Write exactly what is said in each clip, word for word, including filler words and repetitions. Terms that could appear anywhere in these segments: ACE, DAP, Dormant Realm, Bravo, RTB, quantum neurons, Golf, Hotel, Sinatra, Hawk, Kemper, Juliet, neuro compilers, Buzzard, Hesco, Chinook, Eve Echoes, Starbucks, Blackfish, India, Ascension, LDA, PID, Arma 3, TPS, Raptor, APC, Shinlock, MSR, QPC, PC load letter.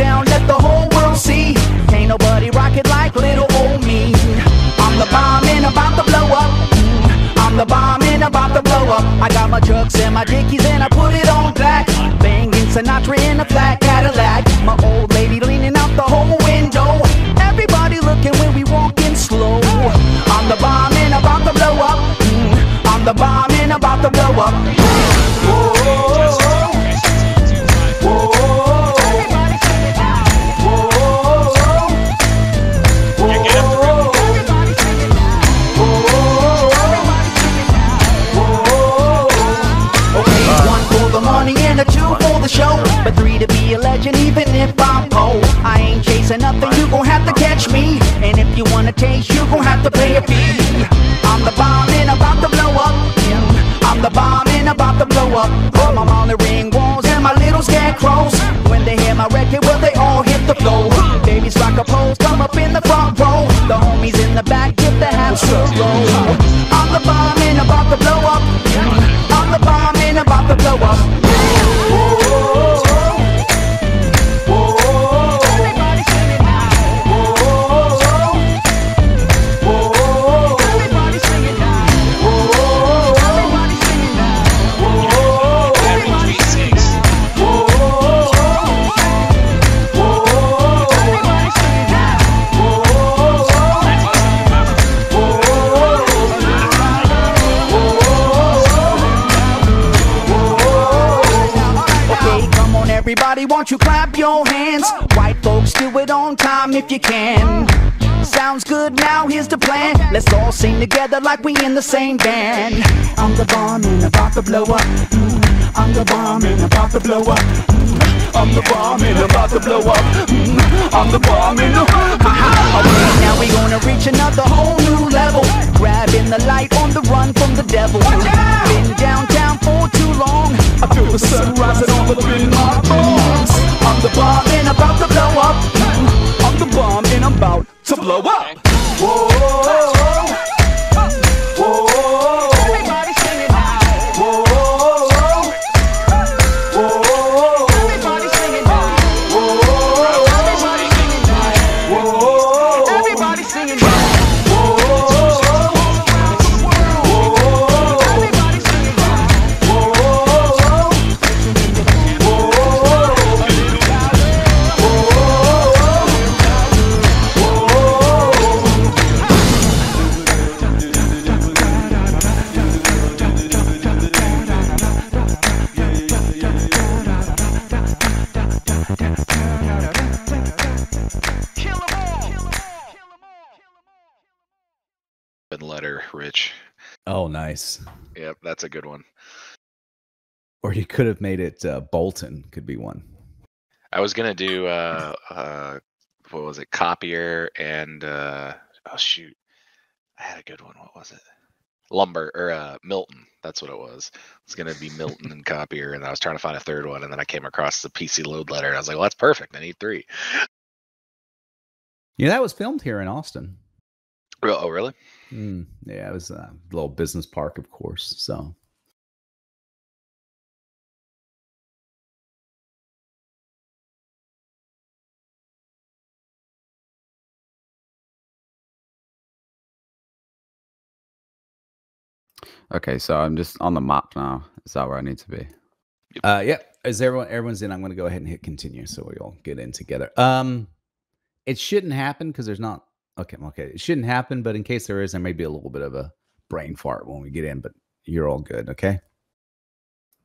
down, let the whole world see. Ain't nobody rocket like little old me. I'm the bomb and about to blow up. I'm the bomb and about to blow up. I got my trucks and my dickies and I put it on black. Banging Sinatra in a flat Cadillac. My old lady leaning out the whole window. Everybody looking when we walking slow. I'm the bomb and about to blow up. I'm the bomb and about to blow up. Whoa. Show, but three to be a legend, even if I'm poor. I ain't chasing nothing, you gon' have to catch me. And if you wanna taste, you gon' have to pay a fee. I'm the bomb and about to blow up. I'm the bomb and about to blow up. I'm on the ring walls and my little scarecrows. When they hear my record, well they all hit the floor. Babies rock a pose, come up in the front row. The homies in the back get the house roll. I'm the bomb and about to blow up. I'm the bomb and about to blow up. Won't you clap your hands? White folks, do it on time if you can. Sounds good, now here's the plan. Let's all sing together like we in the same band. I'm the bomb and about to blow up. Mm, I'm the bomb and about to blow up. Mm, I'm the bomb and about to blow up. Mm, I'm the bomb and about to blow up. Okay, now we gonna reach another whole new level. Grabbing the light on the run from the devil. Been downtown for too long. I feel the sun rising all up in my bones. I'm the bomb and about to blow up. I'm the bomb and I'm about to blow up. Whoa, whoa, whoa. Rich. Oh, nice. Yep, that's a good one. Or you could have made it uh, Bolton could be one. I was gonna do uh, uh, what was it? Copier and uh, oh shoot, I had a good one. What was it? Lumber or uh, Milton? That's what it was. It's gonna be Milton and Copier, and I was trying to find a third one, and then I came across the P C load letter, and I was like, well, that's perfect. I need three. Yeah, that was filmed here in Austin. Oh, really? Mm, yeah, it was a little business park, of course. So, okay, so I'm just on the map now. Is that where I need to be? Uh, yeah. As everyone, everyone's in. I'm going to go ahead and hit continue, so we all get in together. Um, it shouldn't happen because there's not. Okay, okay. It shouldn't happen, but in case there is, there may be a little bit of a brain fart when we get in, but you're all good, okay?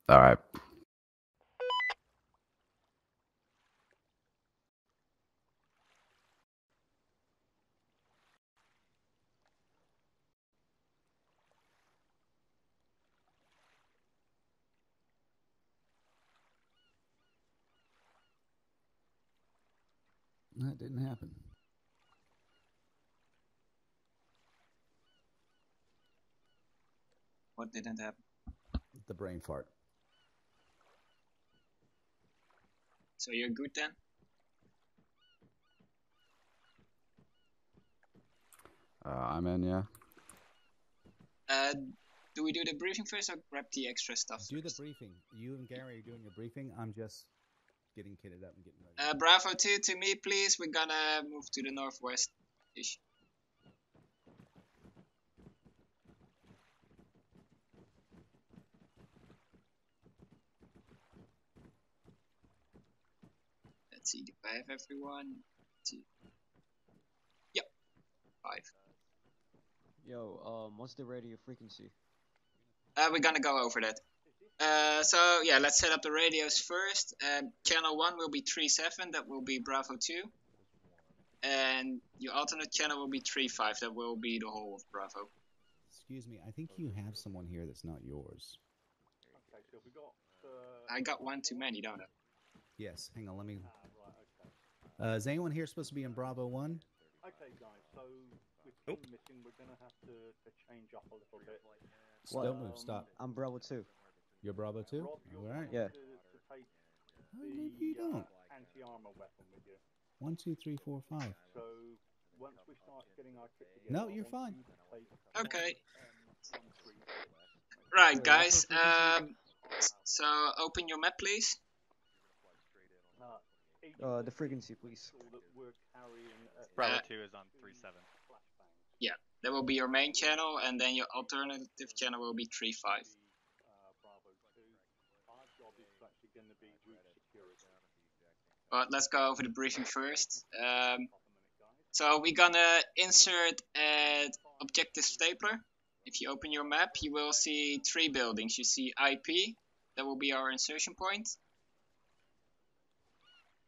All right. That didn't happen. What didn't happen? The brain fart. So you're good then? Uh, I'm in, yeah. Uh, do we do the briefing first or grab the extra stuff? Do first? The briefing. You and Gary are doing the briefing. I'm just getting kitted up and getting ready. Uh, Bravo two to me, please. We're gonna move to the northwest-ish. Let's see the five, everyone. Two. Yep, five. Yo, um, what's the radio frequency? Uh, we're gonna go over that. Uh, so yeah, let's set up the radios first. Um, channel one will be three seven, that will be Bravo two. And your alternate channel will be three five, that will be the whole of Bravo. Excuse me, I think you have someone here that's not yours. Okay, so we got, uh... I got one too many, don't I? Yes, hang on, let me... Uh, is anyone here supposed to be in Bravo one? Okay guys, so... Nope. Missing. We're gonna have to, to change up a little bit. Well, don't move, stop. I'm Bravo two. You're Bravo two? Alright. Yeah. Oh, maybe you don't. Anti-armor weapon with you. One, two, three, four, five. So, once we start getting our kit together... No, you're fine. Okay. Right, guys. Um, so, open your map, please. Uh, the frequency, please. Bravo two is on three seven. Yeah, that will be your main channel, and then your alternative channel will be three five. But let's go over the briefing first. Um, so we're gonna insert an objective stapler. If you open your map, you will see three buildings. You see I P, that will be our insertion point.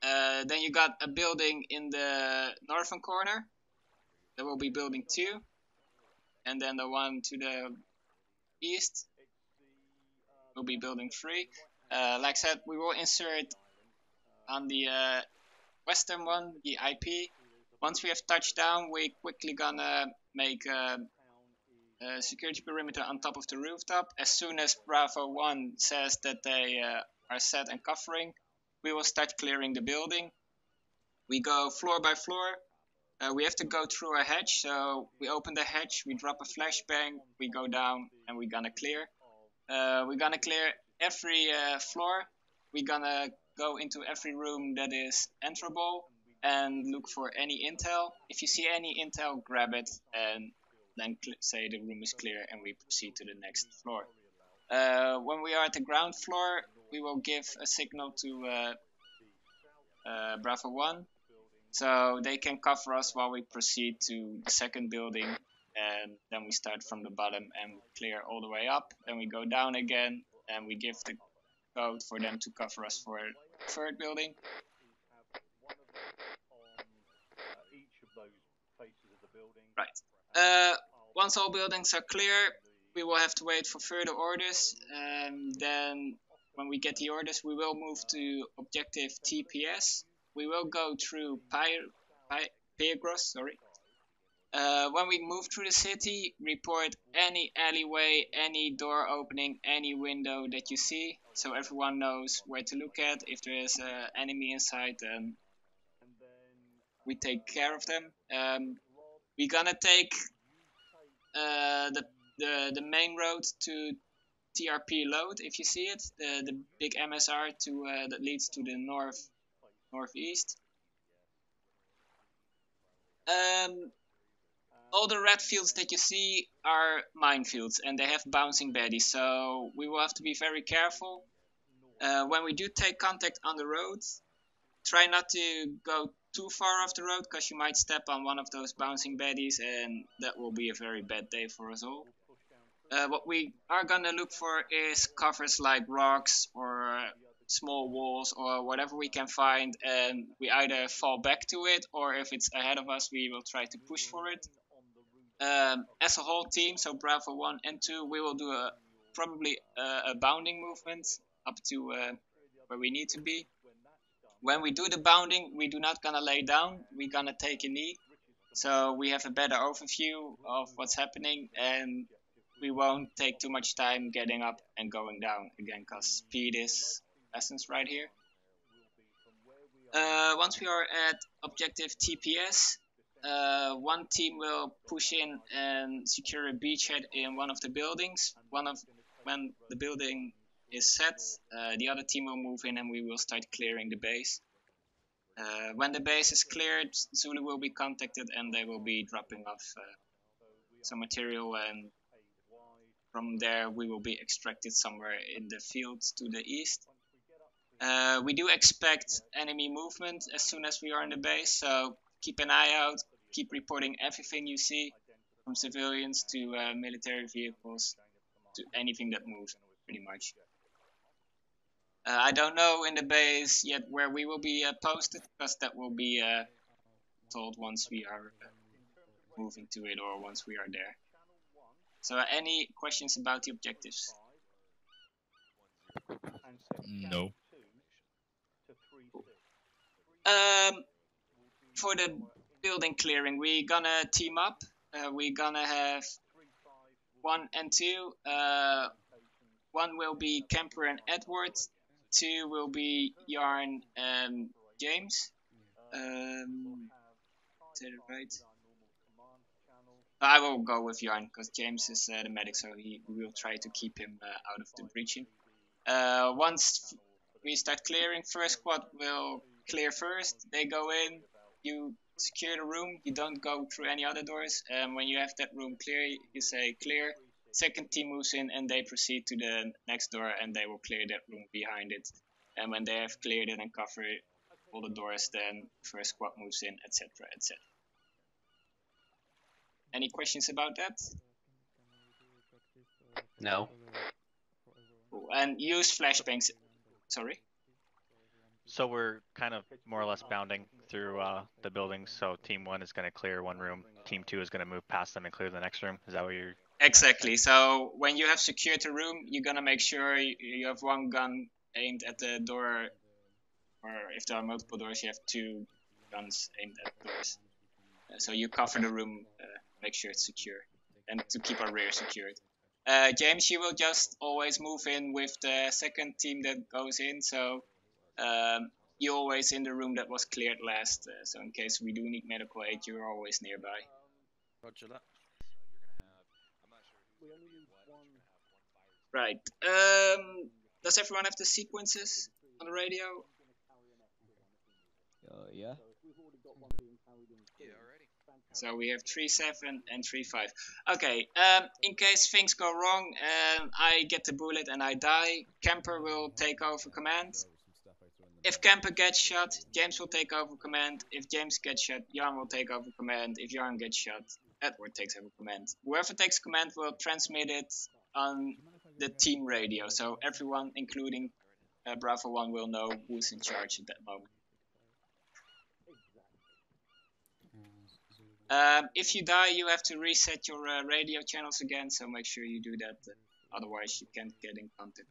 Uh, then you got a building in the northern corner. That will be building two, and then the one to the east will be building three. Uh, like I said, we will insert on the uh, western one, the I P. Once we have touchdown, we're quickly gonna make a, a security perimeter on top of the rooftop. As soon as Bravo one says that they uh, are set and covering, we will start clearing the building. We go floor by floor. Uh, we have to go through a hatch, so we open the hatch, we drop a flashbang, we go down, and we're gonna clear. Uh, we're gonna clear every uh, floor, we're gonna go into every room that is enterable, and look for any intel. If you see any intel, grab it, and then say the room is clear, and we proceed to the next floor. Uh, when we are at the ground floor, we will give a signal to uh, uh, Bravo one. So they can cover us while we proceed to the second building, and then we start from the bottom and we clear all the way up, then we go down again and we give the code for them to cover us for the third building. Right. Uh, once all buildings are clear, we will have to wait for further orders, and then when we get the orders we will move to objective T P S. We will go through Pyrgos, sorry. Uh, when we move through the city, report any alleyway, any door opening, any window that you see, so everyone knows where to look at. If there is an uh, enemy inside, then we take care of them. Um, we're gonna take uh, the, the, the main road to T R P load, if you see it, the, the big M S R to, uh, that leads to the north. Northeast. Um, all the red fields that you see are minefields, and they have bouncing baddies, so we will have to be very careful. Uh, when we do take contact on the road, try not to go too far off the road, because you might step on one of those bouncing baddies, and that will be a very bad day for us all. Uh, what we are gonna look for is covers like rocks or uh, small walls or whatever we can find, and we either fall back to it, or if it's ahead of us we will try to push for it. Um, as a whole team, so Bravo one and two, we will do a probably a, a bounding movement up to uh, where we need to be. When we do the bounding, we do not gonna lay down, we're gonna take a knee, so we have a better overview of what's happening, and we won't take too much time getting up and going down again, because speed is essence right here. Uh, once we are at objective T P S, uh, one team will push in and secure a beachhead in one of the buildings. One of when the building is set, uh, the other team will move in and we will start clearing the base. Uh, when the base is cleared, Zulu will be contacted and they will be dropping off uh, some material, and from there we will be extracted somewhere in the fields to the east. Uh, we do expect enemy movement as soon as we are in the base, so keep an eye out, keep reporting everything you see, from civilians to uh, military vehicles, to anything that moves, pretty much. Uh, I don't know in the base yet where we will be uh, posted, because that will be uh, told once we are uh, moving to it or once we are there. So uh, any questions about the objectives? No. Um, for the building clearing, we're gonna team up. Uh, we're gonna have one and two. Uh, one will be Kemper and Edwards. Two will be Yarn and James. Um, is that right? I will go with Yarn because James is uh, the medic, so he will try to keep him uh, out of the breaching. Uh, once we start clearing, first squad will clear first. They go in, you secure the room, you don't go through any other doors. And when you have that room clear, you say clear. Second team moves in and they proceed to the next door and they will clear that room behind it. And when they have cleared it and covered all the doors, then first squad moves in, et cetera, et cetera. Any questions about that? No. Cool. And use flashbangs. Sorry? So we're kind of more or less bounding through uh, the buildings. So team one is going to clear one room. Team two is going to move past them and clear the next room. Is that what you're... Exactly. So when you have secured a room, you're gonna make sure you have one gun aimed at the door, or if there are multiple doors, you have two guns aimed at doors. Uh, so you cover the room, uh, make sure it's secure, and to keep our rear secured. Uh, James, you will just always move in with the second team that goes in, so um, you're always in the room that was cleared last, uh, so in case we do need medical aid, you're always nearby. Roger that. Right. Um, does everyone have the sequences on the radio? Uh, yeah. Yeah, already. So we have three seven and three five. Okay. Um, in case things go wrong, um, I get the bullet and I die. Kemper will take over command. If Kemper gets shot, James will take over command. If James gets shot, Yarn will take over command. If Yarn gets shot, Edward takes over command. Whoever takes command will transmit it on the team radio, so everyone, including uh, Bravo one, will know who's in charge at that moment. Um, if you die, you have to reset your uh, radio channels again, so make sure you do that, uh, otherwise you can't get in contact.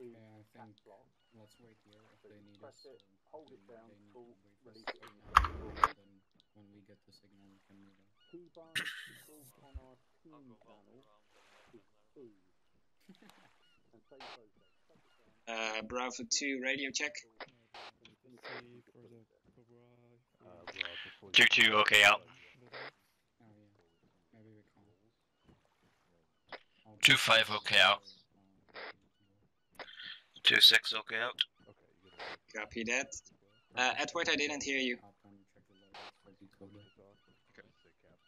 Yeah, I think let's wait here if they need us. Hold it down, pull, release it. Then when we get the signal, we can move on. T-bar is on our team panel. And take photos. Uh, Bravo two, radio check. two two, okay, out. two five, okay, out. two six, okay, out. Copy that. Uh, Edward, I didn't hear you.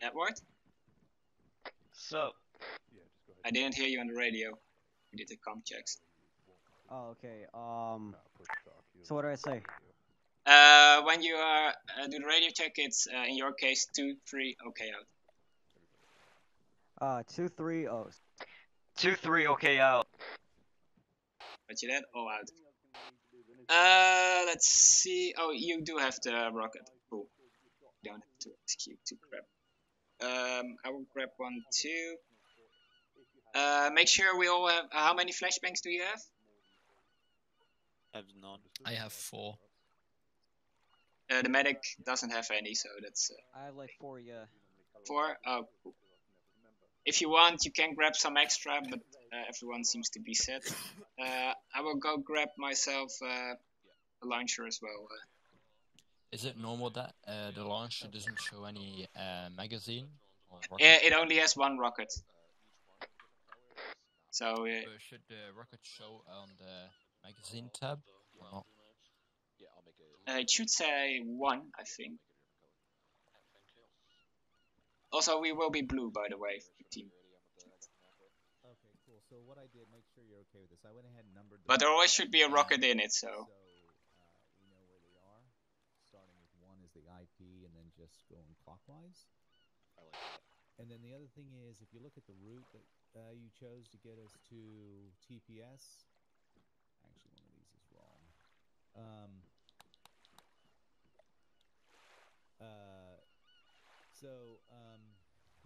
Edward? So? I didn't hear you on the radio. We did the comp checks. Oh, okay. Um. So what do I say? Uh, when you are uh, do the radio check, it's uh, in your case two three okay out. Uh, two three oh. Two three okay out. Roger that. All out. Uh, let's see. Oh, you do have the rocket. Cool. You don't have to execute to grab. Um, I will grab one too. Uh, make sure we all have. How many flashbangs do you have? I have none. I have four. Uh, the medic doesn't have any, so that's. Uh, I have like four, yeah. Four? Oh, cool. If you want, you can grab some extra, but uh, everyone seems to be set. Uh, I will go grab myself uh, a launcher as well. Uh, Is it normal that uh, the launcher doesn't show any uh, magazine? It, it only has one rocket. So uh, should the rocket show on the magazine tab? Well, uh, it should say one, I think. Also, we will be blue, by the way, for the team. Okay, cool. So what I did, make sure you're okay with this. I went ahead and numbered. But there always should be a rocket in it, so. So uh, we know where they are. Starting with one is the I P, and then just going clockwise. I like that. And then the other thing is, if you look at the route that uh, you chose to get us to T P S. Actually, one of these is wrong. Um. Uh. So, um,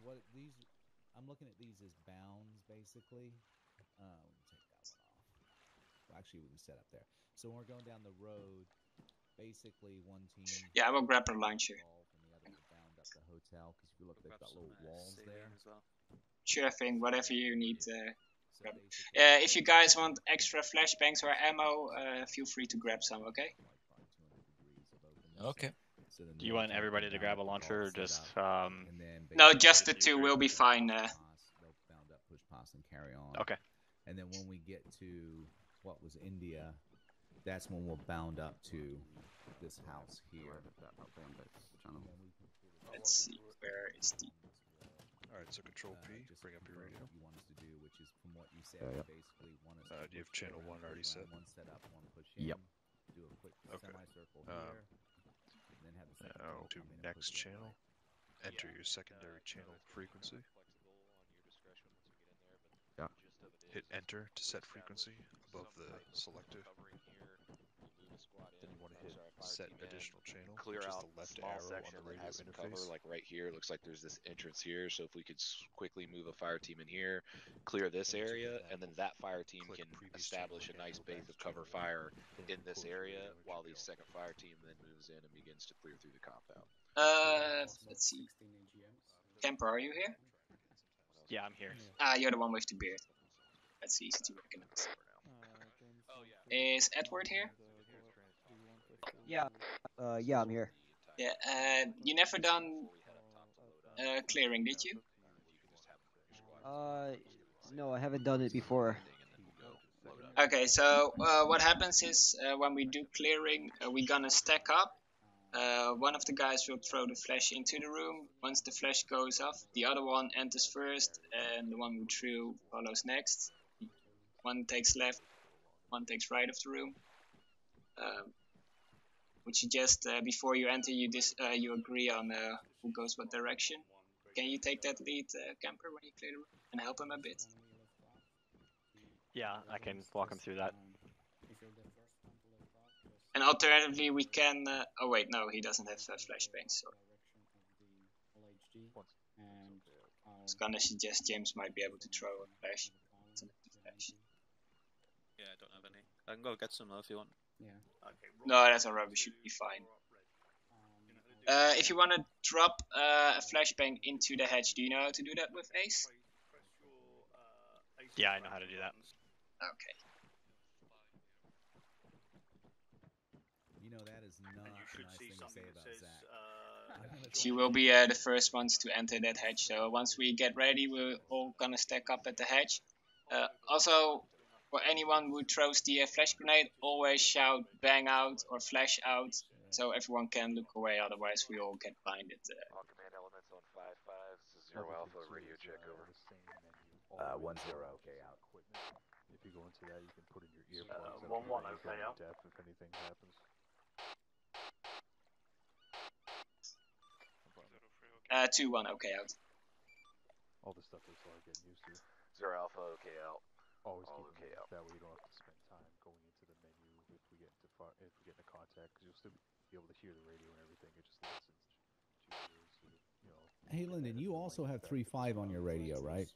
what these, I'm looking at these as bounds, basically. Uh, we'll take that one off. Well, actually, we can set up there. So when we're going down the road, basically one team... Yeah, I will grab her line here. ...and the other will bound up the hotel, because if you look, they've got little walls there. Well. Sure thing, whatever you need. Uh, so uh, if you guys want extra flashbangs or ammo, uh, feel free to grab some, okay? Okay. So do you want everybody to grab a launcher or just... Um, no, just the two will be fine. Uh... Okay. And then when we get to what was India, that's when we'll bound up to this house here. Let's see, where is the... Alright, so control P, uh, bring up your radio. You want us to do, which is from what you said, yeah, yeah. Basically one is uh, do you have channel one already set? One set up, one push in. Yep. Do a quick okay. semicircle uh, here. Now to next channel, enter your secondary channel frequency. Yeah. Hit enter to set frequency above the selective. Then you want to hit set additional channel, which is the left arrow on the radio interface. Like right here, it looks like there's this entrance here, so if we could quickly move a fire team in here, clear this area, and then that fire team can establish a nice base of cover fire in this area, while the second fire team then moves in and begins to clear through the compound. Uh, let's see. Kemper, are you here? Yeah, I'm here. Ah, you're the one with the beard. That's easy to recognize. Is Edward here? Yeah, uh, yeah, I'm here. Yeah, uh, you never done uh, clearing, did you? Uh, no, I haven't done it before. Okay, so uh, what happens is uh, when we do clearing, uh, we're gonna stack up. Uh, one of the guys will throw the flash into the room. Once the flash goes off, the other one enters first, and the one who threw follows next. One takes left, one takes right of the room. Um, Would you just, uh, before you enter, you dis uh, you agree on uh, who goes what direction? Can you take that lead, uh, Kemper, when you clear the room and help him a bit? Yeah, I can walk him through that. And alternatively, we can... Uh, oh wait, no, he doesn't have uh, flashbangs, sorry. I was gonna suggest James might be able to throw a flash. flash. Yeah, I don't have any. I can go get some though if you want. Yeah. Okay, no, that's alright, we should be fine. Uh, if you want to drop uh, a flashbang into the hedge, do you know how to do that with Ace? Yeah, I know how to do that. Okay. You know, that is not a nice thing to say about Zach. She will be uh, the first ones to enter that hedge, so once we get ready, we're all gonna stack up at the hedge. Uh, also, for anyone who throws the uh, flash grenade, always shout bang out or flash out, so everyone can look away, otherwise we all get blinded. Uh. On command elements on five five, this is zero alpha, radio check over. Uh, one zero, okay, out. If you go into that, you can put in your earplugs. Uh, one one, okay, out. If anything happens. Uh, two one, okay, out. All this stuff is like getting used to. Zero alpha, okay, out. Always keep okay, it, that way you don't have to spend time going into the menu if we get into, far, if we get into contact, because you'll still be able to hear the radio and everything. It just listens to you, so, you know. Hey Lyndon, you also have three five on your radio, right? I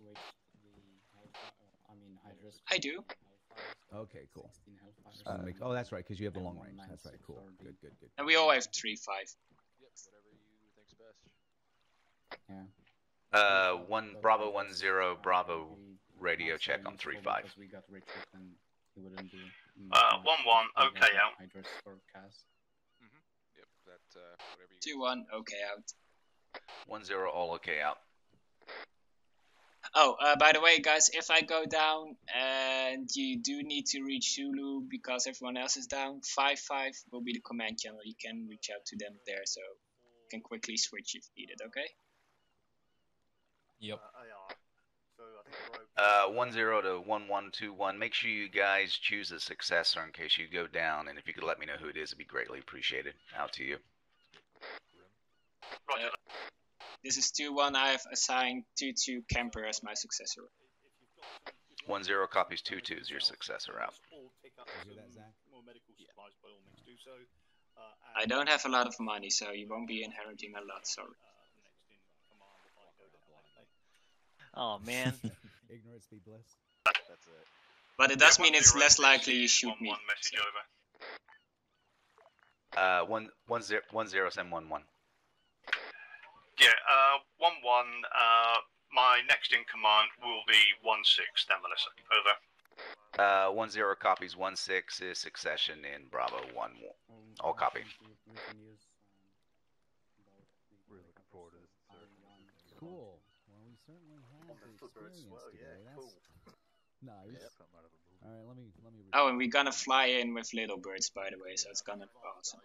do. Okay, cool. Uh, oh, that's right, because you have the long range. That's right, cool. Good, good, good. And we all have three five. Yep, whatever you think's best. Yeah. Uh, one Bravo one zero Bravo radio check on three five. Uh, one one okay out. Two one okay out. One zero all okay out. Oh, uh, by the way, guys, if I go down and you do need to reach Zulu because everyone else is down, five five will be the command channel. You can reach out to them there, so you can quickly switch if needed, okay? Yep. Uh, one zero to one one two one. Make sure you guys choose a successor in case you go down, and if you could let me know who it is, it'd be greatly appreciated. Out to you. Roger. Uh, This is two one, I have assigned two two Camper as my successor. one zero copies, two two is your successor out. I don't have a lot of money, so you won't be inheriting a lot, sorry. Oh man. Ignorance be blessed. That's it. But it does mean it's less likely you shoot me. Uh, one zero, send one one. Yeah, uh, one one. Uh, my next in command will be one six. Then Melissa, over. Uh, one zero copies. One six is succession in Bravo one. All copy. Really looking forward to this. Cool. Well, we certainly have the experience today. That's nice. All right, let me let me. Oh, and we're gonna fly in with little birds, by the way. So it's gonna awesome.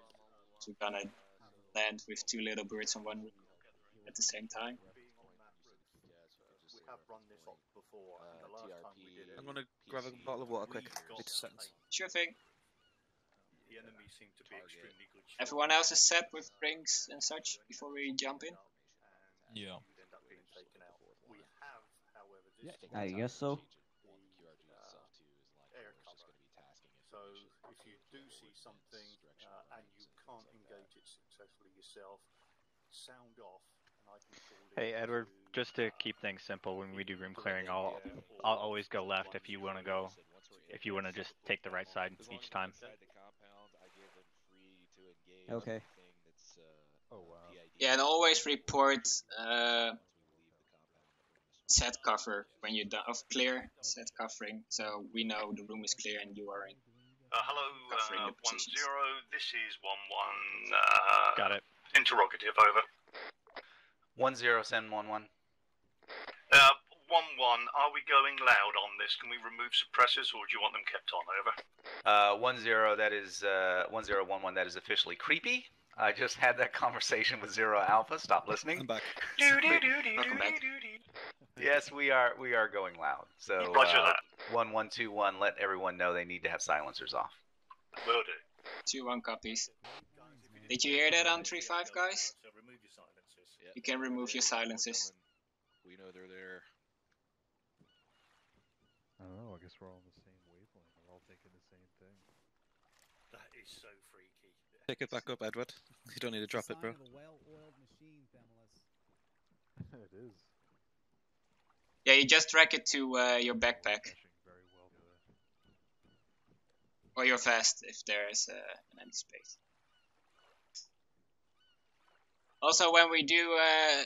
So we're gonna land with two little birds on one. At the same time. I'm gonna grab a bottle of water quick. Sure thing. The enemy seem to be extremely good. Everyone else is set with drinks and such before we jump in? Yeah. I guess so. So if you do see something uh, and you can't engage it successfully yourself, sound off. Hey Edward, just to keep things simple, when we do room clearing, I'll I'll always go left if you want to go, if you want to just take the right side each time. Okay. Oh wow. Yeah, and always report uh, set cover when you're done of clear set covering, so we know the room is clear and you are in. Uh, hello, uh, one zero. This is one one. Uh, Got it. Interrogative over. One zero, send one one. Uh, one one. Are we going loud on this? Can we remove suppressors, or do you want them kept on? Over. Uh, one zero. That is uh, one zero one one. That is officially creepy. I just had that conversation with Zero Alpha. Stop listening. I'm back. Do do do do do do. Yes, we are. We are going loud. So Roger uh, that. One one two one. Let everyone know they need to have silencers off. Will do. Two one copies. Did you hear that on three five, guys? You can remove your silences. We know they're there. I don't know, I guess we're all on the same wavelength. We're all thinking the same thing. That is so freaky. Pick it back up, Edward. You don't need to drop it, bro. It is. Yeah, you just drag it to uh, your backpack. Or your vest, if there is uh, an empty space. Also, when we do uh,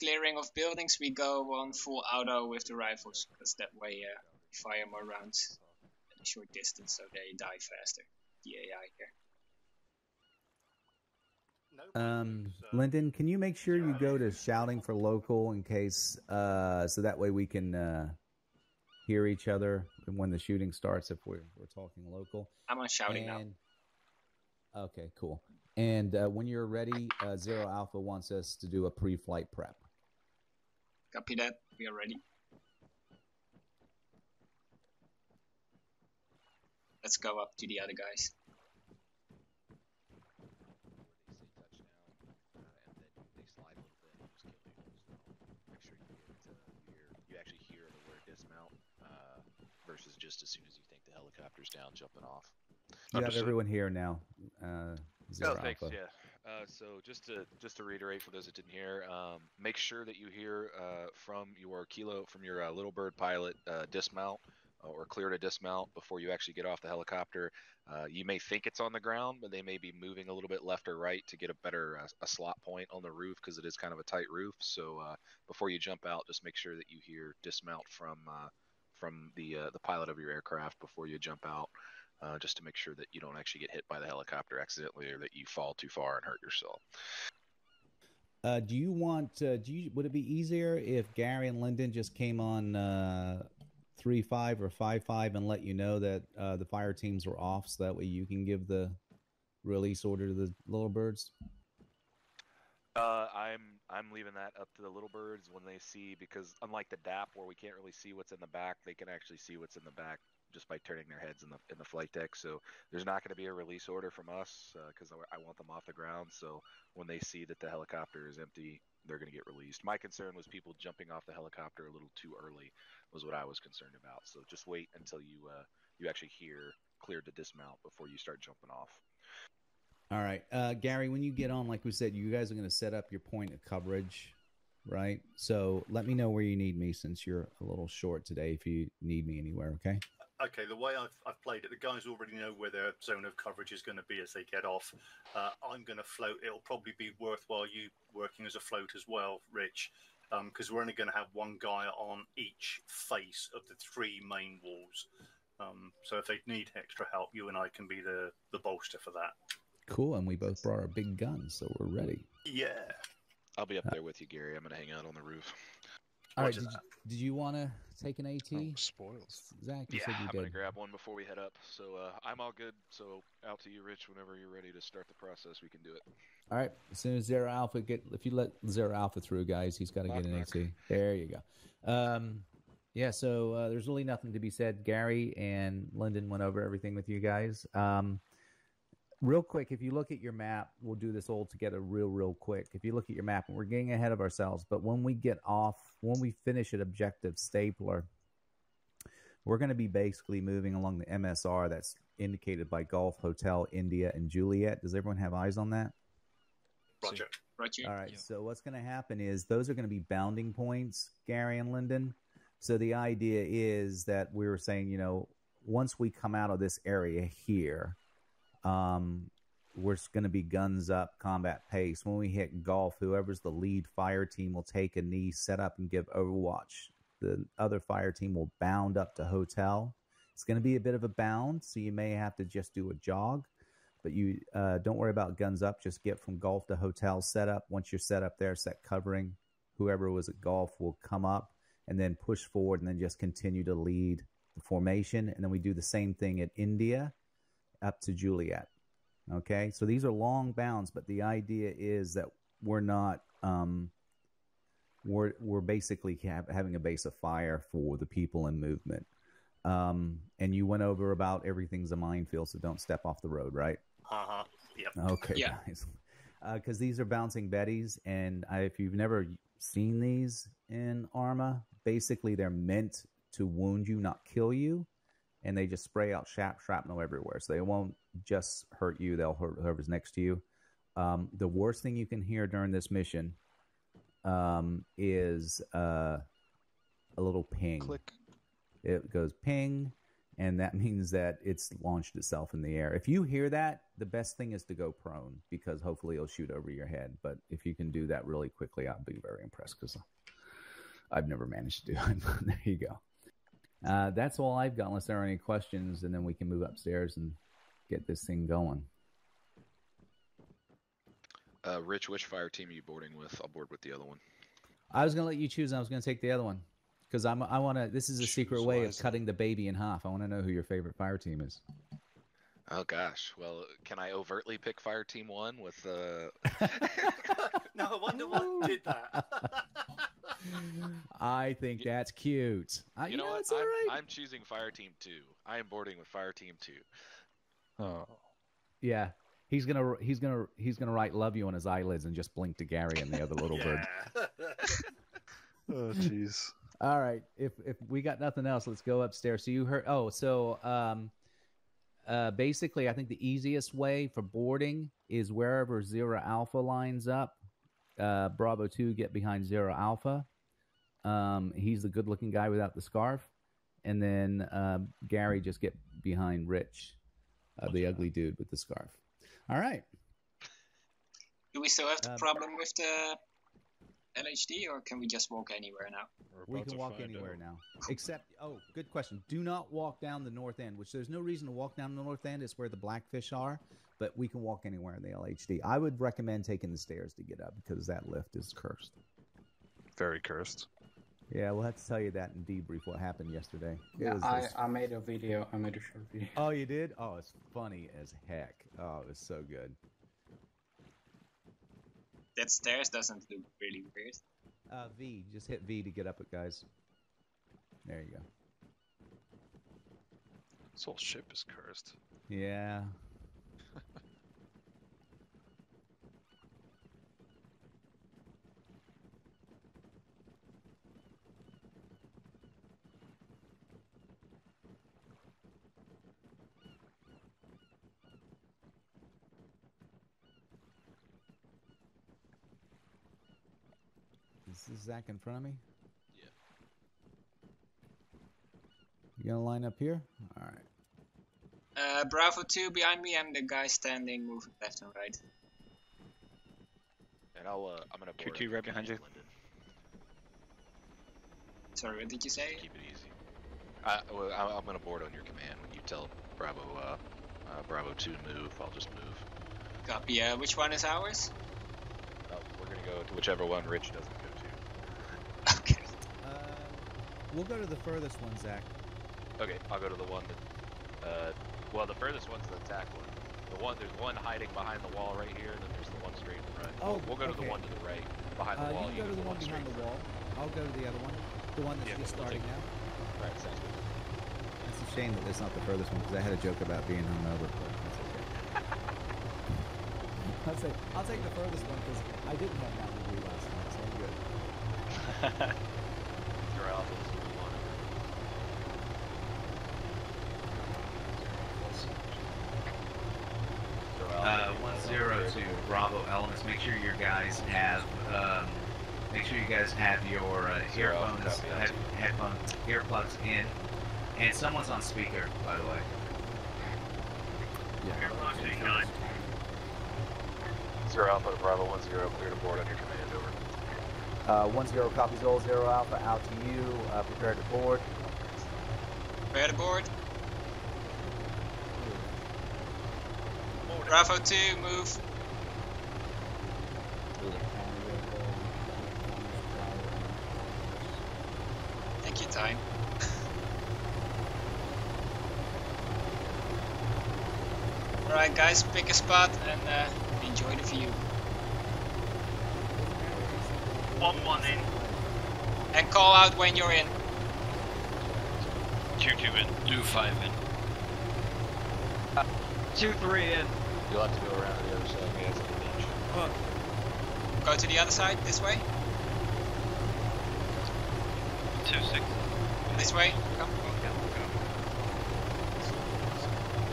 clearing of buildings, we go on full auto with the rifles, because that way uh, we fire more rounds at a short distance, so they die faster. The A I here. Um, Lyndon, can you make sure you go to shouting for local in case, uh, so that way we can uh, hear each other when the shooting starts if we're, we're talking local? I'm on shouting and... now. Okay, cool. And uh, when you're ready, uh, Zero Alpha wants us to do a pre-flight prep. Copy that. We are ready. Let's go up to the other guys. You actually hear the word dismount uh, versus just as soon as you think the helicopter's down, jumping off. You have everyone here now. Uh, Zero oh, thanks, Alpha. Yeah. Uh, so just to just to reiterate for those that didn't hear, um, make sure that you hear uh, from your kilo from your uh, little bird pilot uh, dismount uh, or clear to dismount before you actually get off the helicopter. Uh, you may think it's on the ground, but they may be moving a little bit left or right to get a better uh, a slot point on the roof because it is kind of a tight roof. So uh, before you jump out, just make sure that you hear dismount from uh, from the uh, the pilot of your aircraft before you jump out. Uh, just to make sure that you don't actually get hit by the helicopter accidentally or that you fall too far and hurt yourself. Uh, do you want? Uh, do you? Would it be easier if Gary and Lyndon just came on uh, three five or five five and let you know that uh, the fire teams were off, so that way you can give the release order to the little birds? Uh, I'm I'm leaving that up to the little birds when they see, because unlike the D A P where we can't really see what's in the back, they can actually see what's in the back just by turning their heads in the in the flight deck. So there's not going to be a release order from us because uh, I want them off the ground. So when they see that the helicopter is empty, they're going to get released. My concern was people jumping off the helicopter a little too early was what I was concerned about. So just wait until you uh, you actually hear cleared to dismount before you start jumping off. All right, uh, Gary, when you get on, like we said, you guys are going to set up your point of coverage, right? So let me know where you need me, since you're a little short today, if you need me anywhere, okay? Okay, the way I've, I've played it, the guys already know where their zone of coverage is going to be as they get off. Uh, I'm going to float. It'll probably be worthwhile you working as a float as well, Rich, because um, we're only going to have one guy on each face of the three main walls. Um, so if they need extra help, you and I can be the, the bolster for that. Cool, and we both brought our big guns, so we're ready. Yeah. I'll be up there with you, Gary. I'm going to hang out on the roof. All right, did you, did you want to take an A T? Oh, spoils. Zach, you yeah, said you I'm going to grab one before we head up. So uh, I'm all good, so out to you, Rich. Whenever you're ready to start the process, we can do it. All right, as soon as Zero Alpha get, if you let Zero Alpha through, guys, he's got to get an knock. A T. There you go. Um, yeah, so uh, there's really nothing to be said. Gary and Lyndon went over everything with you guys. Um Real quick, if you look at your map, we'll do this all together real, real quick. If you look at your map, and we're getting ahead of ourselves, but when we get off, when we finish at Objective Stapler, we're going to be basically moving along the M S R that's indicated by Golf, Hotel, India, and Juliet. Does everyone have eyes on that? Roger. Roger. All right, yeah. So what's going to happen is those are going to be bounding points, Gary and Lyndon. So the idea is that we were saying, you know, once we come out of this area here, Um, we're going to be guns up, combat pace. When we hit Golf, whoever's the lead fire team will take a knee, set up, and give overwatch. The other fire team will bound up to Hotel. It's going to be a bit of a bound, so you may have to just do a jog. But you uh, don't worry about guns up. Just get from Golf to Hotel, set up. Once you're set up there, set covering. Whoever was at Golf will come up and then push forward and then just continue to lead the formation. And then we do the same thing at India, up to Juliet. Okay, so these are long bounds, but the idea is that we're not um, we're we're basically ha having a base of fire for the people in movement. Um, and you went over about everything's a minefield, so don't step off the road, right? Uh huh. Yep. Okay. Yeah. Nice. Because uh, these are bouncing Bettys, and I, if you've never seen these in Arma, basically they're meant to wound you, not kill you. And they just spray out shrap shrapnel everywhere. So they won't just hurt you. They'll hurt whoever's next to you. Um, the worst thing you can hear during this mission um, is uh, a little ping. Click. It goes ping. And that means that it's launched itself in the air. If you hear that, the best thing is to go prone, because hopefully it'll shoot over your head. But if you can do that really quickly, I'll be very impressed, because I've never managed to do it. There you go. Uh, that's all I've got, unless there are any questions, and then we can move upstairs and get this thing going. Uh, Rich, which fire team are you boarding with? I'll board with the other one. I was going to let you choose, and I was going to take the other one, because I'm I want to. This is a secret choose way wisely. Of cutting the baby in half. I want to know who your favorite fire team is. Oh gosh, well, can I overtly pick fire team one with? Uh... No, I wonder what did that. I think you, that's cute. You, you know, know what? It's I'm, all right. I'm choosing Fire Team Two. I am boarding with Fire Team Two. Oh, yeah. He's gonna he's gonna he's gonna write "Love You" on his eyelids and just blink to Gary and the other little bird. Oh, jeez. All right. If if we got nothing else, let's go upstairs. So you heard? Oh, so um, uh, basically, I think the easiest way for boarding is wherever Zero Alpha lines up. Uh, Bravo two, get behind Zero Alpha. Um, he's the good-looking guy without the scarf. And then uh, Gary, just get behind Rich, uh, the ugly dude with the scarf. All right. Do we still have the um, problem with the L H D, or can we just walk anywhere now? We can walk anywhere now. Except, oh, good question. Do not walk down the north end, which there's no reason to walk down the north end. It's where the Blackfish are, but we can walk anywhere in the L H D. I would recommend taking the stairs to get up because that lift is cursed. Very cursed. Yeah, we'll have to tell you that in debrief what happened yesterday. Yeah, I, I made a video. I made a short video. Oh, you did? Oh, it's funny as heck. Oh, it was so good. That stairs doesn't look really weird. Uh, V. Just hit V to get up it, guys. There you go. This whole ship is cursed. Yeah. Is this Zach in front of me? Yeah. You gonna line up here? Alright. Uh, Bravo two behind me and the guy standing moving left and right. And I'll, uh, I'm gonna board. Q two right behind you. Sorry, what did you say? Keep it easy. I, well, I'm gonna board on your command. When you tell Bravo, uh, uh, Bravo two move, I'll just move. Copy, uh, which one is ours? Uh, we're gonna go to whichever one Rich doesn't. We'll go to the furthest one, Zach. Okay, I'll go to the one that, uh, well, the furthest one's the attack one. The one, there's one hiding behind the wall right here, and then there's the one straight to the right. Oh, we'll go okay. to the one to the right, behind the uh, wall. You can go to the, the one behind the wall. I'll go to the other one. The one that's yeah, just starting now. All right, sounds good. It's a shame that it's not the furthest one, because I had a joke about being hungover. That's okay. I'll, I'll take the furthest one, because I didn't have that with you last night, so I'm good. Your alphas. Uh, one zero two Bravo elements. Make sure your guys have, um, make sure you guys have your uh, earphones, head, headphones, earplugs in, and someone's on speaker, by the way. Yeah. Zero Alpha to Bravo one zero, clear to board on your command. Over. Uh, one zero copies all. Zero Alpha out to you. Uh, prepare to board. Prepare to board. Bravo two, move. Take your time. Alright guys, pick a spot and uh, enjoy the view. One one in. And call out when you're in. Two two in. Two five in. Uh, two three in. You'll have to go around to the other side, guys, on the bench. Oh. Go to the other side, this way. two six. This way, come, come, come, come.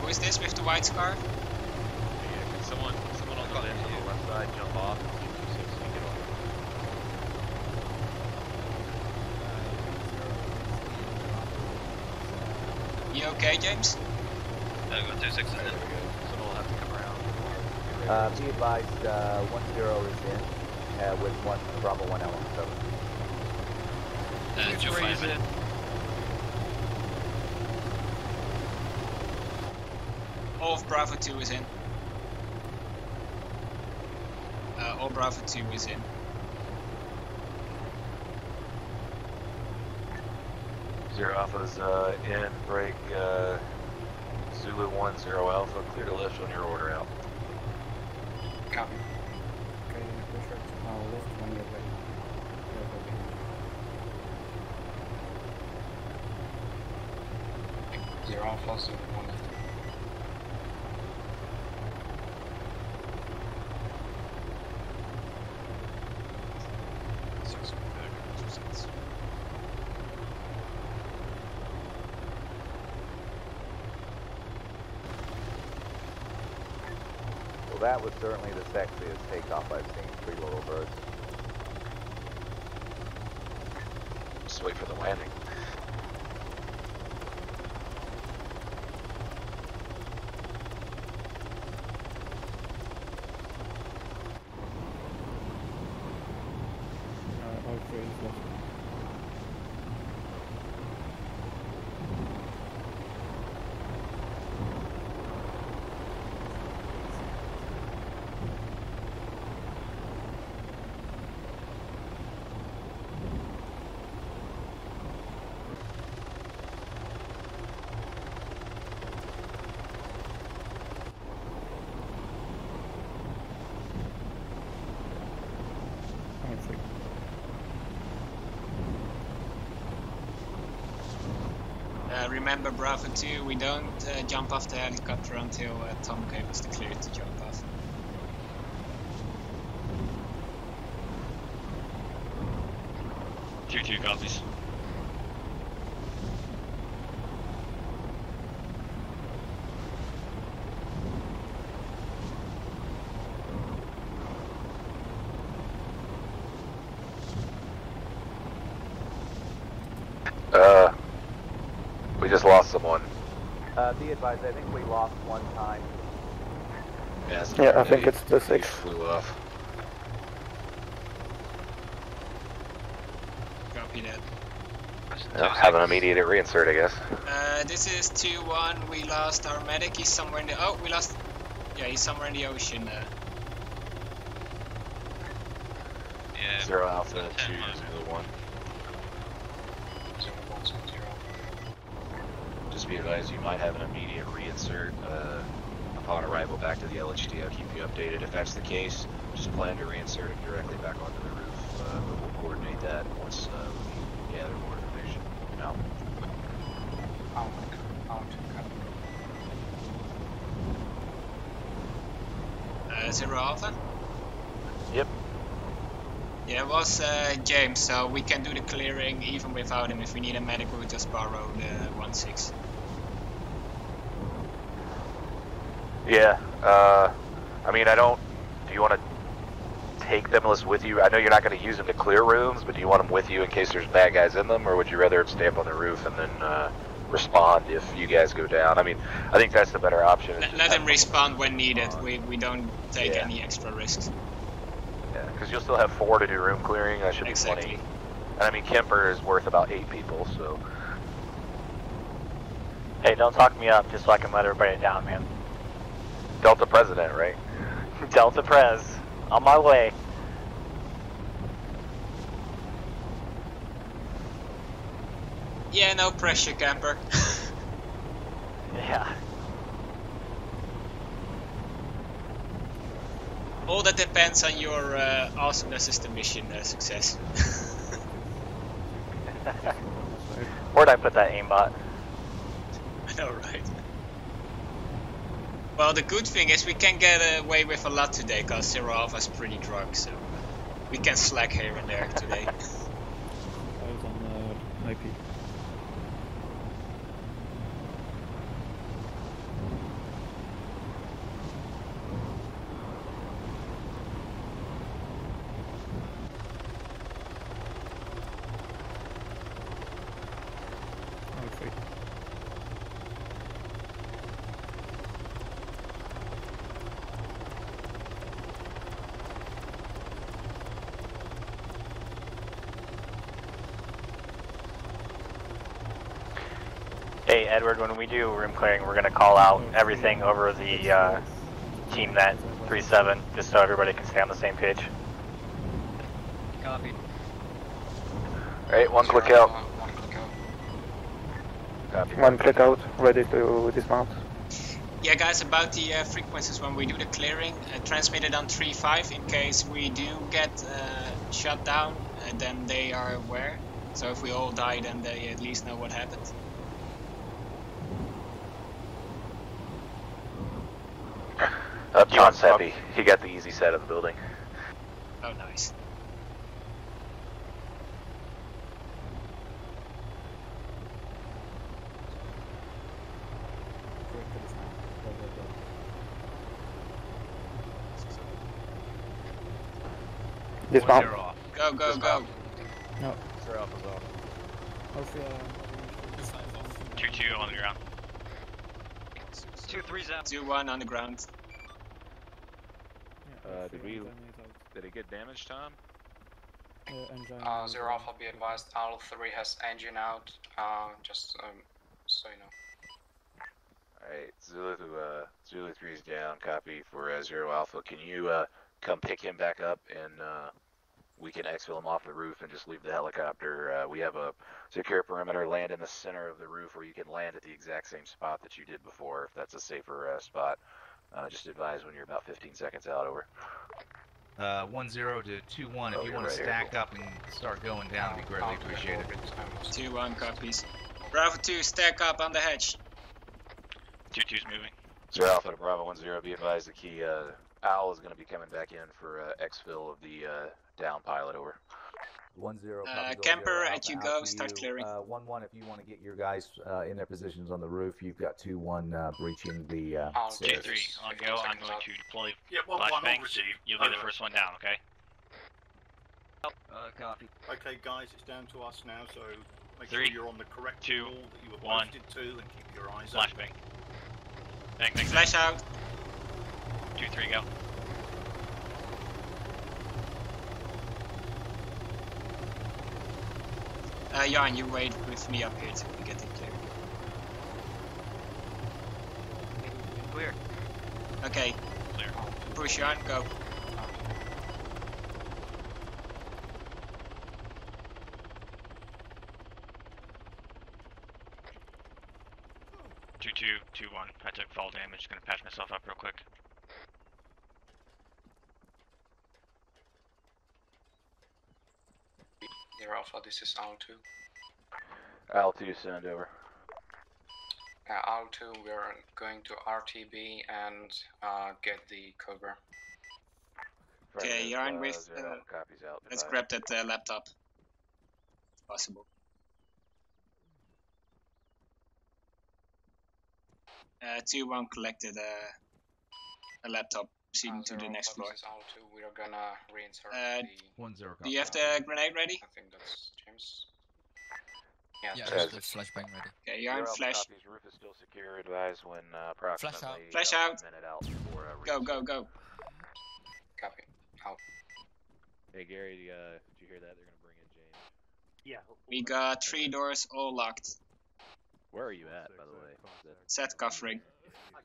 Who is this with the white scarf? Yeah, can someone, someone on the left, on the left side, jump off and see two six and get on. You okay, James? No, I got two six in there. Uh, be advised, uh, one zero is in, uh, with one Bravo one element cover. Uh, two five in. All of Bravo two is in. Uh, all Bravo two is in. Zero Alpha's uh, in. Break uh, Zulu one zero Alpha. Clear to lift on your order out. Copy. Okay, push right to our left when you're ready. You're all close to the one left. That was certainly the sexiest takeoff I've seen. Three little birds. Just wait for the landing. Uh, remember, Bravo two, we don't uh, jump off the helicopter until uh, Tom gave us the clear to jump off. Q two copies. Be advised, I think we lost one time. Yeah, yeah I think it's the six. Flew off. Copy that. No, have an immediate reinsert, I guess. Uh, this is two one. We lost our medic. He's somewhere in the. Oh, we lost. Yeah, he's somewhere in the ocean. Uh. Yeah. Zero Alpha two zero one. Be advised, you might have an immediate reinsert uh, upon arrival back to the L H D. I'll keep you updated. If that's the case, just plan to reinsert it directly back onto the roof. Uh, but we'll coordinate that once uh, we gather more information. Now. Out. Out. Uh, Zero Alpha? Yep. Yeah, it was uh, James, so we can do the clearing even without him. If we need a medic, we'll just borrow the one six. Yeah, uh, I mean, I don't, do you want to take them with you? I know you're not going to use them to clear rooms, but do you want them with you in case there's bad guys in them, or would you rather stay up on the roof and then uh, respond if you guys go down? I mean, I think that's the better option. Let, let them respond when needed. We, we don't take yeah. any extra risks. Yeah, because you'll still have four to do room clearing. That should exactly. be twenty. And I mean, Kemper is worth about eight people, so. Hey, don't talk me up just so I can let everybody down, man. Delta President, right? Delta Prez, on my way. Yeah, no pressure, Camper. Yeah. All that depends on your uh, awesomeness is the mission uh, success. Where'd I put that aimbot? I know, right? Well, the good thing is we can get away with a lot today because Zero Alpha's pretty drunk, so we can slack here and there today. I was on uh, I P. Edward, when we do room clearing, we're going to call out everything over the uh, team net three seven, just so everybody can stay on the same page. Copy. Alright, one click out. One click out. Copy. One click out, ready to dismount. Yeah guys, about the uh, frequencies when we do the clearing, uh, transmit it on three five in case we do get uh, shut down, and then they are aware. So if we all die, then they at least know what happened. Up John's happy. He got the easy side of the building. Oh, nice. Dismount. Go, go, go. No. Zero off as well. two two on the ground. two three's out. two one on the ground. Uh, did we, did it get damaged, Tom? Uh, engine uh, zero Alpha, be advised, Alpha three has engine out, uh, just um, so you know. Alright, Zulu, uh, Zulu three is down, copy for uh, zero Alpha. Can you uh, come pick him back up and uh, we can exfil him off the roof and just leave the helicopter. Uh, we have a secure perimeter, land in the center of the roof where you can land at the exact same spot that you did before, if that's a safer uh, spot. Uh, just advise when you're about fifteen seconds out, over. Uh, one zero to two one, oh, if you want right to stack here. Up and start going down, it'd be greatly appreciated. two one copies. Bravo two, stack up on the hedge. two two's moving. zero Alpha to Bravo one zero, be advised the key uh, Owl is going to be coming back in for uh, exfil of the uh, down pilot, over. one zero, uh, Kemper, at you go, start clearing. Uh, one one, if you want to get your guys uh, in their positions on the roof, you've got two one uh, breaching the... Uh, oh, J three, on go, I'm going to deploy yeah, one, flashbangs, one, so you'll be the first one down, okay? Uh, copy. Okay guys, it's down to us now, so make Three, sure you're on the correct two, wall that you were posted to, and keep your eyes on. Flashbang. Bang, bang, flash out. two three, go. Uh, Jan, you wait with me up here till we get it clear. Clear. Okay. Clear. Push on, go. two two, two one. I took fall damage, gonna patch myself up real quick. Alpha, this is Owl two. Owl two, send over. Uh, Owl two, we're going to R T B and uh, get the Cobra. Okay, Yarn, with. Uh, out, let's grab that uh, laptop. If possible. Uh, two one collected uh, a laptop. Proceeding uh, to the next floor. Two. We are gonna reinsert uh, the... one zero do you have the grenade ready? I think that's James. Yeah, yeah there's the flashbang ready. Okay, you're on flash. Copies. Roof is still secure. Advise when uh, approximately... Flash out. Flash out. out before, uh, go, go, go. Copy. Out. Hey Gary, uh, did you hear that? They're gonna bring in James. Yeah. We got three doors all locked. Where are you at, by the way? Set covering.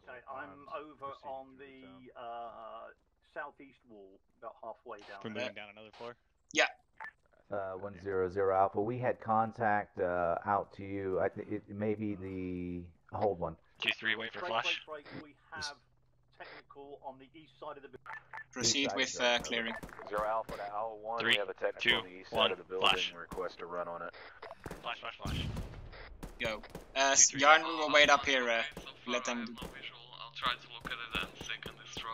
Okay, I'm over on the uh, southeast wall, about halfway down. From moving down another floor? Yeah. Uh, one zero zero Alpha. We had contact uh, out to you. I think it may be the hold one. Two three. Wait for flash. Break, break, break. We have technical on the east side of the building. Proceed with uh, clearing. Zero Alpha to Owl one. Three, we have a technical two, on the east one, side of the building. Flash. Request a run on it. Flash, flash, flash. Go. Uh, two, Yarn, we will wait up here. Uh, so far, let them. No visual. I'll try to look at it and sink and destroy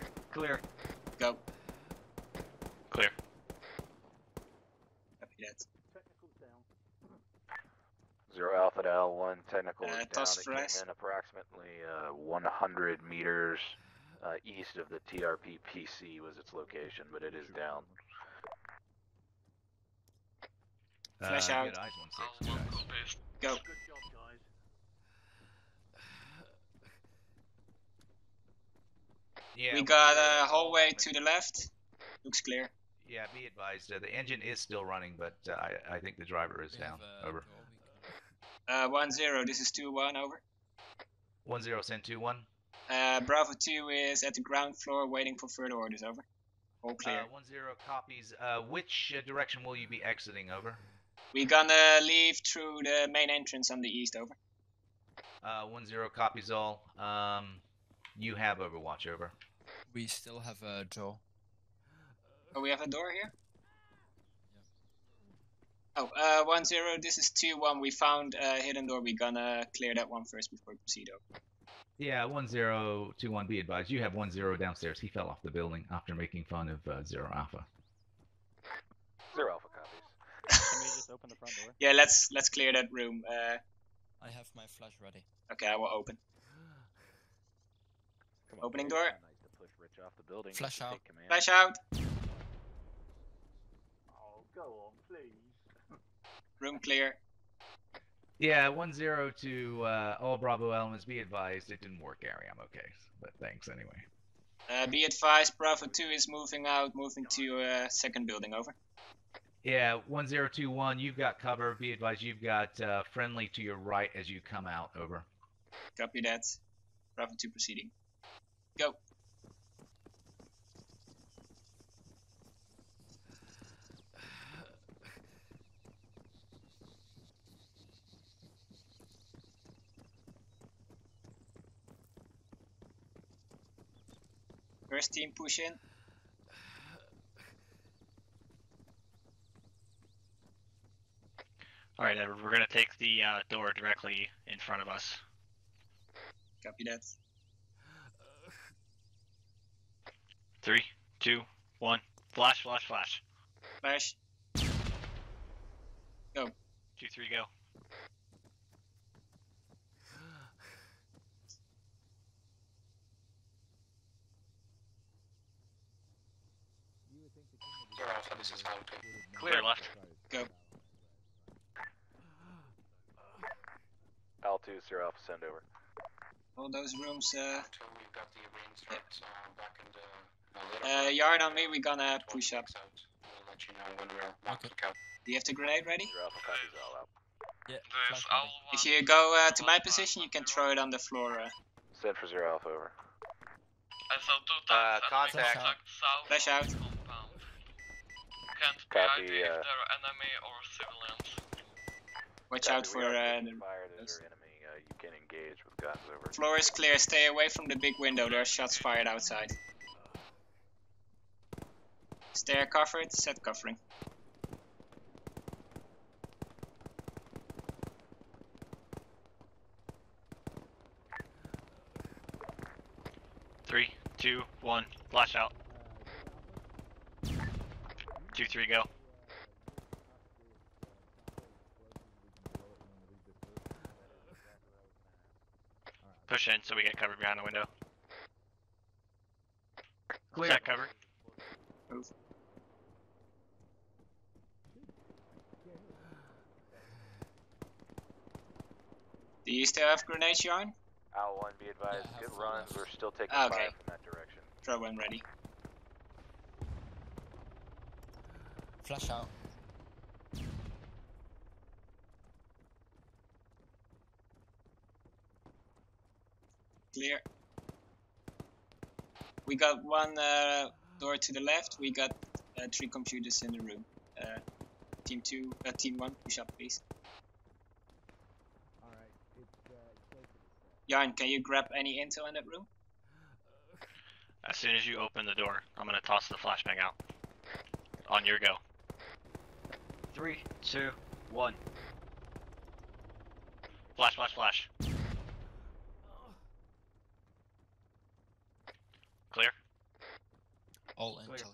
it. Clear. Go. Clear. Copy that. Technical down. Zero Alpha to L one. Technical uh, down. It came in approximately uh, one hundred meters uh, east of the T R P. P C was its location, but it is down. Flash uh, out. Eyes, one six, I'll go. Good job, guys. Yeah, we got a hallway to the left. Looks clear. Yeah, be advised. Uh, the engine is still running, but uh, I, I think the driver is we down. Have, uh, over. Uh, one zero. This is two one. Over. One zero. Send two one. Uh, Bravo two is at the ground floor, waiting for further orders. Over. All clear. Uh, one zero copies. Uh, which uh, direction will you be exiting? Over. We're gonna leave through the main entrance on the east, over. Uh, one zero copies all. Um, you have overwatch, over. We still have a door. Oh, we have a door here? Yeah. Oh, uh, one zero, this is two one. We found a hidden door. We're gonna clear that one first before we proceed, over. Yeah, one zero, two one, be advised. You have one zero downstairs. He fell off the building after making fun of uh, zero Alpha. Zero Alpha copies. Open the front door. Yeah, let's let's clear that room. Uh, I have my flash ready. Okay, I will open. Come on, Opening door. Nice to push Rich off the building. Flash out. Flash out. Oh, go on, please. Room clear. Yeah, one zero to uh, all Bravo elements. Be advised, it didn't work, Gary. I'm okay, but thanks anyway. Uh, be advised, Bravo two is moving out, moving to uh, second building, over. Yeah, one zero two one, you've got cover. Be advised, you've got uh, friendly to your right as you come out, over. Copy that. Bravo two proceeding. Go. First team push in. All right, Edward, we're going to take the uh, door directly in front of us. Copy that. Three, two, one. Flash, flash, flash. Flash. Go. Two, three, go. Clear left. Go. L two is your alpha, send over. All those rooms, uh... We've got the arrangements back in the... Uh, yard on me, we're gonna push up. We'll let you know when we're okay. Do you have the grenade ready? Yeah. If you go uh, to my position, you can throw it on the floor. Uh. Send for zero alpha, over. Uh, contact. Flash out. Can't copy, P I D if uh, they're enemy or civilians. Watch out for uh, the enemy. Uh, you can engage with guns, over. Floor is clear, stay away from the big window, there are shots fired outside. Stair covered, set covering. Three, two, one, flash out. Two, three, go. Push in so we get covered behind the window. Clear. Set cover. Move. Do you still have grenades, Yarn? Owl one, be advised. Good runs, we're still taking okay. fire from that direction. Throw one ready. Flash out. Clear. We got one uh, door to the left, we got uh, three computers in the room. Uh, team two, uh, team one, push up please. Yarn, can you grab any intel in that room? As soon as you open the door, I'm gonna toss the flashbang out. On your go. Three, two, one. Flash, flash, flash. Clear? All intel collected.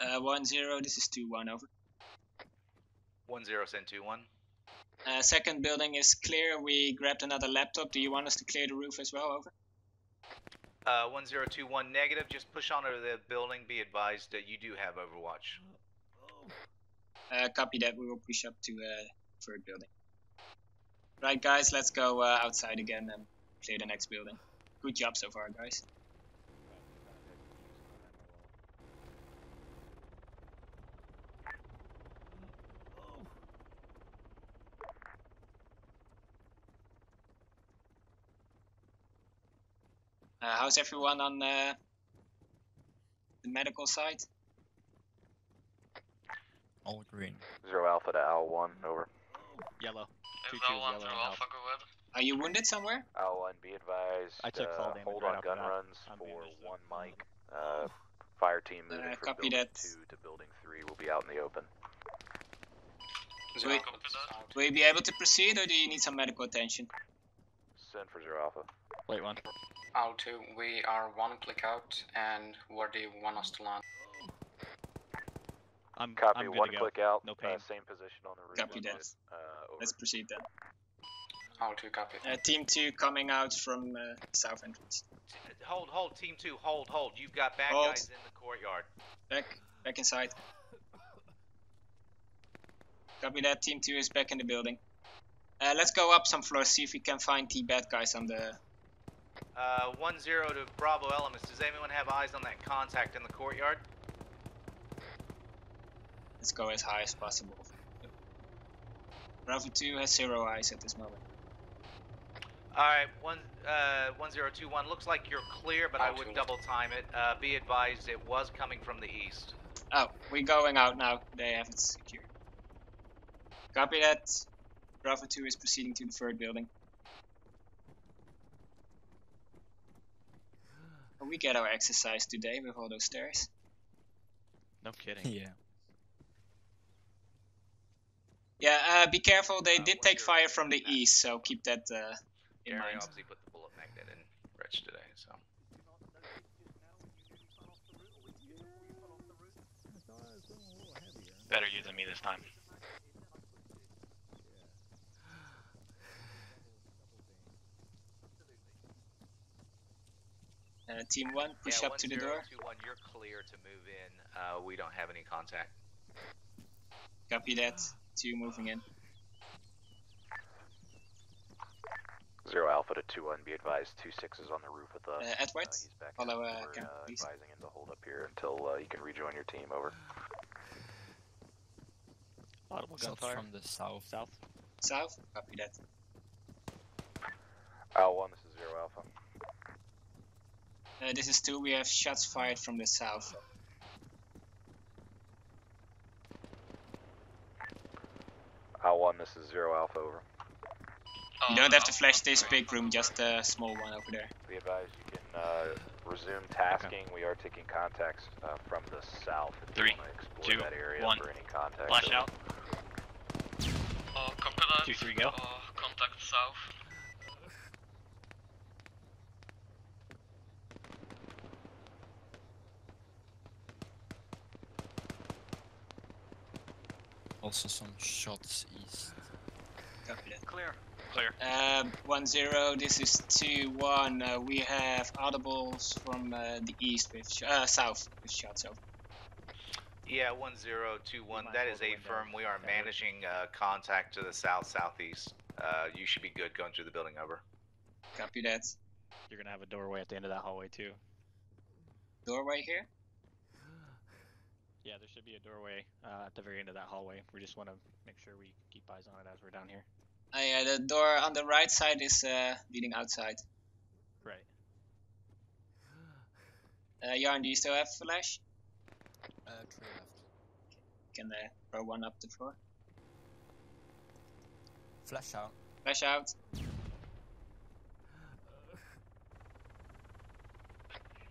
Uh, one zero, this is two one, over. One zero, send two one. Uh, second building is clear, we grabbed another laptop. Do you want us to clear the roof as well, over? Uh, one zero two one negative, just push on over the building, be advised that you do have overwatch. Uh, copy that, we will push up to uh, third building. Right guys, let's go uh, outside again and clear the next building. Good job so far guys. Uh, how's everyone on uh, the medical side? All green. Zero alpha to owl one, over. Yellow. Two, two, yellow alpha, alpha. Are you wounded somewhere? Owl one, be advised. I took uh, hold on right gun runs I'm for one mic. Uh, fire team moving uh, from building that. two to building three will be out in the open. Will, will you be able to proceed or do you need some medical attention? Send for zero alpha. Wait one. Owl two, we are one click out, and where do you want us to land? I'm Copy, I'm one click go. out, no pain. Uh, same position on the roof. Copy that. Uh, Let's proceed then. Owl two, copy. Uh, team two coming out from uh, south entrance. Hold, hold, Team two, hold, hold. You've got bad hold. guys in the courtyard. Back, back inside. Copy that, Team two is back in the building. Uh, let's go up some floors, see if we can find the bad guys on the... Uh, one zero to Bravo Elements. Does anyone have eyes on that contact in the courtyard? Let's go as high as possible. Bravo two has zero eyes at this moment. Alright, one, uh, one zero two one, looks like you're clear, but I would double time it. Uh, be advised, it was coming from the east. Oh, we're going out now. They haven't secured. Copy that. Bravo two is proceeding to the third building. Well, we get our exercise today with all those stairs. No kidding. Yeah. Yeah, uh, be careful, they uh, did take fire from the now? east, so keep that uh, in mind. Obviously put the bullet magnet in Rich today, so... Better you than me this time. Uh, team one, push yeah, up one, to the door. Two, one, you're clear to move in, uh, we don't have any contact. Copy that. Two moving in. Zero Alpha to two one. Be advised, two six is on the roof with us. Uh, Edward, uh, he's back. Follow, uh, We're, uh, advising him to hold up here until uh, you can rejoin your team. Over. Audible gunfire from the south. South. South. Copy that. Owl one, this is Zero Alpha. Uh, this is two. We have shots fired from the south. Owl one, this is Zero Alpha, over. You don't have to flash this big room, just the small one over there. Be advised, you can uh, resume tasking. Okay. We are taking contacts uh, from the south. Three, two, that area one. For any contact, flash so. out. Uh, contact, two, three, go. Uh, contact south. Also some shots east. Copy that. Clear. Clear. Um, one zero. This is two one. Uh, we have audibles from uh, the east with sh uh, south with shots over. Yeah, one zero two one. That is a firm. We are managing uh, contact to the south southeast. Uh, you should be good going through the building. Over. Copy that. You're gonna have a doorway at the end of that hallway too. Doorway here. Yeah, there should be a doorway uh, at the very end of that hallway. We just want to make sure we keep eyes on it as we're down here. Oh yeah, the door on the right side is uh, leading outside. Right. Uh, Yarn, do you still have flash? Uh, three left. Okay. Can uh, throw one up the floor. Flash out. Flash out.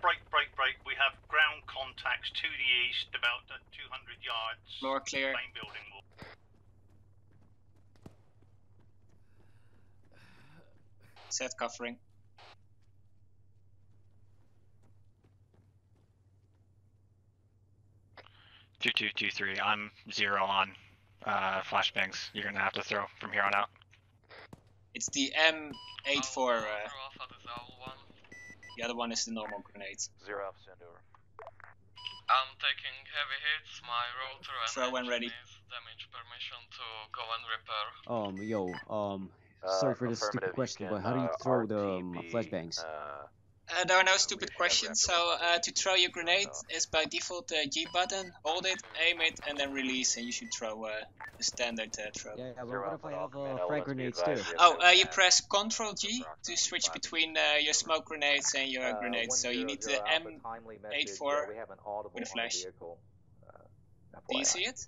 Break, break, break. We have ground contacts to the east, about two hundred yards. Floor clear. Main building wall. Set covering. Two, two, two, three. I'm zero on uh, flashbangs. You're gonna have to throw from here on out. It's the M eighty-four. Uh, The other one is the normal grenades. Zero up, send over. I'm taking heavy hits, my rotor and throw when ready. Damage permission to go and repair. Um, yo, um, uh, sorry for the stupid question, can, but how do you uh, throw R T B, the um, flashbangs? Uh, uh, there are no stupid questions, so uh, to throw your grenade uh, is by default the uh, G button, hold it, aim it, and then release, and you should throw uh, a standard uh, throw. Yeah, yeah, well, what if I have uh, frag grenades too? Oh, uh, you press Control G to switch between uh, your smoke grenades and your uh, grenades, so you need the M eighty-four with a flash. Do you see it?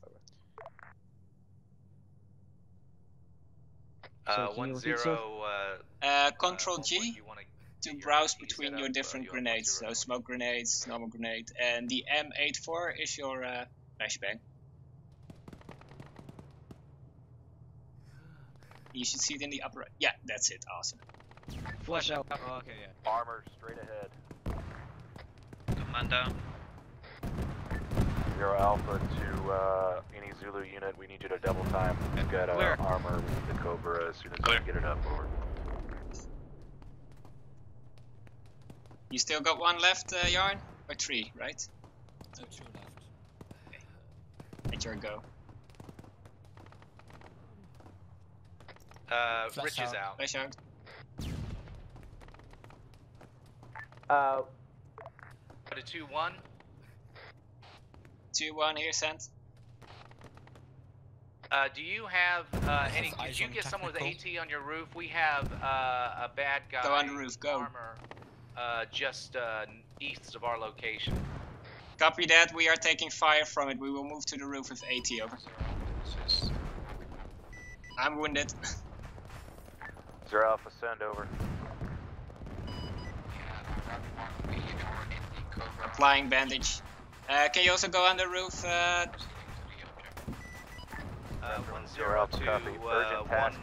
Uh, one zero, uh, uh, Control G. To browse between your different grenades, so smoke grenades, normal grenade, and the M eighty-four is your uh, flashbang. You should see it in the upper right. Yeah, that's it, awesome. Flash out. Oh, okay, yeah. Armor straight ahead. Commando. Zero Alpha to uh, any Zulu unit, we need you to double time. We've got uh, armor, we need the Cobra as soon as we can get it up, over. You still got one left, uh, Yarn? Or three, right? No, two left. Okay. At your go. Uh, Rich is out. Flash out. Uh, to two one. Two one here, sent. Uh, do you have uh, any? Did you get someone with A T on your roof? We have uh, a bad guy. Go on the roof. Go. Armor, uh, just uh, east of our location. Copy that. We are taking fire from it. We will move to the roof with AT. Over. I'm wounded. Zero Alpha, send over. Applying bandage. Uh, can you also go on the roof? Uh, Uh, one zero two uh, one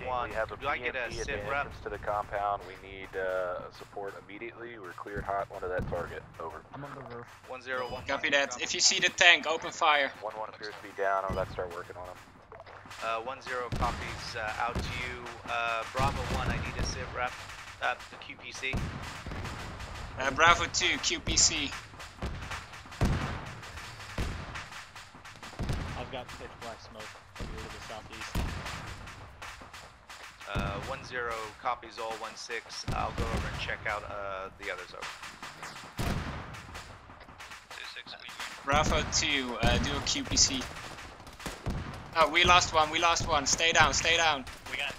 one. Do I get a sit rep to the compound? We need uh, support immediately. We're cleared hot onto that target. Over. I'm on the roof. One zero one. Copy that. If you see the tank, open fire. One one appears to be down. I'm about to start working on him. Uh, one zero copies uh, out to you. Uh, Bravo one. I need a sit rep. Uh, the Q P C. Uh, Bravo two. Q P C. I've got pitch black smoke. Southeast. Uh, one zero copies all one six. I'll go over and check out uh, the others over. Two six. Bravo two, uh, do a Q P C. Oh, we lost one. We lost one. Stay down. Stay down. We got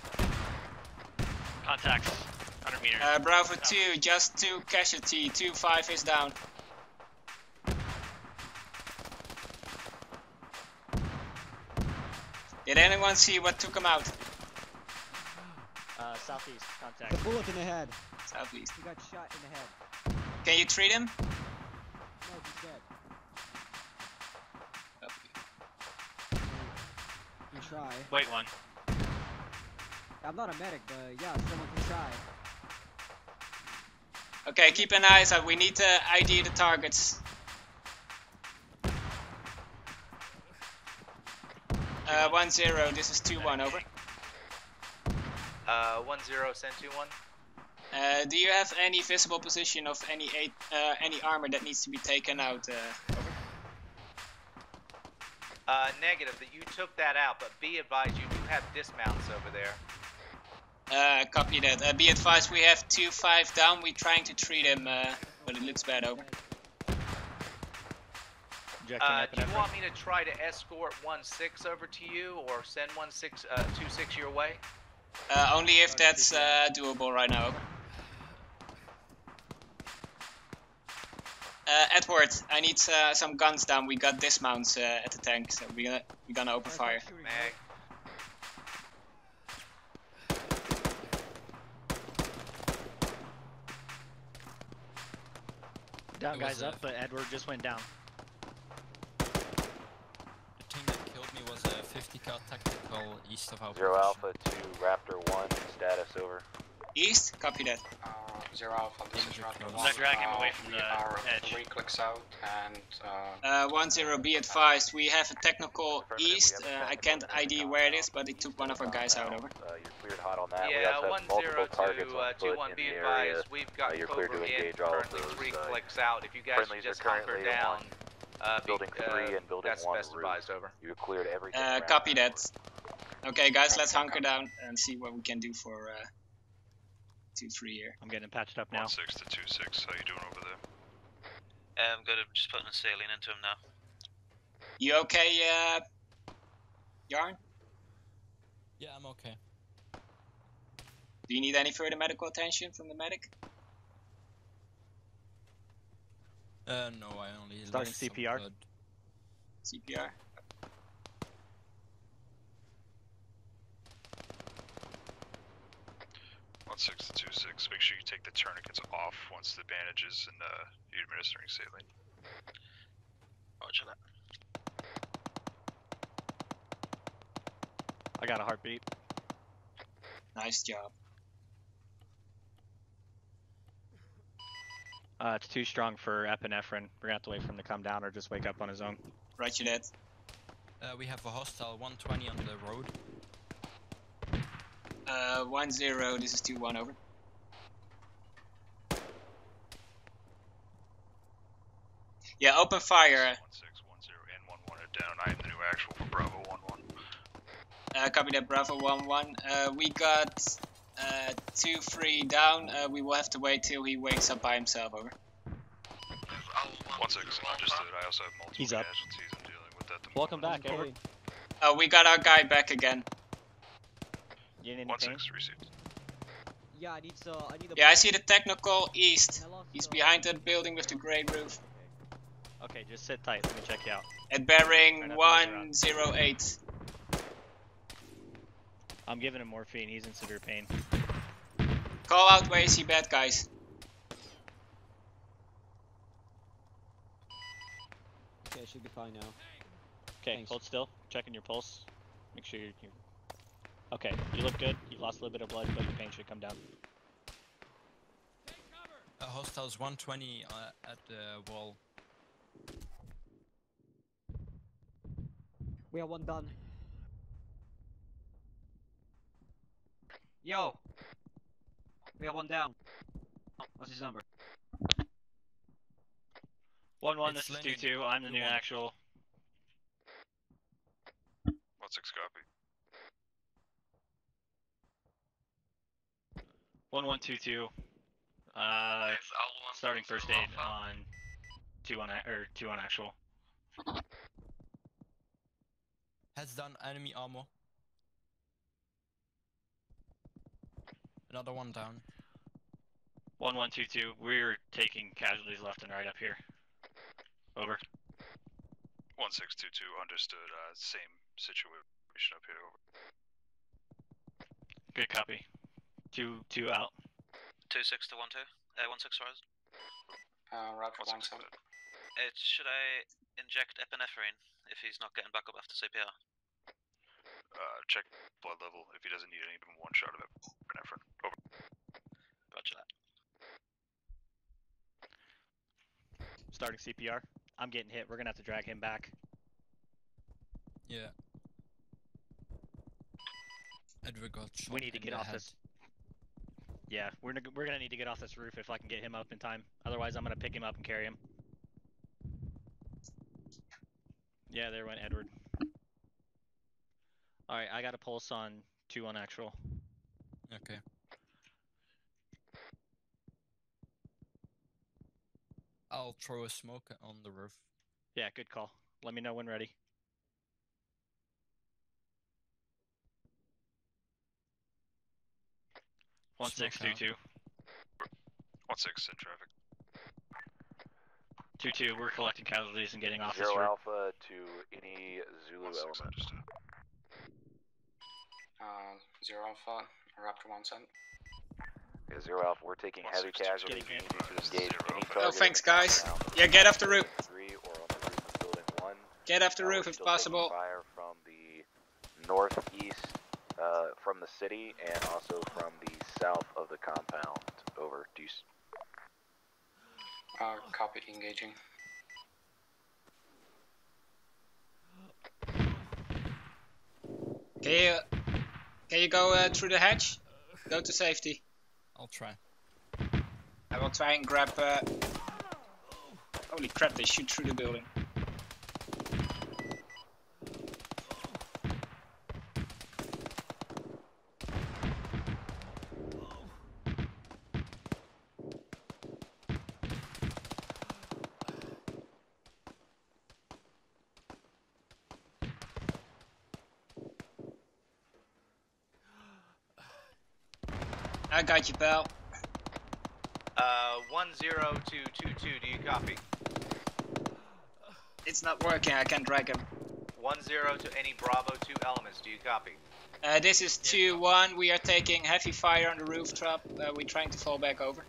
contacts. one hundred meters. Uh, Bravo down. two, just two casualty. Two five is down. Did anyone see what took him out? Uh, southeast, contact. The bullet in the head. Southeast. He got shot in the head. Can you treat him? No, he's dead. Okay. You try. Wait one. I'm not a medic, but yeah, someone can try. Okay, keep an eye out. We need to I D the targets. Uh, one zero. This is two one. Over. Uh, one zero. Send two one. Uh, do you have any visible position of any eight, uh, any armor that needs to be taken out? Uh, over. Uh, negative. That you took that out, but be advised you do have dismounts over there. Uh, copy that. Uh, be advised we have two five down. We're trying to treat him, uh, but it looks bad. Over. Uh, do you effort. want me to try to escort one six over to you or send one six, uh, two six your way? Uh, only if that's uh, doable right now. Uh, Edward, I need uh, some guns down. We got dismounts uh, at the tank, so we're gonna, we're gonna open fire. Mag. Down guys up, but Edward just went down. fifty cal tactical east of our zero Alpha to Raptor one, status over. East, copy that. Uh, zero Alpha, this is Raptor one. Drag him away from the edge. Three clicks out and... Uh, uh, one zero, be advised, we have a technical east. Uh, I can't I D where it is, but it took one of our guys out, over. Uh, you're cleared hot on that. Yeah, one zero to uh, two one, be advised, we've got Cobra in, currently three clicks out. If you guys should just hunker down. Uh, building be, three uh, and building that's one. That's specified, over. You cleared everything. Uh, copy that. Okay, guys, let's hunker down and see what we can do for uh, two, three here. I'm getting patched up now. One six to two six. How you doing over there? I'm um, good. I'm just putting a saline into him now. You okay, uh, Yarn? Yeah, I'm okay. Do you need any further medical attention from the medic? Uh, no, I only starting C P R. C P R. One six to two six. Make sure you take the tourniquets off once the bandages and uh, you're administering saline. Roger that. I got a heartbeat. Nice job. Uh, it's too strong for epinephrine. We're gonna have to wait for him to come down or just wake up on his own. Right, Juliet. Uh, we have a hostile one twenty on the road. Uh, one zero. This is two one over. Yeah, open fire. One six one zero and one one are down. I am the new actual for Bravo one one. Uh, copy that, Bravo one one. Uh, we got. Uh, two, three down. Uh, we will have to wait till he wakes up by himself. Over. one six, understood. I also have multiple He's up. Casualties. I'm dealing with that. Welcome back, Avery. Uh, we got our guy back again. one six, received. Yeah, I need so I need. Yeah, I see the technical east. He's behind that building with the grey roof. Okay, just sit tight. Let me check you out. At bearing one zero eight. I'm giving him morphine. He's in severe pain. Call out where you see bad guys. Okay, should be fine now. Okay, Thanks. Hold still. Checking your pulse. Make sure you're. you're... Okay, you look good. You lost a little bit of blood, but your pain should come down. Uh, hostiles one twenty uh, at the wall. We are one done. Yo! We are one down. What's his number? one one, this is two two. I'm the new actual. one six, copy. one one two two, uh, starting first aid on two one, or two one actual. Heads down, enemy armor. Another one down. one one two two, we're taking casualties left and right up here. Over. one six two two, understood, uh, same situation up here, over. Good copy. Two, two out. Two six to one two. Uh, one six rise. Uh, Roger one seven. Uh, should I inject epinephrine if he's not getting back up after C P R? Uh, check blood level if he doesn't need any one shot of epinephrine. Over. Roger that. Starting C P R. I'm getting hit. We're gonna have to drag him back. Yeah. Edward got shot. We need to get off this. Yeah, we're, we're gonna need to get off this roof if I can get him up in time. Otherwise, I'm gonna pick him up and carry him. Yeah, there went Edward. Alright, I got a pulse on two one actual. Okay. I'll throw a smoke on the roof. Yeah, good call. Let me know when ready. One six two two. One six in traffic. Two two. We're collecting casualties and getting off this route. Zero alpha to any Zulu element. Uh, zero alpha. Raptor one cent. Yeah, zero alpha. We're taking heavy casualties. No thanks, guys. Yeah, get off the roof. Get off the roof if possible. Fire from the northeast. Uh, from the city and also from the south of the compound. Over. Do you... Uh, copy. Engaging. Can you, can you go uh, through the hatch? Go to safety. I'll try. I will try and grab... Uh... Holy crap, they shoot through the building. I got you, pal. Uh, one zero two two two, do you copy? It's not working, I can't drag him. one zero to any Bravo two elements, do you copy? Uh, this is two one, we are taking heavy fire on the rooftop, uh, we're trying to fall back over.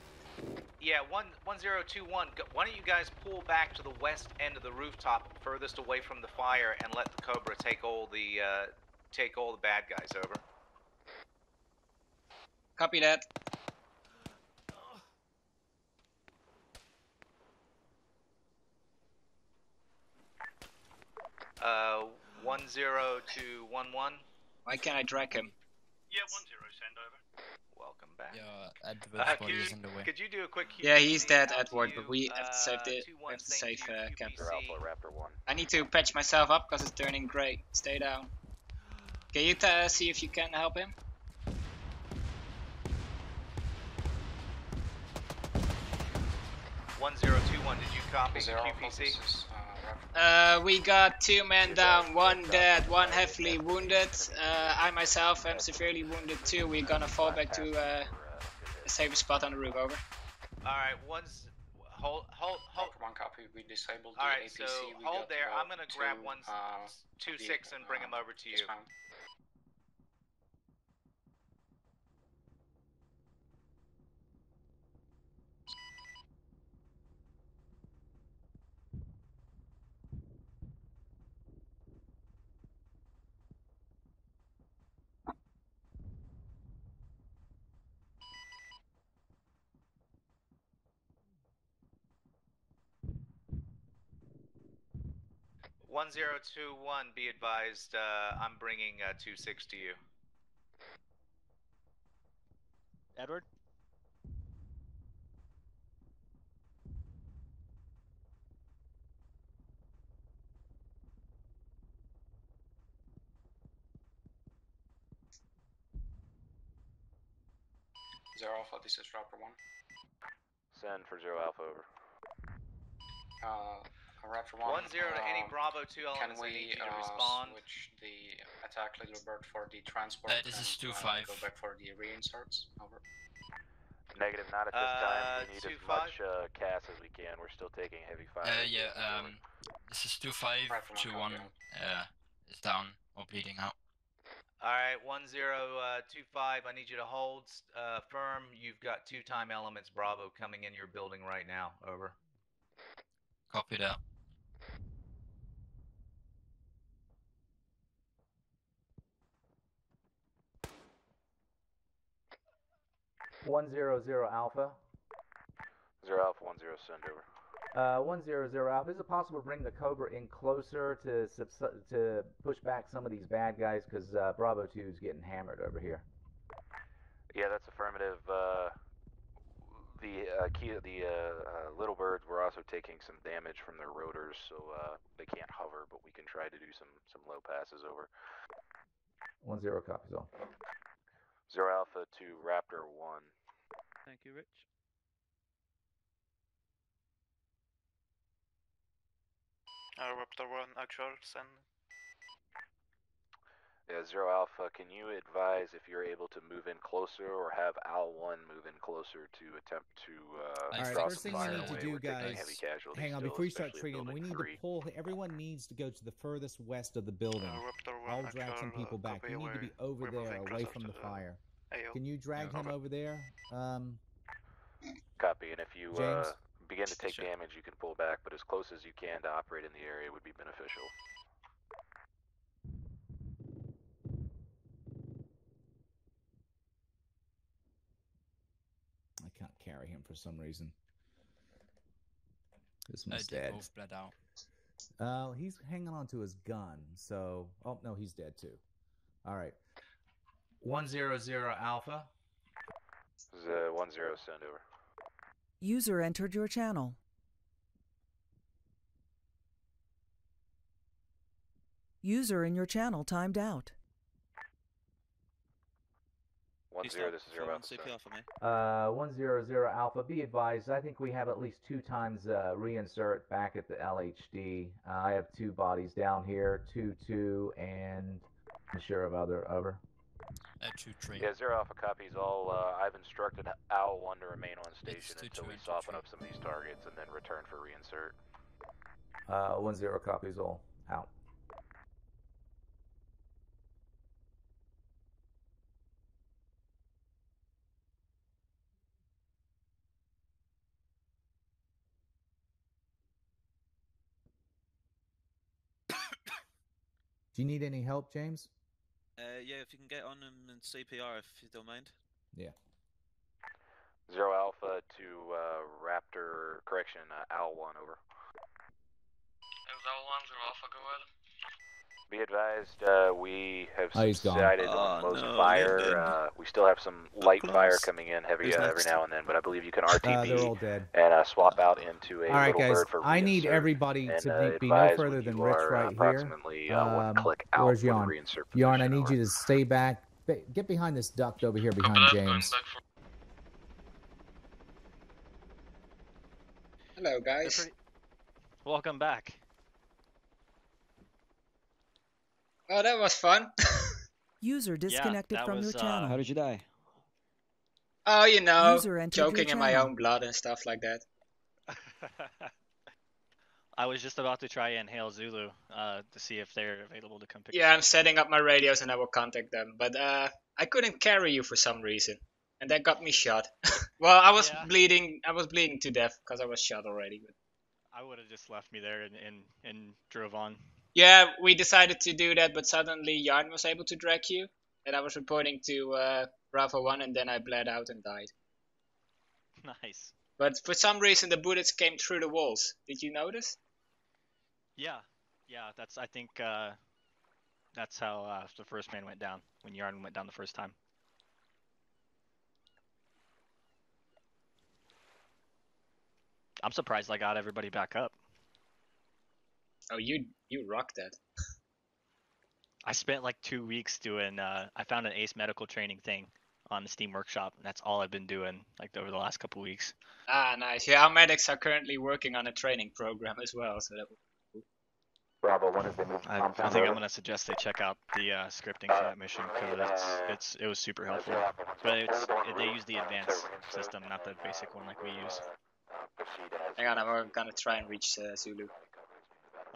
Yeah, one zero two one, why don't you guys pull back to the west end of the rooftop, furthest away from the fire, and let the Cobra take all the, uh, take all the bad guys, over. Copy that. Uh, one zero to one one. Why can't I drag him? Yeah, one zero. Send over. Welcome back. Yeah, uh, could, is in the way. Could you do a quick? Q P C yeah, he's dead, Edward, but we have to save the uh, we have to save uh, Captain Alpha Raptor one. I need to patch myself up because it's turning grey. Stay down. Can you uh, see if you can help him? one zero two one, did you copy Q P C? Uh, we got two men down, one dead, one heavily wounded. Uh, I myself am severely wounded too. We're gonna fall back to uh, a safer spot on the roof, over. Alright, one's... Hold, hold, hold. One copy, we disabled the A P C. Alright, so hold there, I'm gonna grab one two six and bring him over to you. one zero two one, be advised, uh, I'm bringing uh, two six to you. Edward? Zero Alpha, this is Raptor one. Send for Zero Alpha, over. Uh... Raptor one, one zero to um, any Bravo two elements. Can we uh, respond? Switch the attack Lilibird for the transport? Uh, this is two five. Go back for the reinserts. Over. Negative, not at this uh, time. We need as five. Much uh, C A S as we can. We're still taking heavy fire. Uh, yeah. Um, this is two five two one. Uh, is down or bleeding out. All right, one zero uh, two five. I need you to hold uh, firm. You've got two time elements Bravo coming in your building right now. Over. Copy that. One zero zero alpha. Zero alpha one zero send over. Uh, one zero zero alpha. Is it possible to bring the Cobra in closer to to push back some of these bad guys? Because uh, Bravo two is getting hammered over here. Yeah, that's affirmative. Uh, the uh, key, the uh, uh, little birds were also taking some damage from their rotors, so uh, they can't hover, but we can try to do some some low passes over. One zero copies all. Zero Alpha to Raptor one. Thank you, Rich. Uh, Raptor one, actual send. Yeah, Zero Alpha, can you advise if you're able to move in closer or have Al one move in closer to attempt to uh, All right, draw first some thing we need to do, guys, hang on, before you start treating them, we need three. to pull, everyone needs to go to the furthest west of the building. Uh, I'll drag some people back. You need to be over there, away from the fire. A O. Can you drag yeah, him right. over there? Um, Copy, and if you uh, begin to take sure. damage, you can pull back, but as close as you can to operate in the area would be beneficial. Can't carry him for some reason. This one's dead. Both bled out. Uh, he's hanging on to his gun, so... Oh, no, he's dead too. Alright. one zero zero Alpha. one zero, send over. User entered your channel. User in your channel timed out. One zero, this is zero alpha. Uh, one zero zero alpha. Be advised, I think we have at least two times uh, reinsert back at the L H D. Uh, I have two bodies down here, two two, and I'm sure of other over. Uh, two three. Yeah, Zero Alpha copies all. Uh, I've instructed Owl one to remain on station two, until two, we two, soften two, up some of these targets and then return for reinsert. Uh, one zero copies all out. Do you need any help, James? Uh, yeah, if you can get on him and C P R, if you don't mind. Yeah. Zero Alpha to uh, Raptor, correction, uh, Owl one, over. Is Owl one, Zero Alpha, go ahead. Be advised, uh, we have oh, subsided oh, on most no, fire. Uh, we still have some light fire coming in heavy uh, every now and then, but I believe you can R T B uh, and uh, swap out into a all right, little guys, bird for I reinsert. Need everybody and, to uh, be no further than Rich right uh, approximately, here. Uh, one um, click out where's Yarn? Reinsert Yarn, I need or... you to stay back. Get behind this duct over here behind James. Hello, guys. Pretty... Welcome back. Oh, that was fun. User disconnected yeah, from was, your channel. Uh, How did you die? Oh, you know, joking in my own blood and stuff like that. I was just about to try and hail Zulu uh, to see if they're available to come pick yeah, up. Yeah, I'm setting up my radios and I will contact them. But uh, I couldn't carry you for some reason. And that got me shot. Well, I was yeah. bleeding I was bleeding to death because I was shot already. But... I would have just left me there and, and, and drove on. Yeah, we decided to do that, but suddenly Yarn was able to drag you. And I was reporting to uh, Bravo one and then I bled out and died. Nice. But for some reason the bullets came through the walls. Did you notice? Yeah, yeah, that's, I think uh, that's how uh, the first man went down, when Yarn went down the first time. I'm surprised I got everybody back up. Oh, you you rocked that. I spent like two weeks doing, uh, I found an ACE medical training thing on the Steam Workshop, and that's all I've been doing like over the last couple weeks. Ah, nice. Yeah, our medics are currently working on a training program as well, so that would be cool. Bravo, when is the I, I think over? I'm going to suggest they check out the uh, scripting uh, for that mission, because it's, it's, it was super helpful. But it's, it, they use the advanced system, not the basic one like we use. Hang on, I'm going to try and reach uh, Zulu.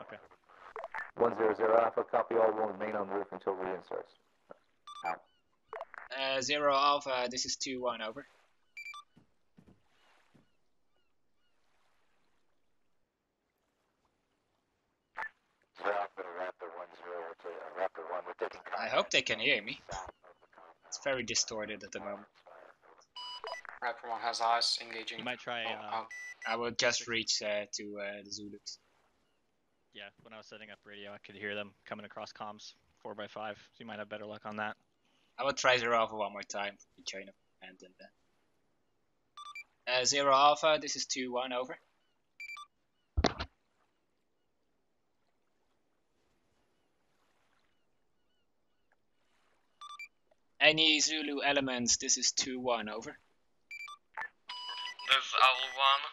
Okay. one zero zero Alpha, copy, all one remain on the roof until reinserts. Out. Uh, zero Alpha, this is two one, over. I hope they can hear me. It's very distorted at the moment. Raptor one has eyes, engaging. You might try. Uh, oh. I will just reach uh, to uh, the Zulus. Yeah, when I was setting up radio, I could hear them coming across comms, four by five, so you might have better luck on that. I will try Zero Alpha one more time, the chain of hand and then. Uh, Zero Alpha, this is two one, over. Any Zulu elements, this is two one, over. This is Owl one.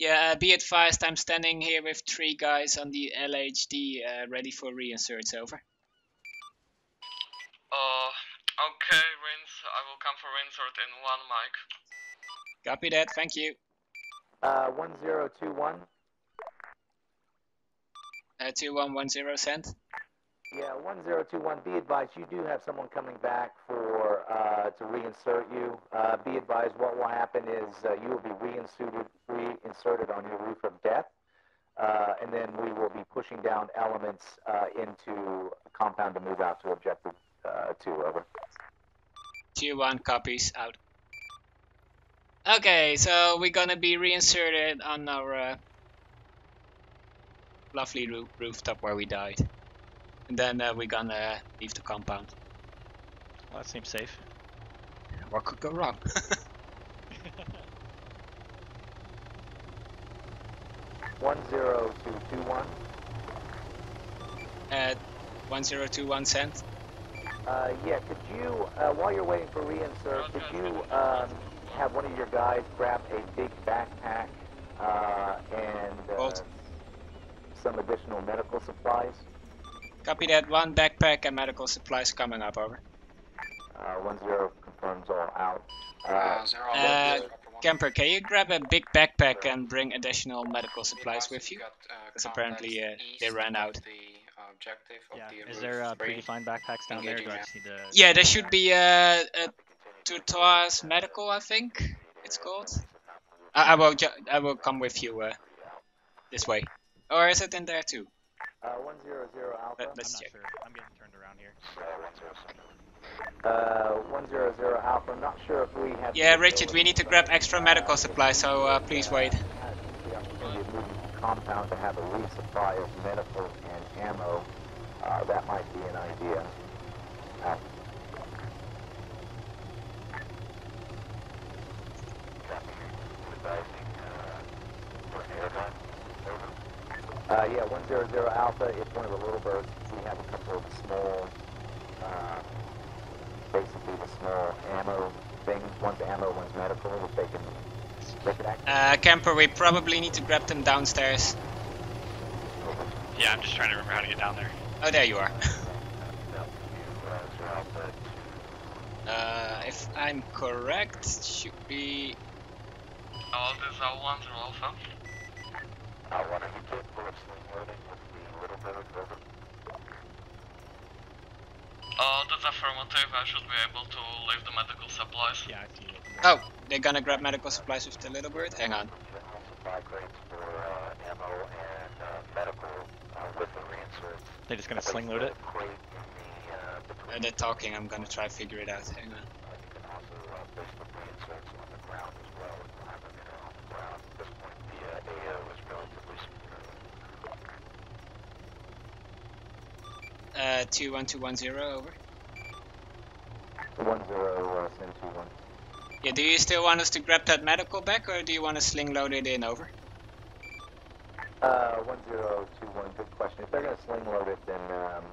Yeah, uh, be advised, I'm standing here with three guys on the L H D, uh, ready for reinserts, over. Uh, okay, Rins, I will come for reinsert in one mic. Copy that, thank you. Uh, one zero two one. Uh, two one one zero, send. Yeah, one zero two one, be advised, you do have someone coming back for, uh, to reinsert you. Uh, be advised, what will happen is uh, you will be reinserted, reinserted on your roof of death, uh, and then we will be pushing down elements uh, into compound to move out to objective uh, two, over. two one, copies, out. Okay, so we're gonna be reinserted on our uh, lovely roof rooftop where we died. And then uh, we're gonna leave the compound. Well, that seems safe. What could go wrong? one zero two two one. Uh, one zero two one, send. Uh, yeah, could you, uh, while you're waiting for reinsert, could you um, have one of your guys grab a big backpack uh, and uh, some additional medical supplies? Copy that, one backpack and medical supplies coming up, over. Uh, one zero confirms all out. Uh, uh, zero uh, zero. Kemper, can you grab a big backpack zero. and bring additional medical supplies with you? Because uh, apparently uh, they ran out. The objective of yeah. the Is there uh, predefined backpacks down Engaging there? Do I just need to... Yeah, there should be a, a Tutoas Medical, I think it's called. I, I, will, ju I will come with you uh, this way. Or is it in there too? Uh, one zero zero alpha. Let, let's I'm not check. Sure. I'm getting turned around here. Uh, one zero zero alpha. I'm not sure if we have. Yeah, Richard, we need to grab extra medical supplies, so uh, please wait. Compound to have a resupply of medical and ammo. Uh, that might be an idea. Uh, yeah, one zero zero Alpha is one of the little birds. We have a couple of small, uh, basically the small ammo things. One's ammo, one's medical, which they can Uh, Camper, we probably need to grab them downstairs. Yeah, I'm just trying to remember how to get down there. Oh, there you are. uh, if I'm correct, should be... All these all ones are all fun. I want to keep it with the little bit of cover. Oh, that's affirmative. I should be able to leave the medical supplies. Yeah, I see it. Oh, they're gonna grab medical supplies with the little bird? Hang on. They're just gonna sling load it? Uh, they're talking, I'm gonna try to figure it out. Hang on. Uh, two one two one zero over. One zero uh, send two one. Yeah, do you still want us to grab that medical back, or do you want to sling load it in over? Uh, one zero two one. Good question. If they're gonna sling load it, then um,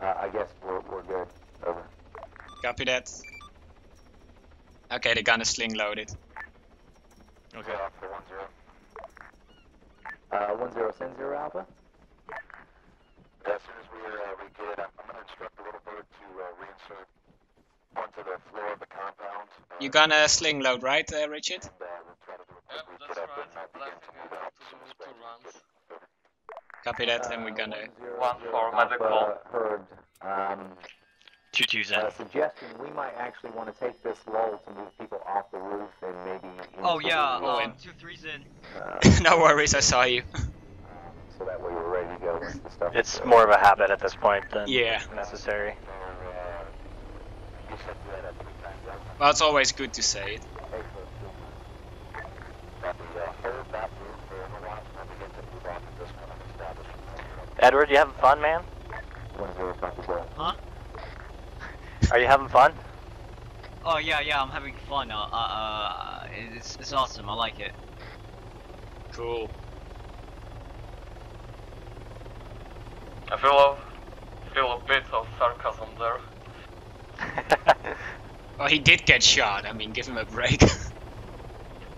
uh, I guess we're we're good. Over. Copy that. Okay, they're gonna sling load it. Okay. Uh, for one zero. Uh, one zero send zero alpha. As soon as we, uh, we get it, I'm, I'm going to instruct the little bird to uh, reinsert onto the floor of the compound. Uh, You're going to sling load, right, uh, Richard? And, uh, we'll try to do it yep, that's right. I'm glad to move out to move two runs. Copy that, then uh, we're going to... One for medical. Heard. Um, two twos in. Uh, suggestion, we might actually want to take this lull to move people off the roof and maybe... Oh, yeah, oh, um, two threes in. Uh, no worries, I saw you. So that way we're ready to go once the stuff It's is more of a habit at this point than yeah. necessary. Well, it's always good to say it. Edward, you having fun, man? Huh? Are you having fun? Oh, yeah, yeah, I'm having fun. Uh, uh, it's, it's awesome, I like it. Cool. I feel a, feel a bit of sarcasm there. Well, he did get shot, I mean, give him a break. uh,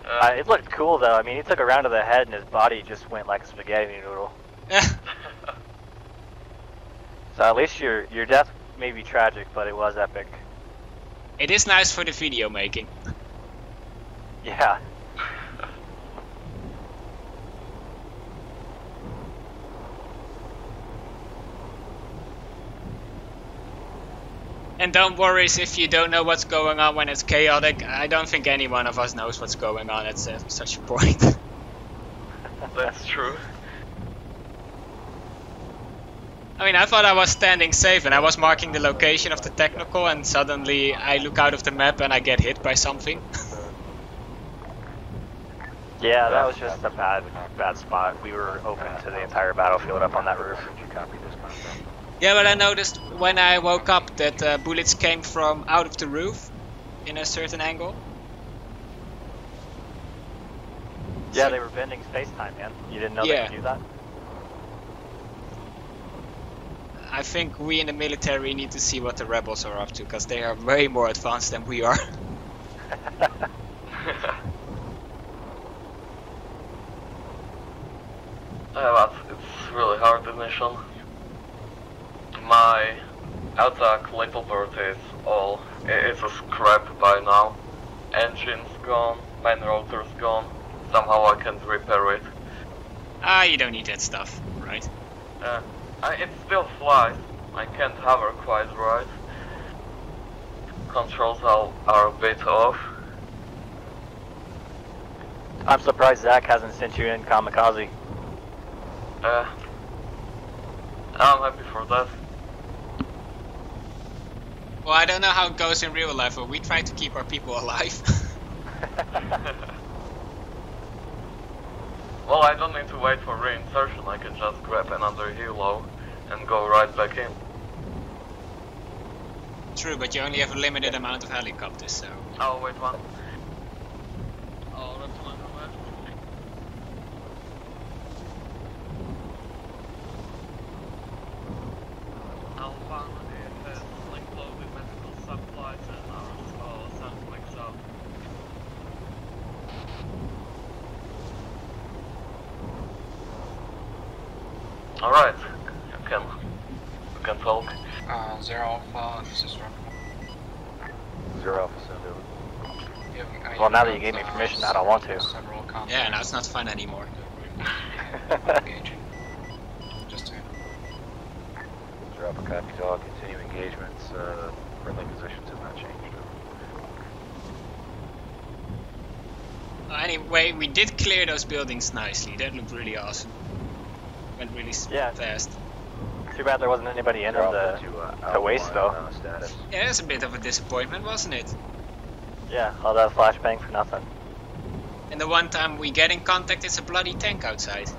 uh, it looked cool though, I mean, he took a round to the head and his body just went like a spaghetti noodle. So at least your, your death may be tragic, but it was epic. It is nice for the video making. Yeah. And don't worry if you don't know what's going on when it's chaotic. I don't think any one of us knows what's going on at such a point. That's true. I mean, I thought I was standing safe and I was marking the location of the technical and suddenly I look out of the map and I get hit by something. Yeah, that was just a bad, bad spot. We were open to the entire battlefield up on that roof. Yeah, but I noticed when I woke up that uh, bullets came from out of the roof in a certain angle. Yeah, so they were bending space-time, man. You didn't know yeah. they could do that? I think we in the military need to see what the rebels are up to, because they are way more advanced than we are. Yeah, it's really hard, the mission. My attack little bird is all, it's a scrap by now. Engine's gone, main rotor's gone, somehow I can't repair it. Ah, you don't need that stuff, right? Uh, I, it still flies, I can't hover quite right. Controls are, are a bit off. I'm surprised Zach hasn't sent you in kamikaze. Uh, I'm happy for that. Well, I don't know how it goes in real life, but we try to keep our people alive. Well, I don't need to wait for reinsertion, I can just grab another helo and go right back in. True, but you only have a limited amount of helicopters, so... Oh, wait one. Oh, that's one. Alright, you can, you can talk. Uh, zero Alpha, this is Raptor. Zero Alpha, so do it. Yeah, well, now that you gave me permission, uh, I don't want to. Yeah, now it's not fun anymore. Engage. Just two. Zero Alpha, copy dog, continue engagements. Uh, friendly positions have not changed. Anyway, we did clear those buildings nicely. That looked really awesome. Went really yeah. fast. Too bad there wasn't anybody in on the, to, uh, the waste though. Uh, yeah, that's a bit of a disappointment, wasn't it? Yeah, all that flashbang for nothing. And the one time we get in contact, it's a bloody tank outside.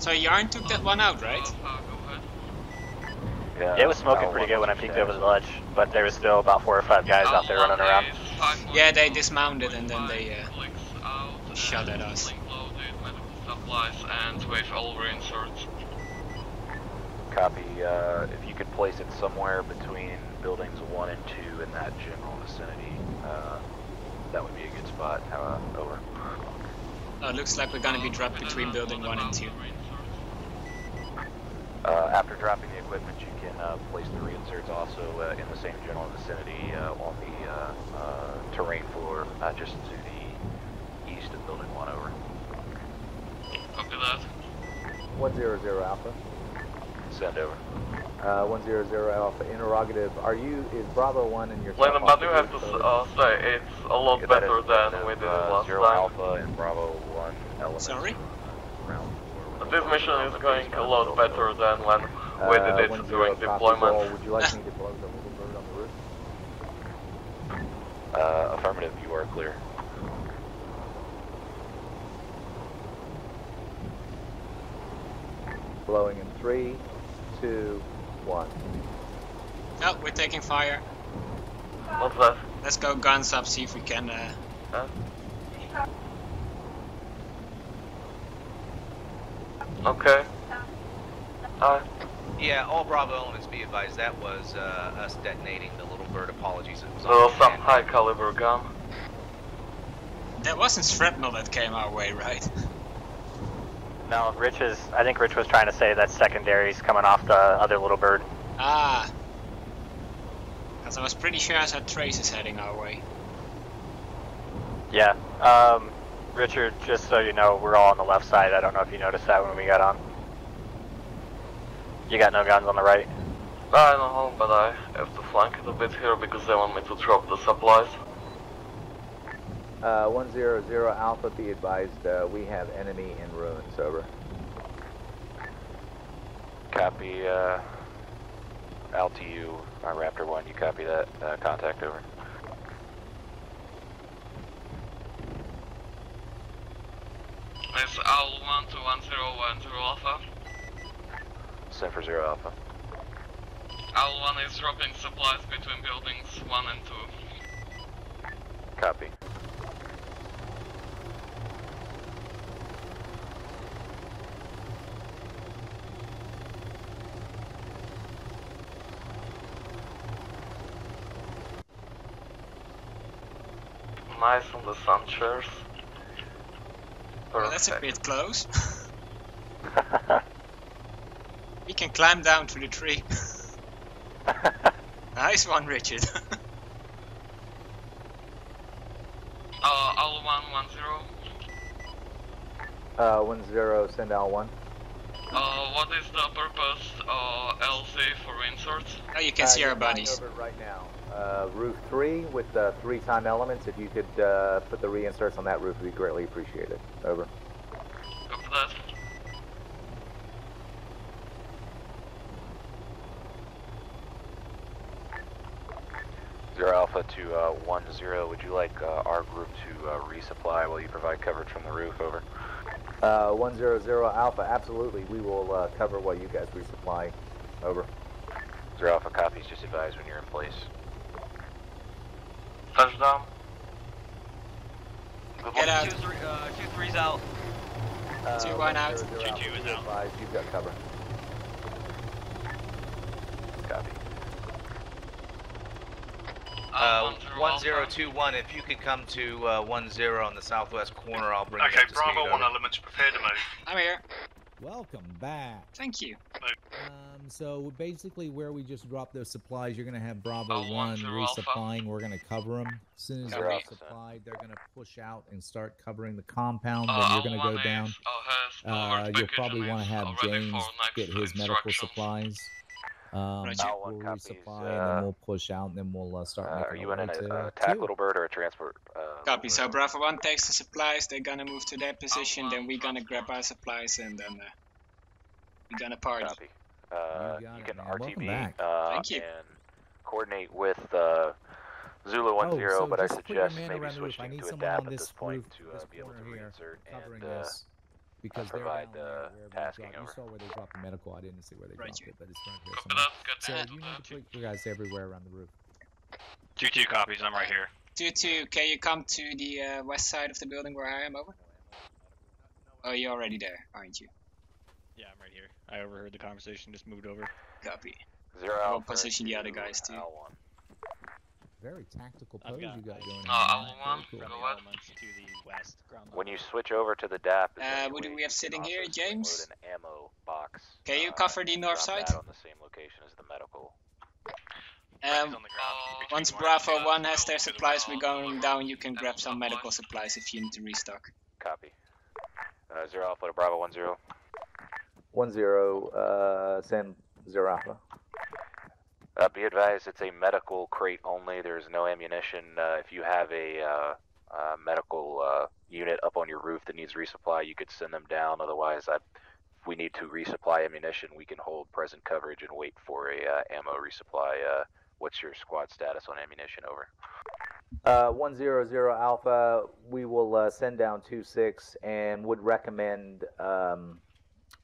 So Yarn took that one out, right? Yeah, it was smoking pretty good when I peeked over the ledge, but there was still about four or five guys out there running around. Yeah, they dismounted and then they uh, shot at us. Copy. Uh, if you could place it somewhere between buildings one and two in that general vicinity, uh, that would be a good spot. Uh, over. Oh, it looks like we're gonna be dropped between building one and two. Uh, after dropping the equipment, you can uh, place the reinserts also uh, in the same general vicinity uh, on the uh, uh, terrain floor, uh, just to the east of building one over. Copy that. One zero zero Alpha. Send over. Uh, one zero zero Alpha. Interrogative. Are you? Is Bravo one in your? Lennon, but you have to uh, say it's a lot yeah, better is, than uh, we did uh, last zero time. Alpha and Bravo one. Elements. Sorry. This mission is going a lot better than when we did it during deployment. Would you like me to blow the little bird on the roof? Uh, affirmative, you are clear. Blowing in three, two, one. Oh, we're taking fire. What's that? Let's go guns up, see if we can... Uh... Huh? Okay. Uh, yeah, all Bravo elements be advised, that was uh, us detonating the little bird, apologies. It was oh, some high caliber gun. That wasn't shrapnel that came our way, right? No, Rich is, I think Rich was trying to say that secondary's coming off the other little bird. Ah. Because I was pretty sure I saw traces heading our way. Yeah, um... Richard, just so you know, we're all on the left side. I don't know if you noticed that when we got on. You got no guns on the right? I don't know, but I have to flank it a bit here because they want me to drop the supplies. Uh, one zero zero Alpha, be advised, uh, we have enemy in ruins, over. Copy, uh, L T U, uh, Raptor one, you copy that, uh, contact, over. This Owl one to one zero one zero Alpha. Send for zero Alpha. Owl one is dropping supplies between buildings one and two. Copy. Nice on the sun chairs. Well, that's a bit close. We can climb down to the tree. Nice one, Richard. uh, Owl one, one zero. Uh, one zero, send Owl one. Uh, what is the purpose uh, L Z for inserts? Oh, you can uh, see our bodies. Over right now. Uh, roof three with the uh, three time elements. If you could uh, put the reinserts on that roof, we'd greatly appreciate it. Over. Go for that. Zero Alpha to uh, one zero. Would you like uh, our group to uh, resupply while you provide coverage from the roof? Over. Uh, one zero zero Alpha. Absolutely, we will uh, cover while you guys resupply. Over. Zero Alpha copies. Just advise when you're in place. Touchdown. Get out. Two, three, uh, two three's out. Uh, two one out. Two two is out. Five, you've got cover. Copy. Uh, Uh, one zero two one, if you could come to uh, one zero on the southwest corner, I'll bring okay, you up to Bravo speed. Okay, Bravo one elements, prepare to move. I'm here. Welcome back. Thank you. Um, so basically where we just dropped those supplies, you're going to have Bravo oh, one resupplying. Alpha. We're going to cover them. As soon as they're supplied, they're going to push out and start covering the compound. Then uh, you're going to go down. Uh, uh, you'll probably want to have James get his medical supplies. Um, right. We'll resupply, uh, and then we'll push out, and then we'll uh, start making uh, Are you in an attack, Little Bird, or a transport? Uh, Copy. So Bravo one takes the supplies, they're gonna move to their position, oh, then we're gonna grab our supplies, and then uh, we're gonna party. Copy. Uh, you, you can it, R T B uh, Thank you. and coordinate with uh, Zulu one oh, zero, so but I suggest maybe switching to a D A P at this point to uh, be able to reinsert and uh, because uh, provide uh, the tasking over. You saw where they dropped the medical, I didn't see where they right dropped you. it, but it's right here somewhere. So you need to put you guys everywhere around the roof. two two copies, I'm right here. two two, can you come to the uh, west side of the building where I am, over? Oh, you're already there, aren't you? Yeah, I'm right here. I overheard the conversation, just moved over. Copy. Zero I'll Alpha position the other guys too. L one. Very tactical pose got, you got going. Uh, on. Cool. When you switch over to the D A P, uh, what do we have sitting here, James? An ammo box. Can you cover uh, the north side? On the same location as the medical. Um, on the uh, once Bravo one has their supplies, we're going down. You can grab some medical supplies if you need to restock. Copy. Uh, zero Alpha to Bravo one zero. One zero. Uh, send zero Alpha. Uh, be advised, it's a medical crate only. There's no ammunition. Uh, if you have a uh, uh, medical uh, unit up on your roof that needs resupply, you could send them down. Otherwise, I, if we need to resupply ammunition, we can hold present coverage and wait for a uh, ammo resupply. Uh, what's your squad status on ammunition? Over. Uh, one zero zero Alpha. We will uh, send down two six and would recommend um,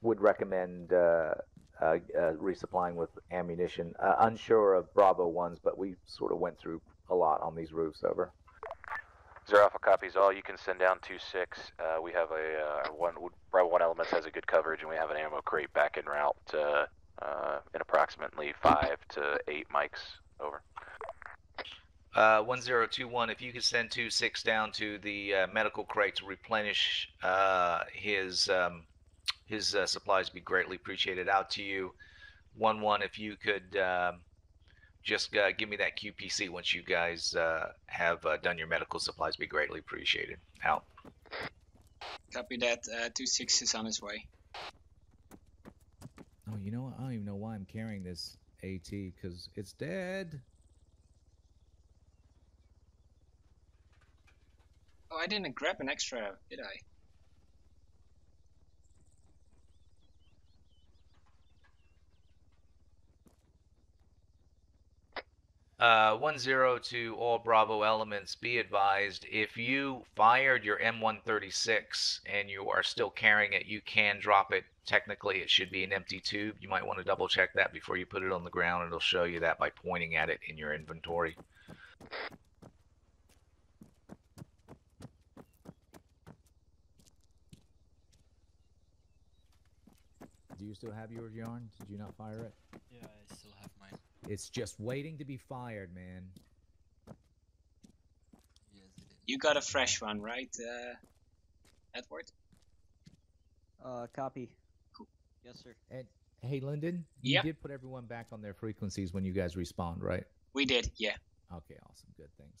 would recommend. Uh, Uh, uh, resupplying with ammunition. Uh, unsure of Bravo ones, but we sort of went through a lot on these roofs, over. Zero Alpha copies all. You can send down two six. Uh, we have a uh, one Bravo one elements has a good coverage, and we have an ammo crate back in route uh, uh, in approximately five to eight mics, over. Uh, one zero two one. If you could send two six down to the uh, medical crate to replenish uh, his. Um, His uh, supplies would be greatly appreciated. Out to you, one one. If you could um, just uh, give me that Q P C once you guys uh, have uh, done your medical supplies, would be greatly appreciated. Out. Copy that. Uh, two six is on his way. Oh, you know what? I don't even know why I'm carrying this AT because it's dead. Oh, I didn't grab an extra, did I? Uh, one zero to all Bravo elements. Be advised, if you fired your M one thirty-six and you are still carrying it, you can drop it. Technically, it should be an empty tube. You might want to double check that before you put it on the ground. It'll show you that by pointing at it in your inventory. Do you still have yours, Yarn? Did you not fire it? Yeah, I still have mine. It's just waiting to be fired, man. You got a fresh one, right, uh, Edward? Uh, copy. Cool. Yes, sir. And, hey, Lyndon, yep. You did put everyone back on their frequencies when you guys respawned, right? We did, yeah. Okay, awesome. Good, thanks.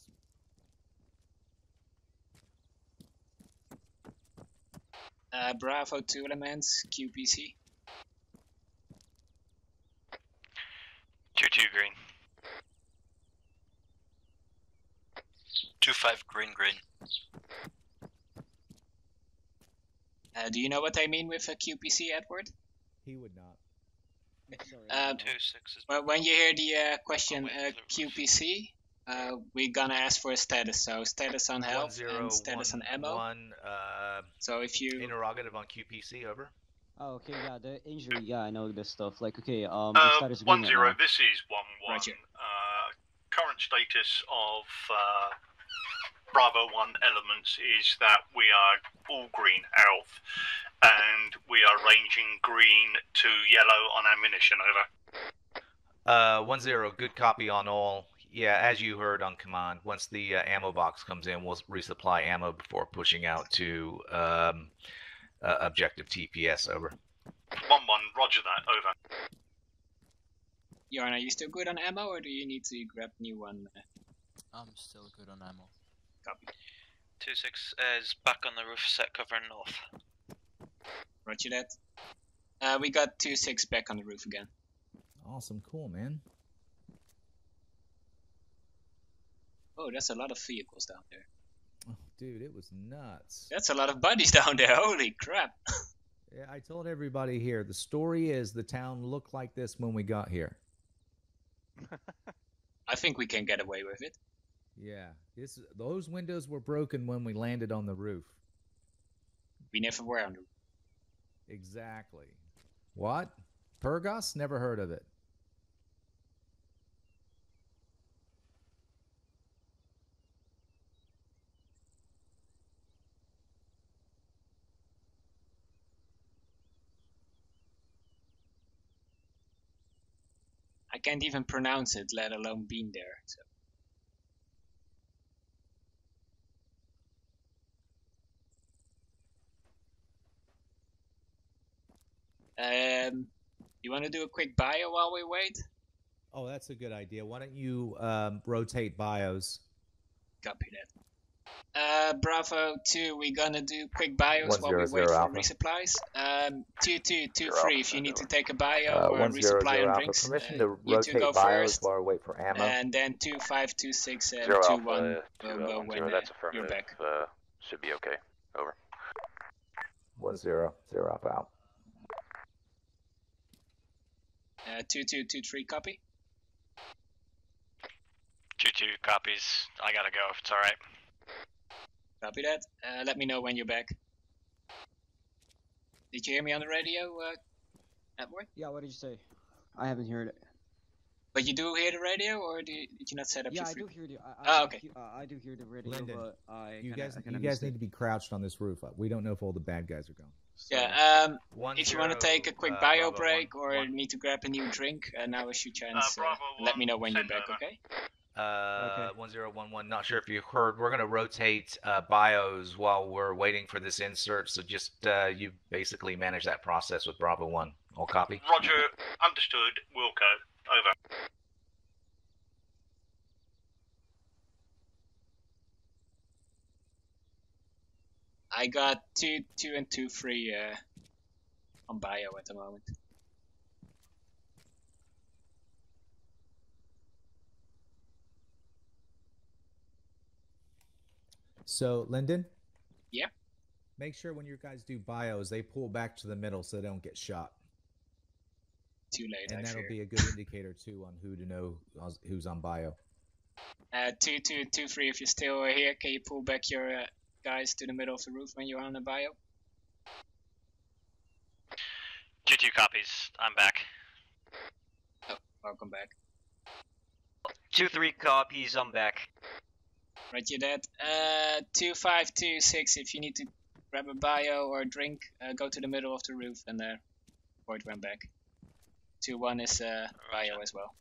Uh, Bravo two elements, Q P C. two two green. two five green green. Uh, do you know what I mean with a Q P C, Edward? He would not. Uh, well, when you hear the uh, question uh, Q P C, uh, we're gonna ask for a status. So status on health one, zero, and status one, on ammo. One, uh, so if you interrogative on Q P C, over. Oh, okay, yeah, the injury, yeah, I know this stuff. Like, okay, um... Uh, one zero, this is one one. Roger. Uh, current status of uh, Bravo one elements is that we are all green health, and we are ranging green to yellow on ammunition, over. Uh, one zero, good copy on all. Yeah, as you heard on command, once the uh, ammo box comes in, we'll resupply ammo before pushing out to um, uh, objective T P S, over. one one, roger that, over. Yoran, are you still good on ammo, or do you need to grab new one? I'm still good on ammo. Copy. two six is back on the roof, set covering north. Roger that. Uh, we got two six back on the roof again. Awesome, cool, man. Oh, that's a lot of vehicles down there. Oh, dude, it was nuts. That's a lot of bodies down there, holy crap. Yeah, I told everybody here, the story is the town looked like this when we got here. I think we can get away with it. Yeah, this, those windows were broken when we landed on the roof. We never were on the roof. Exactly. What? Pyrgos? Never heard of it. I can't even pronounce it, let alone been there. So. Um, you want to do a quick bio while we wait? Oh, that's a good idea. Why don't you um, rotate bios? Copy that. Uh, Bravo two, we're gonna do quick bios while we wait for resupplies. Um, two two two three, if you need to take a bio or resupply on drinks, permission to rotate bios while we wait for ammo. And then two five two six and two one will go when you're back. Uh, should be okay. Over. one zero, zero up out. Uh, two two two three, copy. two two copies. I gotta go if it's alright. Copy that. Uh, let me know when you're back. Did you hear me on the radio, uh, Edward? Yeah, what did you say? I haven't heard it. But you do hear the radio, or do you, did you not set up yeah, your... Yeah, I do hear the... I, oh, okay. I, uh, I do hear the radio, Linden, but I... You kinda, guys, I kinda you guys need to be crouched on this roof. We don't know if all the bad guys are gone. So. Yeah, um, one, if you zero, want to take a quick uh, bio Bravo, break, one, or one. need to grab a new drink, uh, now is your chance. Uh, Bravo, uh, one, let me know when you're back, over. okay? Uh, okay. one zero one one, not sure if you heard, we're going to rotate uh, bios while we're waiting for this insert, so just uh, you basically manage that process with Bravo one. All copy? Roger, understood, will go, over. I got two two and two three uh, on bio at the moment. So, Linden? Yeah? Make sure when your guys do bios, they pull back to the middle so they don't get shot. Too late, And I that'll fear. be a good indicator, too, on who to know who's on bio. Uh, two, two, two, three, if you're still here, can you pull back your uh, guys to the middle of the roof when you're on the bio? Two, two copies. I'm back. Oh, welcome back. Two, three copies. I'm back. Roger that. Uh, two five two six, if you need to grab a bio or a drink, uh, go to the middle of the roof and uh, board went back. two one is uh, bio as well.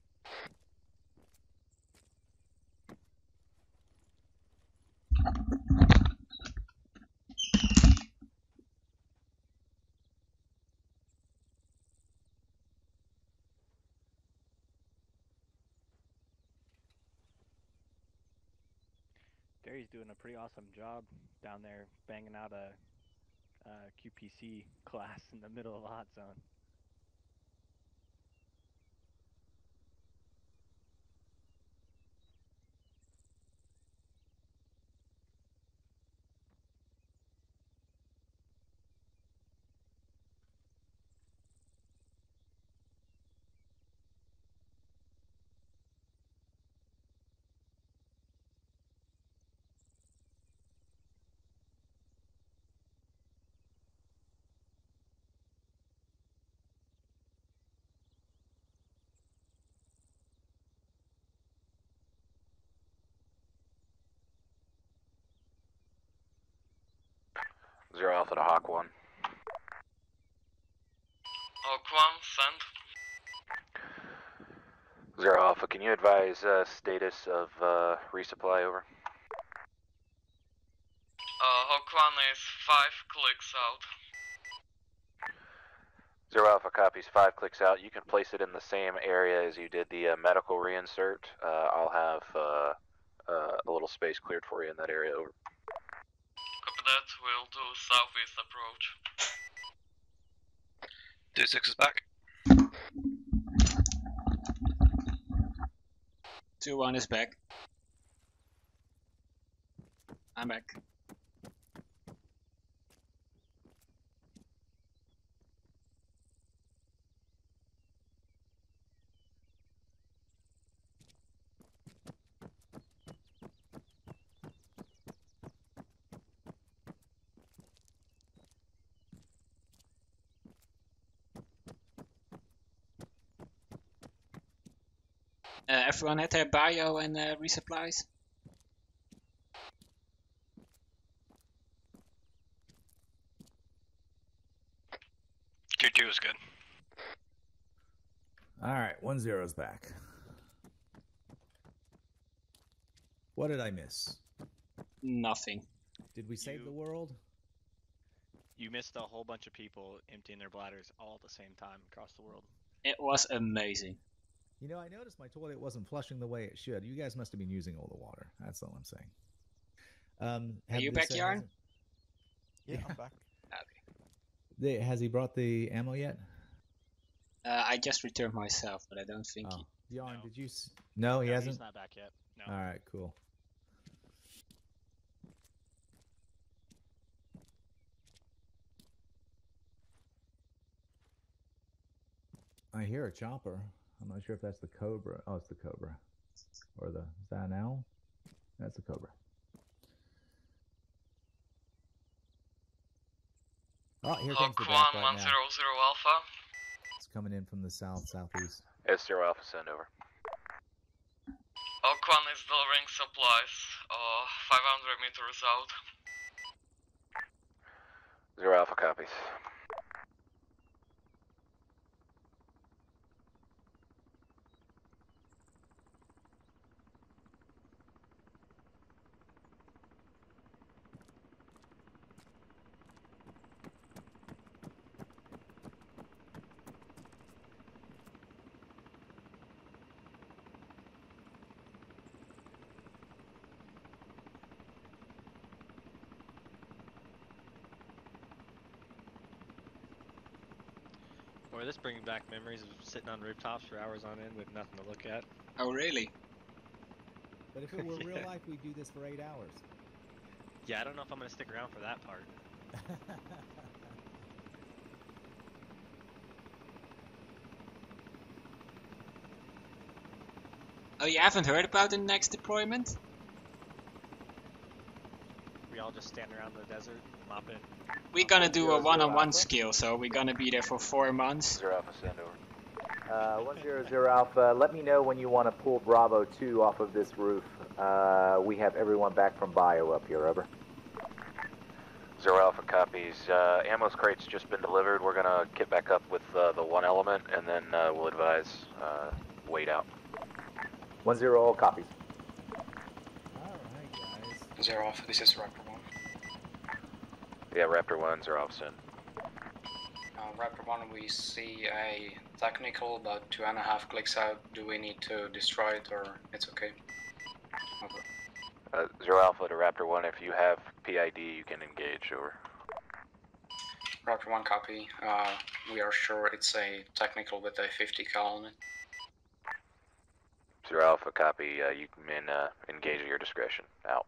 He's doing a pretty awesome job down there, banging out a, a Q P C class in the middle of the hot zone. Zero Alpha to Hawk one. Hawk one, send. zero Alpha, can you advise uh, status of uh, resupply, over? Uh, Hawk one is five clicks out. Zero Alpha copies, five clicks out. You can place it in the same area as you did the uh, medical reinsert. Uh, I'll have uh, uh, a little space cleared for you in that area, over. Copy that, we'll do southeast approach. Two six is back. Two one is back. I'm back. Uh, everyone had their bio and uh, resupplies? Q two is good. Alright, one zero is back. What did I miss? Nothing. Did we save you, the world? You missed a whole bunch of people emptying their bladders all at the same time across the world. It was amazing. You know, I noticed my toilet wasn't flushing the way it should. You guys must have been using all the water. That's all I'm saying. Um, are you back, Yarn? Yeah, yeah, I'm back. Okay. They, has he brought the ammo yet? Uh, I just returned myself, but I don't think oh. he... Yarn, no. did you... S no, he no, hasn't? He's not back yet. No. All right, cool. I hear a chopper. I'm not sure if that's the Cobra. Oh, it's the Cobra. Or the... Is that an owl? That's the Cobra. Oh, here comes the Hawk one, one zero zero Alpha. It's coming in from the south, southeast. It's zero Alpha, send over. Hawk one is delivering supplies, uh, five hundred meters out. Zero Alpha copies. Boy, this brings back memories of sitting on rooftops for hours on end with nothing to look at. Oh, really? But if it were yeah. real life, we'd do this for eight hours. Yeah, I don't know if I'm going to stick around for that part. Oh, you haven't heard about the next deployment? We all just stand around the desert, mopping. We're gonna do a one-on-one skill, so we're gonna be there for four months. Zero Alpha, send over. Uh, one zero zero Alpha. Let me know when you want to pull Bravo two off of this roof. Uh, we have everyone back from bio up here. Over. Zero Alpha copies. Uh, ammo's crate's just been delivered. We're gonna get back up with uh, the one element, and then uh, we'll advise uh, wait out. One zero all copies. All right, guys. Zero Alpha. This is Raptor one. Yeah, Raptor ones are off soon. Uh, Raptor one, we see a technical about two and a half clicks out. Do we need to destroy it, or it's okay? Over. Uh, Zero Alpha to Raptor one, if you have P I D, you can engage, over. Raptor one copy. Uh, we are sure it's a technical with a fifty cal on it. Zero Alpha copy. Uh, you can uh, engage at your discretion. Out.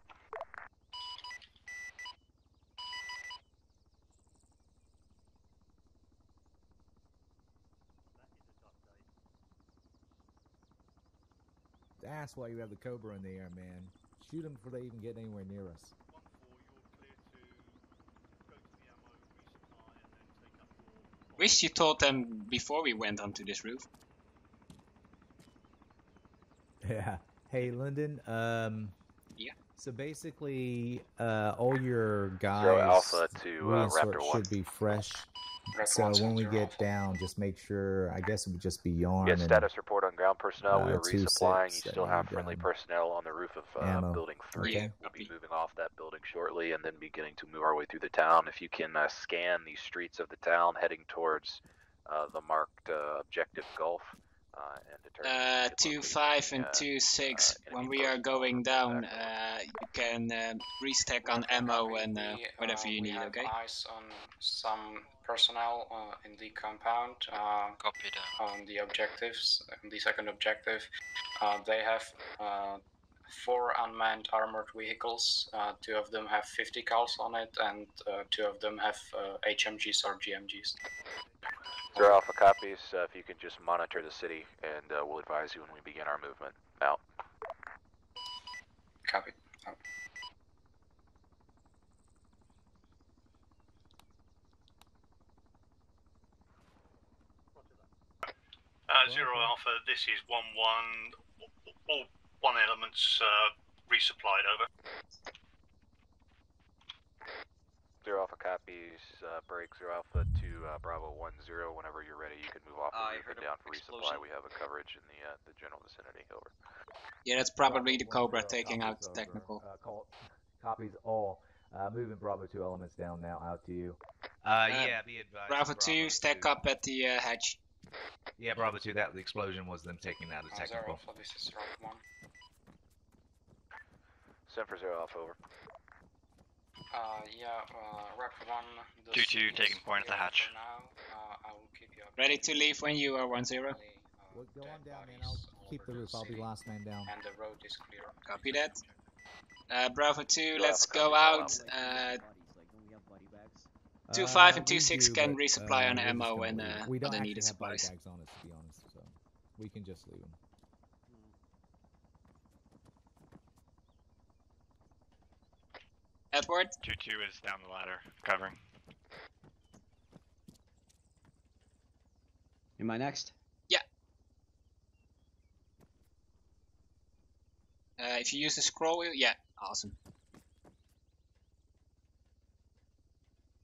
That's why you have the Cobra in the air, man. Shoot them before they even get anywhere near us. Wish you told them before we went onto this roof. Yeah. Hey, Lyndon. Um, yeah. So basically, uh, all your guys Zero Alpha to uh, Raptor one should be fresh. So when we get down, just make sure, I guess it would just be Yarn. Yeah, status report on ground personnel. Uh, we were resupplying. Six, you still have friendly down. personnel on the roof of uh, building three. Okay. We'll be moving off that building shortly and then beginning to move our way through the town. If you can uh, scan the streets of the town heading towards uh, the marked uh, objective Golf. Uh, and uh, two five and uh, two six. Uh, when we are going down, uh, you can uh, restack on ammo and uh, whatever you uh, need. Have okay. Eyes on some personnel uh, in the compound. Uh, Copy that. On the objectives, on the second objective, uh, they have uh, four unmanned armored vehicles. Uh, two of them have fifty cals on it, and uh, two of them have uh, H M Gs or G M Gs. Zero Alpha copies, uh, if you can just monitor the city, and uh, we'll advise you when we begin our movement. Out. Copy. Out. Uh, Zero Alpha, this is one one. All one elements uh, resupplied, over. Zero Alpha copies, uh, break Zero Alpha to uh, Bravo one zero. Whenever you're ready, you can move off and move it down for resupply. We have a coverage in the uh, the general vicinity. Over. Yeah, that's probably the Cobra taking out the technical. Uh, call, copies all. Uh, moving Bravo two elements down now. Out to you. Uh, uh yeah, be advised. Bravo, Bravo two, stack two. Up at the uh, hatch. Yeah, Bravo two. That the explosion was them taking out the technical. Uh, Zero Alpha, this is right one. Send for Zero Alpha. Over. Uh, yeah, uh, rep one. two two taking point at the hatch. Now. Uh, I will keep you ready to leave when you are one zero. Uh, we'll go on down, man. I'll keep the roof. I'll be last man down. And the road is clear. Copy that. Uh, Bravo two, Bravo, let's go out. Uh, two five uh, and two six can resupply uh, on ammo and uh, we don't other needed supplies. Bags on us, to be honest, so we can just leave them. Edward? two two is down the ladder, covering. Am I next? Yeah. Uh, if you use the scroll wheel, yeah, awesome.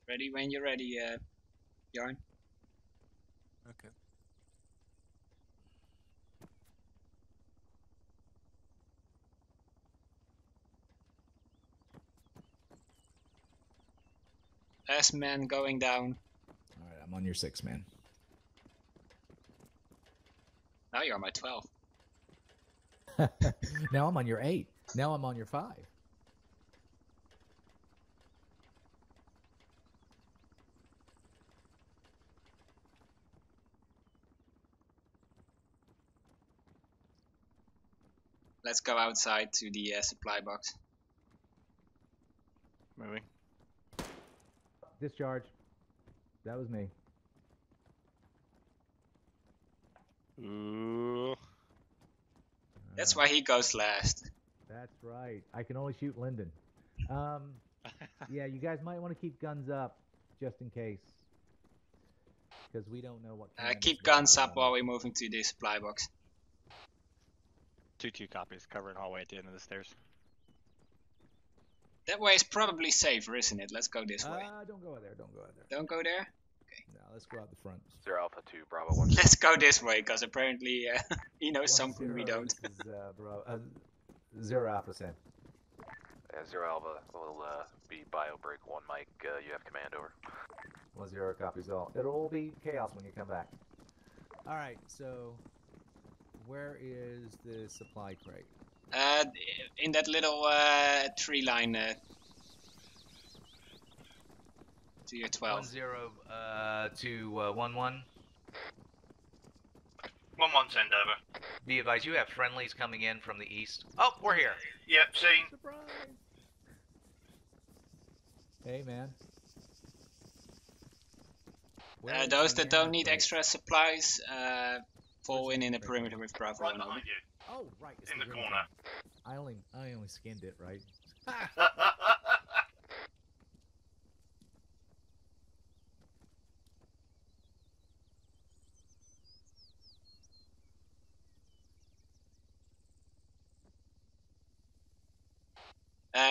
Ready when you're ready, uh, Yarn. Okay. S man going down. Alright, I'm on your six man. Now you're on my twelve. Now I'm on your eight. Now I'm on your five. Let's go outside to the uh, supply box. Moving. Discharge. That was me. Ooh. That's why he goes last. That's right. I can only shoot Lyndon. Um, yeah, you guys might want to keep guns up just in case, because we don't know what. Uh, keep guns up while we're moving to the supply box. Two two copies covering hallway at the end of the stairs. That way is probably safer, isn't it? Let's go this uh, way. Don't go there, don't go there. Don't go there? Okay. No, let's go out the front. Zero Alpha two, Bravo one. Let's go this way, because apparently uh, he knows one, something zero, we don't. Is, uh, bro, uh, zero Alpha, Sam. Uh, Zero Alpha will uh, be bio break one, Mike. Uh, you have command, over. One zero copies all. It'll all be chaos when you come back. Alright, so where is the supply crate? Uh, in that little uh, tree line uh, to your twelve. One zero uh, to uh, one one. One one send over. Be advised, you have friendlies coming in from the east. Oh, we're here. Yep, seen. Surprise. Hey man. Uh, those that don't need extra supplies uh, fall in in the perimeter with Bravo. Right behind you. Oh, right. It's in the, the corner. Room. I only, I only skinned it, right? uh,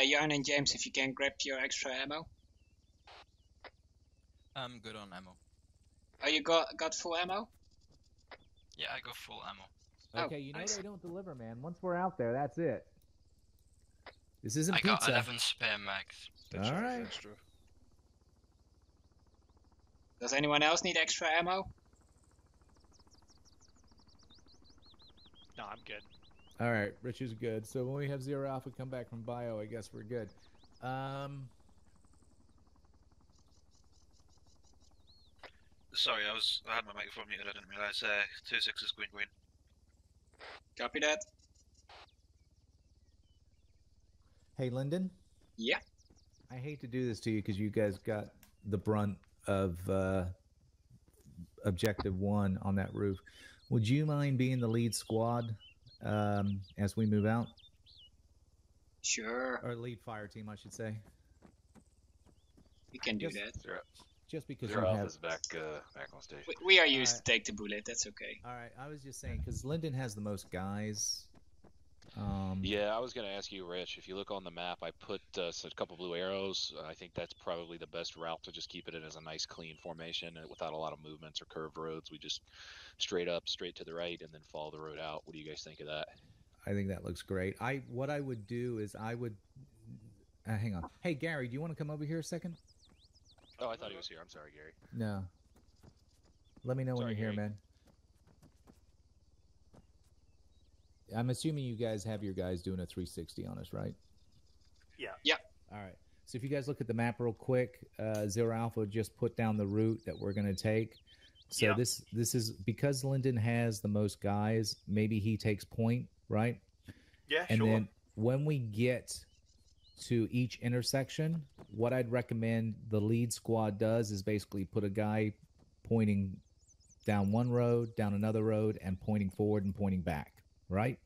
Yarn and James, if you can grab your extra ammo. I'm good on ammo. Oh, you got got full ammo? Yeah, I got full ammo. Okay, oh, you know nice. They don't deliver, man. Once we're out there, that's it. This isn't I pizza. I got eleven spare mags. All right. Extra. Does anyone else need extra ammo? No, I'm good. All right, Richie's good. So when we have Zero Alpha come back from bio, I guess we're good. Um... Sorry, I was I had my microphone muted. I didn't realize. Uh, two six is green green. Copy that. Hey, Lyndon. Yeah. I hate to do this to you because you guys got the brunt of uh, objective one on that roof. Would you mind being the lead squad um, as we move out? Sure. Or lead fire team, I should say. You can do that. Sure. Just because Zero you have back, uh, back on station. We, we are used right. to take the bullet. That's okay. All right, I was just saying because Lyndon has the most guys. Um, yeah, I was going to ask you, Rich. If you look on the map, I put uh, a couple blue arrows. I think that's probably the best route to just keep it in as a nice, clean formation without a lot of movements or curved roads. We just straight up, straight to the right, and then follow the road out. What do you guys think of that? I think that looks great. I what I would do is I would uh, hang on. Hey, Gary, do you want to come over here a second? Oh, I thought he was here. I'm sorry, Gary. No. Let me know sorry, when you're Gary. Here, man. I'm assuming you guys have your guys doing a three sixty on us, right? Yeah. Yeah. All right. So if you guys look at the map real quick, uh, Zero Alpha just put down the route that we're going to take. So yeah. this this is because Lyndon has the most guys, maybe he takes point, right? Yeah, and sure. And then when we get to each intersection, what I'd recommend the lead squad does is basically put a guy pointing down one road, down another road, and pointing forward and pointing back, right?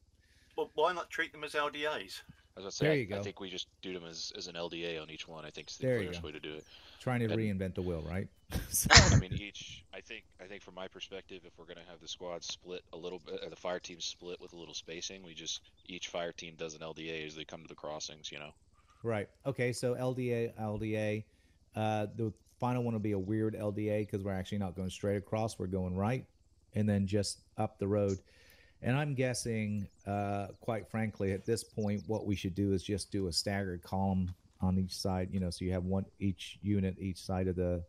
Well, why not treat them as L D As? As I say, there you I, go. I think we just do them as, as an L D A on each one. I think it's the there clearest way to do it. Trying to and, reinvent the wheel, right? So. I mean, each. I think. I think from my perspective, if we're going to have the squad split a little bit, or the fire team split with a little spacing, we just each fire team does an L D A as they come to the crossings, you know. Right. Okay. So L D A, L D A. Uh, the final one will be a weird L D A because we're actually not going straight across. We're going right, and then just up the road. And I'm guessing, uh, quite frankly, at this point, what we should do is just do a staggered column on each side. You know, so you have one each unit each side of the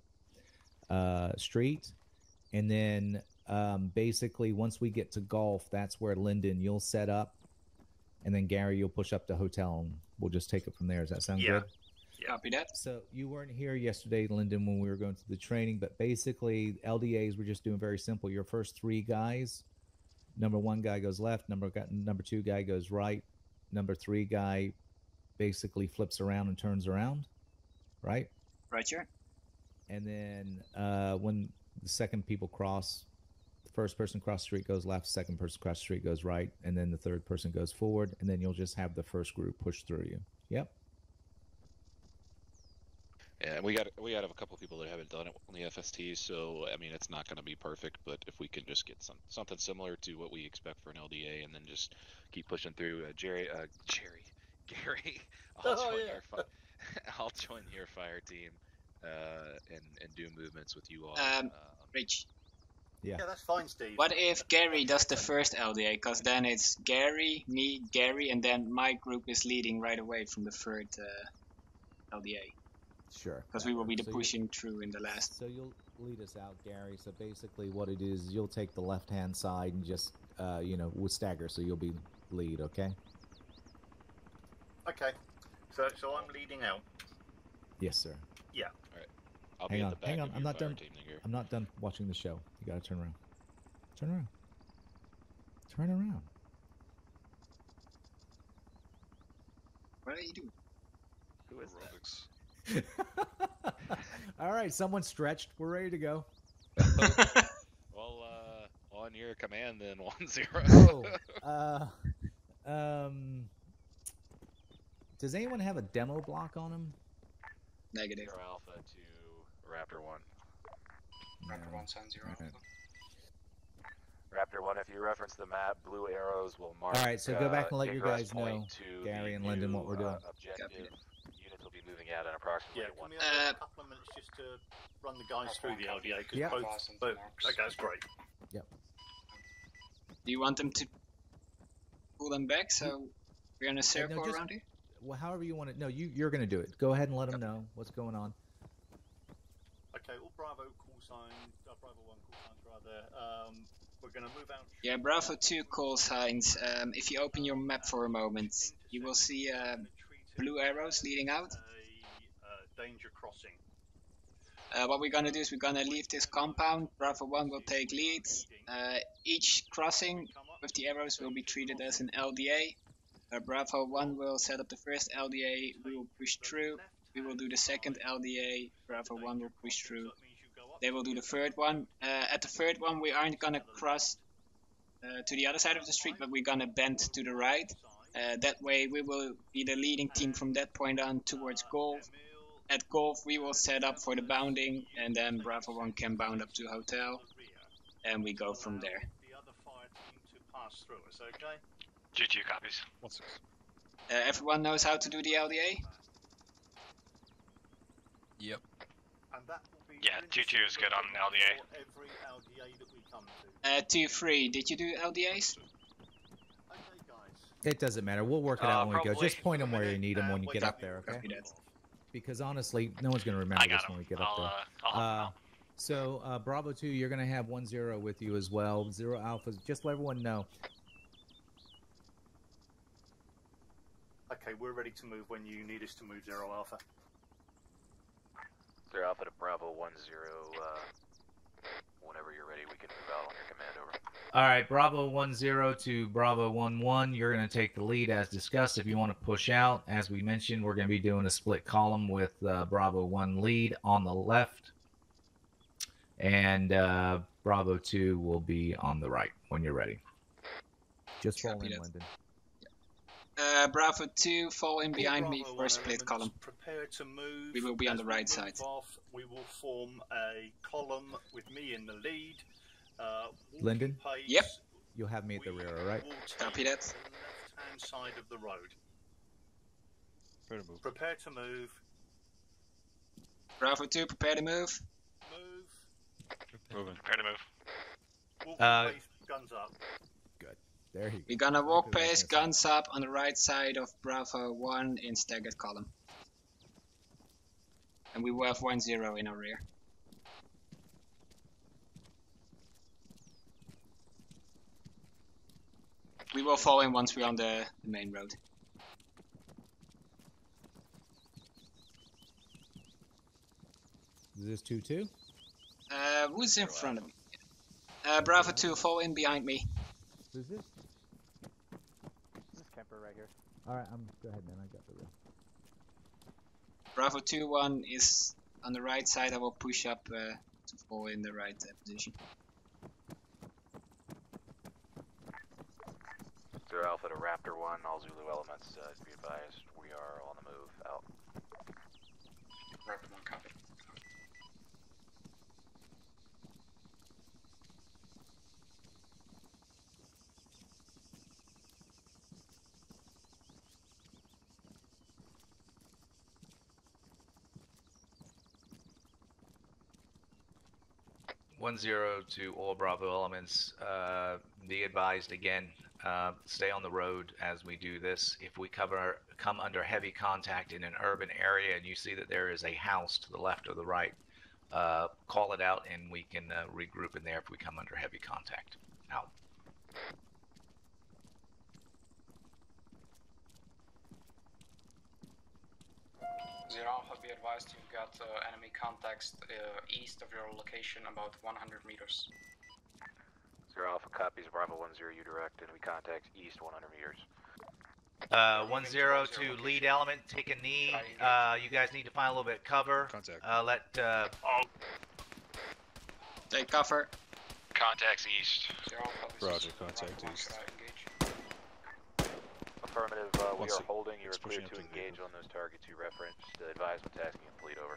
uh, street, and then um, basically once we get to Golf, that's where Lyndon you'll set up, and then Gary you'll push up to Hotel. And we'll just take it from there. Does that sound yeah. good? Yeah. Copy that. So you weren't here yesterday, Lyndon, when we were going through the training, but basically L D As were just doing very simple. Your first three guys, number one guy goes left, number number two guy goes right, number three guy basically flips around and turns around, right? Right, sure. And then uh, when the second people cross, the first person across the street goes left, second person across the street goes right, and then the third person goes forward, and then you'll just have the first group push through you. Yep. Yeah, we got we got a couple of people that haven't done it on the F S T, so I mean it's not going to be perfect, but if we can just get some something similar to what we expect for an L D A, and then just keep pushing through. Uh, Jerry, uh, Jerry, Gary, I'll oh, join yeah. your fi I'll join your fire team, uh, and and do movements with you all. Um, um Rich. Yeah. yeah, that's fine, Steve. What if Gary does the first L D A? Because then it's Gary, me, Gary, and then my group is leading right away from the third uh, L D A. Sure. Because we will be the so pushing through in the last. So you'll lead us out, Gary. So basically what it is, you'll take the left-hand side and just, uh, you know, we'll stagger. So you'll be lead, okay? Okay. So so I'm leading out. Yes, sir. Yeah. All right. I'll hang be on, at the back hang on. I'm not done. I'm not done watching the show. You gotta turn around. Turn around. Turn around. What are you doing? Who is that? All right, someone stretched. We're ready to go. Well, uh, on your command, then one zero. Oh, uh, um, does anyone have a demo block on them? Negative. Alpha two. Raptor one. No. Raptor one sounds zero. Okay. Raptor one, if you reference the map, blue arrows will mark. All right, so go back and let uh, you guys know, Gary and Lyndon, what we're doing. Uh, objective units will be moving out in approximately yeah, one. Uh, a couple of minutes just to run the guys through the L D A. Yep. Both, both. Okay, that's great. Yep. Do you want them to pull them back, so we're gonna circle no, just, around here. Well, however you want to. No, you you're gonna do it. Go ahead and let them know what's going on. Okay, all Bravo call sign, uh, Bravo one call signs rather. Um, we're gonna move out. Yeah, Bravo two call signs. Um, if you open your map for a moment, you will see uh, blue arrows leading out. A, uh, danger crossing. Uh, what we're gonna do is we're gonna leave this compound. Bravo one will take lead. Uh, each crossing with the arrows will be treated as an L D A. Uh, Bravo one will set up the first L D A. We will push through. We will do the second L D A. Bravo one will push through. They will do the third one. Uh, at the third one, we aren't gonna cross uh, to the other side of the street, but we're gonna bend to the right. Uh, that way, we will be the leading team from that point on towards Golf. At Golf, we will set up for the bounding, and then Bravo one can bound up to Hotel, and we go from there. The other fire team to pass through us, okay? G G copies. What's uh, everyone knows how to do the L D A? Yep. And that will be yeah, G G is good on the L D A. Every L D A that we come to. Uh, two three, did you do L D As? Okay, guys. It doesn't matter. We'll work it uh, out when probably. we go. Just point them where you need them uh, when you get up there, okay? Because honestly, no one's going to remember this him. when we get I'll, up there. Uh, uh, so, uh, Bravo two, you're going to have one zero with you as well. Zero Alphas, just let everyone know. Okay, we're ready to move when you need us to move, Zero Alpha. Zero Alpha to Bravo one zero. Uh, whenever you're ready, we can move out on your command, over. All right, Bravo one zero to Bravo one one. You're going to take the lead as discussed. If you want to push out, as we mentioned, we're going to be doing a split column with uh, Bravo one lead on the left. And uh, Bravo two will be on the right when you're ready. Just fall in, Lyndon. Uh, Bravo two, fall in behind Bravo me for a split column. Prepare to move. We will be on the right side. Off, we will form a column with me in the lead. Uh, Lyndon? Pace, yep. You'll have me at the rear, alright? Copy that. Left hand side of the road. Prepare to move. Prepare to move. Bravo two, prepare to move. Move. Moving. Prepare to move. Uh, pace, guns up. There he We're gonna walk pace, guns up on the right side of Bravo one in staggered column. And we will have one zero in our rear. We will fall in once we're on the, the main road. Is this two two? Uh, who's in front of me? Uh, Bravo two, fall in behind me. Who's this? Right here. All right, I'm go ahead, man. I got the reel. Bravo two one is on the right side. I will push up uh, to fall in the right uh, position. Zero Alpha to Raptor one, all Zulu elements. Uh, be advised, we are on the move. Out. Raptor one, copy. one zero to all Bravo elements. Uh, be advised again, uh, stay on the road as we do this. If we cover come under heavy contact in an urban area and you see that there is a house to the left or the right, uh, call it out and we can uh, regroup in there if we come under heavy contact. Out. Zero Alpha, be advised you've got uh, enemy contacts uh, east of your location, about one hundred meters. Zero Alpha copies, Bravo one zero, you direct enemy contacts east one hundred meters. Uh, one zero to lead element, take a knee. Uh, you guys need to find a little bit of cover. Contact. Uh, let. Uh, oh. Take cover. Contacts east. Zero Alpha, Roger, contact east. Affirmative, uh, we are holding. You are clear to engage on those targets you referenced. Uh, advise when tasking complete, over.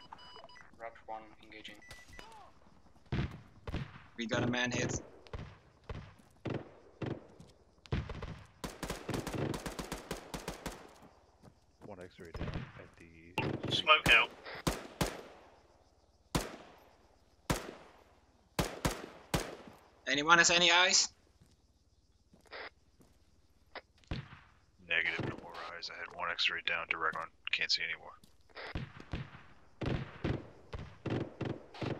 Raptor one, engaging. We got a man hit. One X-ray down at the... Smoke out. Anyone has any eyes? eyes. I had one X-ray down, direct on. Can't see anymore.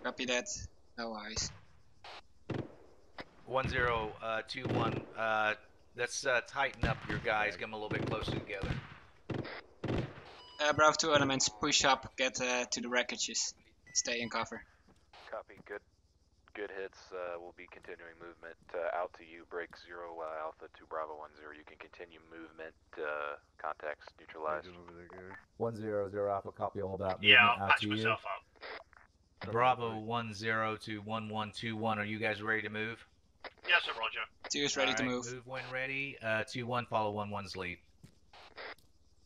Copy that. No eyes. One zero uh, two one. Uh, let's uh, tighten up your guys. Get them a little bit closer together. Uh, Bravo two elements. Push up. Get uh, to the wreckages. Stay in cover. Copy. Good. Good hits, uh, will be continuing movement uh, out to you, break zero uh, alpha to Bravo one zero. You can continue movement, uh, contacts neutralized. One zero zero alpha, copy all that. Yeah, I'll patch myself up. Bravo one zero to one one two one. Are you guys ready to move? Yes, sir, Roger. Two is ready to move. Move when ready. Uh, two one, follow one one's lead.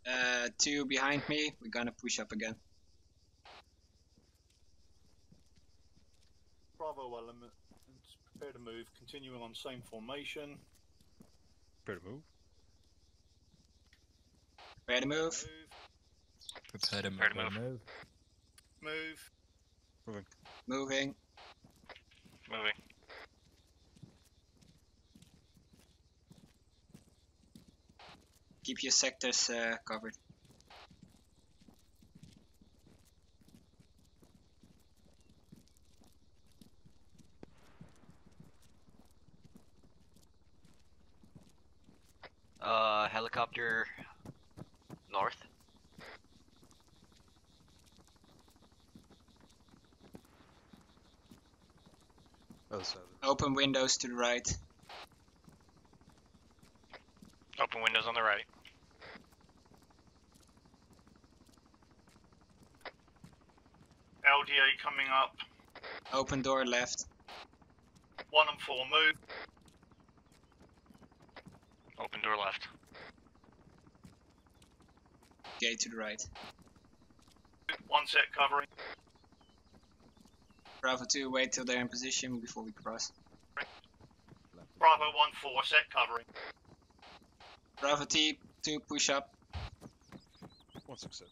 Uh, two behind me. We're gonna push up again. Bravo element, prepare to move, continuing on same formation. Prepare to move. Prepare to move. Prepare to move. Prepare to move. Move. Moving. Moving. Moving. Keep your sectors uh, covered. Uh, helicopter north. Oh, open windows to the right. Open windows on the right. L D A coming up. Open door left. One and four move. Open door left. Gate to the right. One set covering. Bravo two, wait till they're in position before we cross. Bravo one four, set covering. Bravo T two, push up. One six set.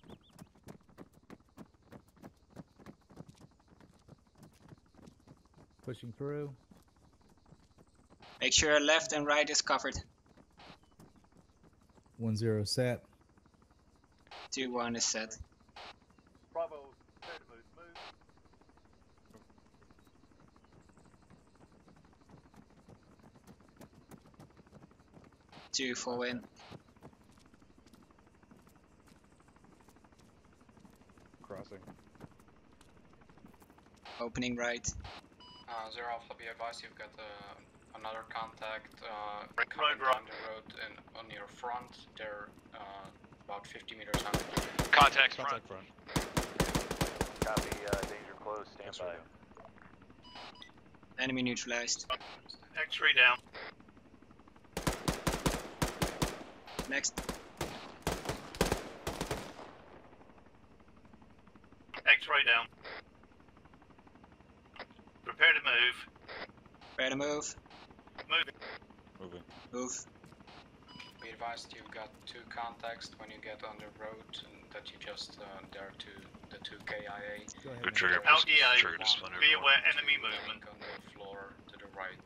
Pushing through. Make sure left and right is covered. One zero set. Two one is set. Bravo, prepare to move, move. Two four in. Crossing. Opening right. Uh, zero alpha, be advised you've got uh, another contact uh, coming down the road and on your front. They're uh, about fifty meters out. Contact front. Contact front. Copy, uh, danger close, stand by. Enemy neutralized. X-ray down. Next. X-ray down. Prepare to move. Prepare to move. Moving. Moving. Move. We advised you've got two contacts when you get on the road, and that you just uh, dare to the two K I A. Good trigger. L D A. Trigger be aware enemy movement on the floor to the right,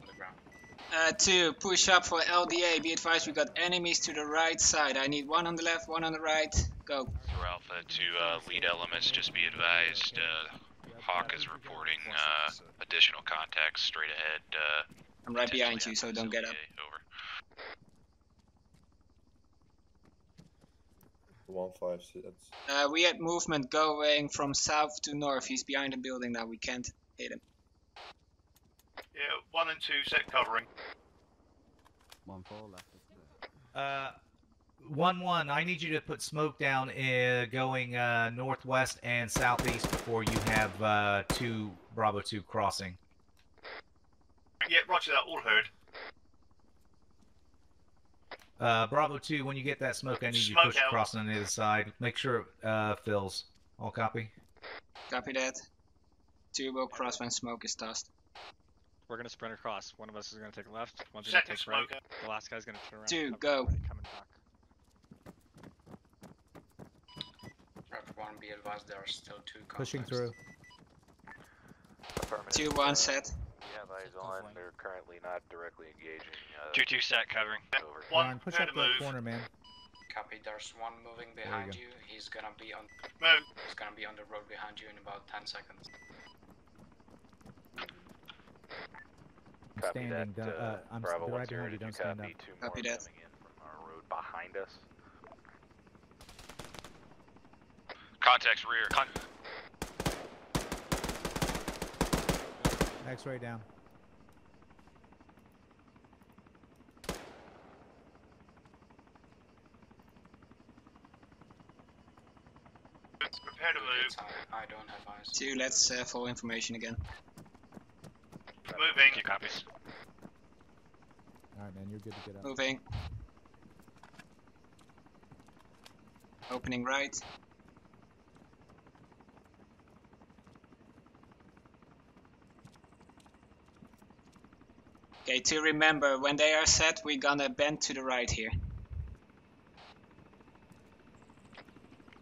on the ground. Uh, two, push up for L D A. Be advised we got enemies to the right side. I need one on the left, one on the right. Go. For Alpha to uh, lead elements, just be advised. Uh, Hawk is reporting uh, additional contacts straight ahead. Uh, I'm right behind you, so don't get up. Over. One five six. Uh, we had movement going from south to north. He's behind the building now. We can't hit him. Yeah, one and two set covering. One four left. Uh, one one. I need you to put smoke down uh, going uh, northwest and southeast before you have uh, two Bravo two crossing. Yeah, roger that. All heard. Uh, Bravo two, when you get that smoke, I need smoke you to push out. Crossing on the other side. Make sure it uh, fills. All copy? Copy that. Two will cross when smoke is tossed. We're going to sprint across. One of us is going to take left. One's going to take right. Out. The last guy's going to turn around. Two, go. Coming back. One, be advised there are still two contacts. Pushing through. Two one set. Yeah, eyes on. They're currently not directly engaging. Uh, two two set covering. Over. One, push up the corner, man. Copy. There's one moving behind you. He's gonna be on. Move. He's gonna be on the road behind you in about ten seconds. I'm copy standing. That, uh, I'm Bravo the right behind you. Don't stand up. Two more coming in from our road behind us. Contacts rear. Con X-ray down. Let's prepare to move. I don't have eyes. Two, let's uh, follow information again. Moving. You copies. Alright man, you're good to get up. Moving. Opening right. Okay, to remember, when they are set, we're gonna bend to the right here.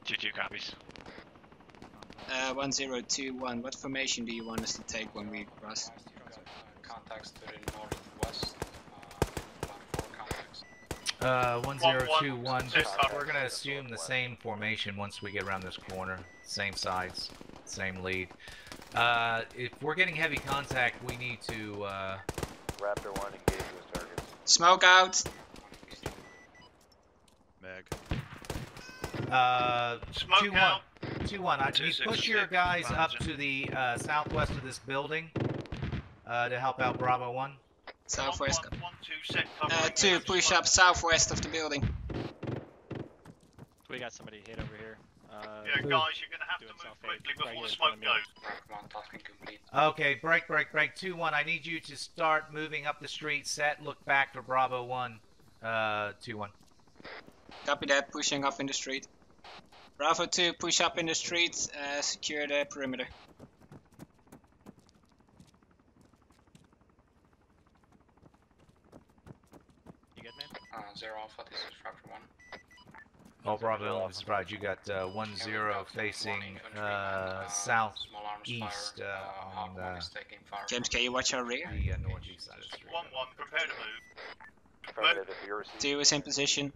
G G copies. Uh, one zero two one, what formation do you want us to take when we cross? Contacts to the northwest, uh, one zero two one, we're gonna assume the same formation once we get around this corner. Same sides, same lead. Uh, if we're getting heavy contact, we need to, uh... Raptor one, engage with targets. Smoke out! Meg. Uh, Smoke out! two one, I just push your guys up to the uh, southwest of this building uh, to help out Bravo one. Southwest. Uh, two, push up southwest of the building. We got somebody hit over here. Uh, yeah, guys, you're gonna have to move quickly before the smoke goes. Okay, break, break, break. two one, I need you to start moving up the street. Set, look back to Bravo one. Uh, two one. Copy that, pushing up in the street. Bravo two, push up in the street. Uh, secure the perimeter. You good, man? Uh, zero Alpha, this is Raptor one. Oh, Bravo, this is right. You got uh, one zero facing uh, south east. Uh, on the James, can you watch our rear? Yeah, northeast side of the street. One one, prepare to move. Two is in position.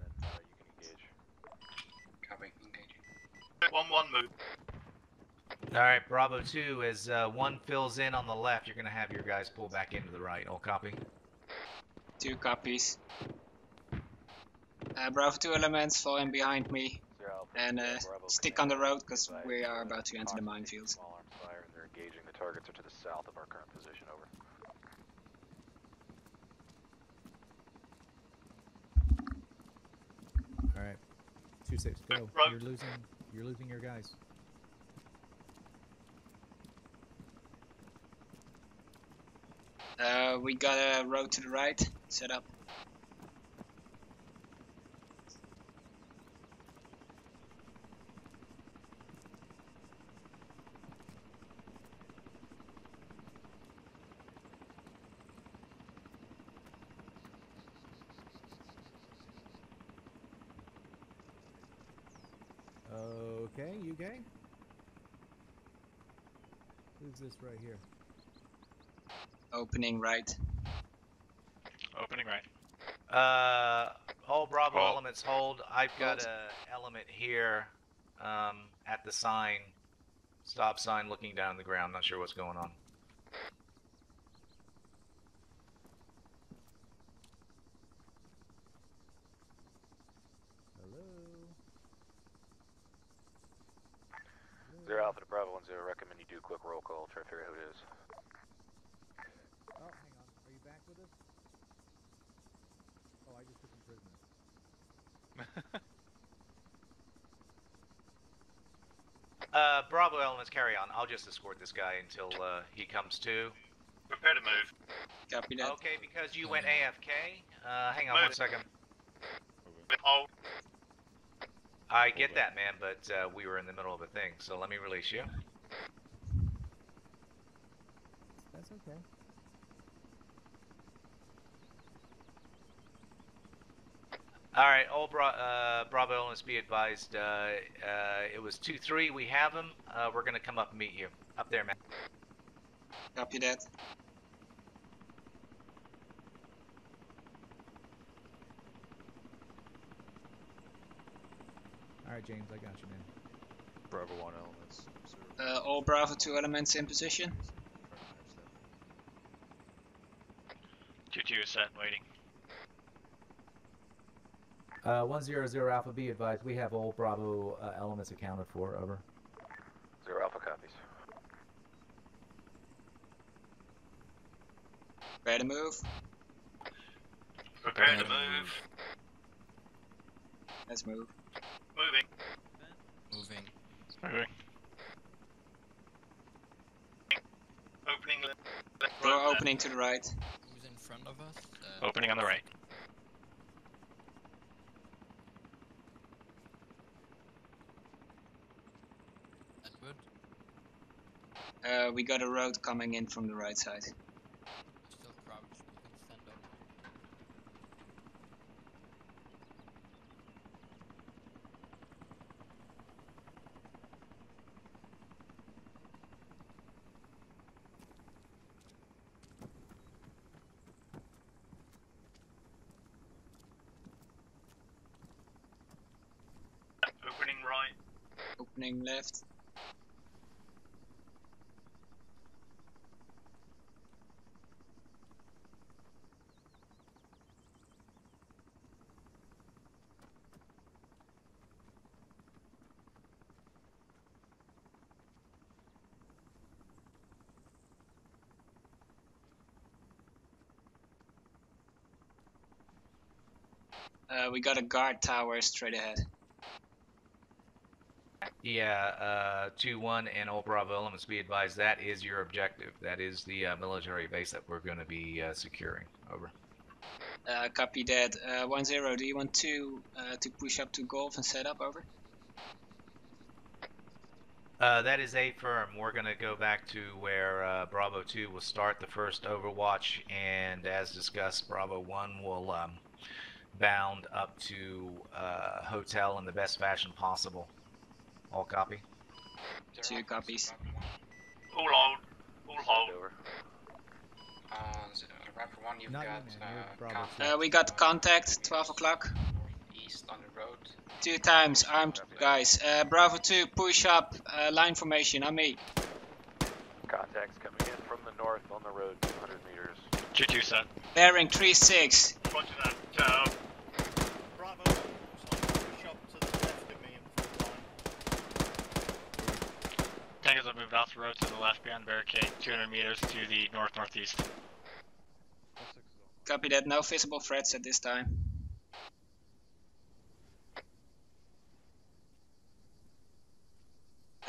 Copy, engaging. One one, move. All right, Bravo two, as uh, one fills in on the left, you're gonna have your guys pull back into the right. All copy. Two copies. Uh, Bravo two elements, fall in behind me, and uh, stick on the road because we are about to enter the minefield. They're engaging. The targets are to the south of our current position. Over. All right, two six, go. You're losing. You're losing your guys. Uh, we got a road to the right set up. Okay, you gay? Who's this right here? Opening right. Opening right. Uh, all Bravo oh. elements hold. I've got hold. a element here um, at the sign, stop sign, looking down the ground. Not sure what's going on. Zero Alpha to Bravo one zero. Recommend you do a quick roll call. Try to figure out who it is. Oh, hang on. Are you back with us? Oh, I just took him prisoner. uh, Bravo elements, carry on. I'll just escort this guy until uh, he comes to. Prepare to move. Copy that. Okay, because you went A F K. Uh, hang on move. one second. Hold. I get that, man, but uh, we were in the middle of a thing, so let me release you. That's okay. All right, all bra uh, Bravo elements, be advised. Uh, uh, it was two three, we have him. Uh, we're going to come up and meet you. Up there, man. Copy that. Alright, James, I got you, man. Bravo one elements. Uh, all Bravo two elements in position. two two is set, waiting. Uh, one zero zero Alpha B, advised we have all Bravo uh, elements accounted for, over. Zero Alpha copies. Ready to move. Prepare to move. Let's move. Moving. Moving. Moving. Opening left. left Door right, opening left. To the right. Who's in front of us? Uh, opening on the right. Uh, we got a road coming in from the right side. Still crouched, we can stand up. Opening right. Opening left. Uh, we got a guard tower straight ahead. Yeah, uh, two one and all Bravo elements, be advised that is your objective. That is the uh, military base that we're going to be uh, securing. Over. Uh, copy that. Uh, one zero, do you want to, uh, to push up to Golf and set up? Over. Uh, that is a firm. We're going to go back to where uh, Bravo two will start the first overwatch, and as discussed, Bravo one will... Um, bound up to uh, hotel in the best fashion possible. All copy. Two copies. All hold. All hold. Uh, so, uh, Raptor one, you've Not got. Uh, uh, we got contact. Twelve o'clock. East on the road. Two times armed guys. Uh, Bravo two, push up. Uh, line formation on me. Contacts coming in from the north on the road, two hundred meters. Two two set. Bearing three six. Roger that. Down. Tankers have moved off the road to the left beyond barricade, two hundred meters to the north-northeast. Copy that, no visible threats at this time.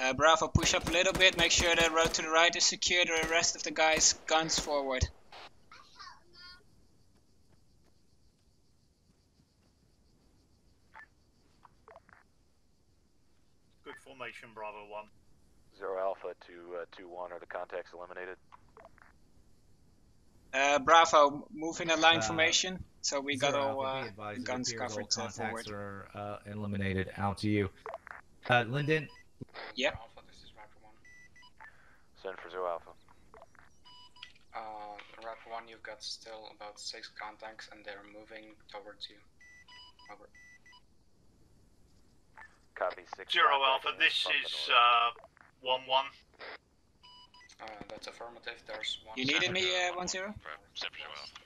Uh, Bravo, push up a little bit, make sure the road to the right is secure, the rest of the guys, guns forward. Good formation, Bravo one. Zero Alpha to uh, two one. Are the contacts eliminated? Uh, Bravo, moving a line uh, formation. So we got all uh, guns covered. All contacts forward. are uh, eliminated. Out to you, uh, Lyndon. Yeah. Zero Alpha, this is Raptor one. Send for Zero Alpha. Uh, Raptor one, you've got still about six contacts, and they're moving towards you. Over. Copy six. Zero Alpha, this is. One one. Uh, that's affirmative. There's one. You needed me, uh, one zero.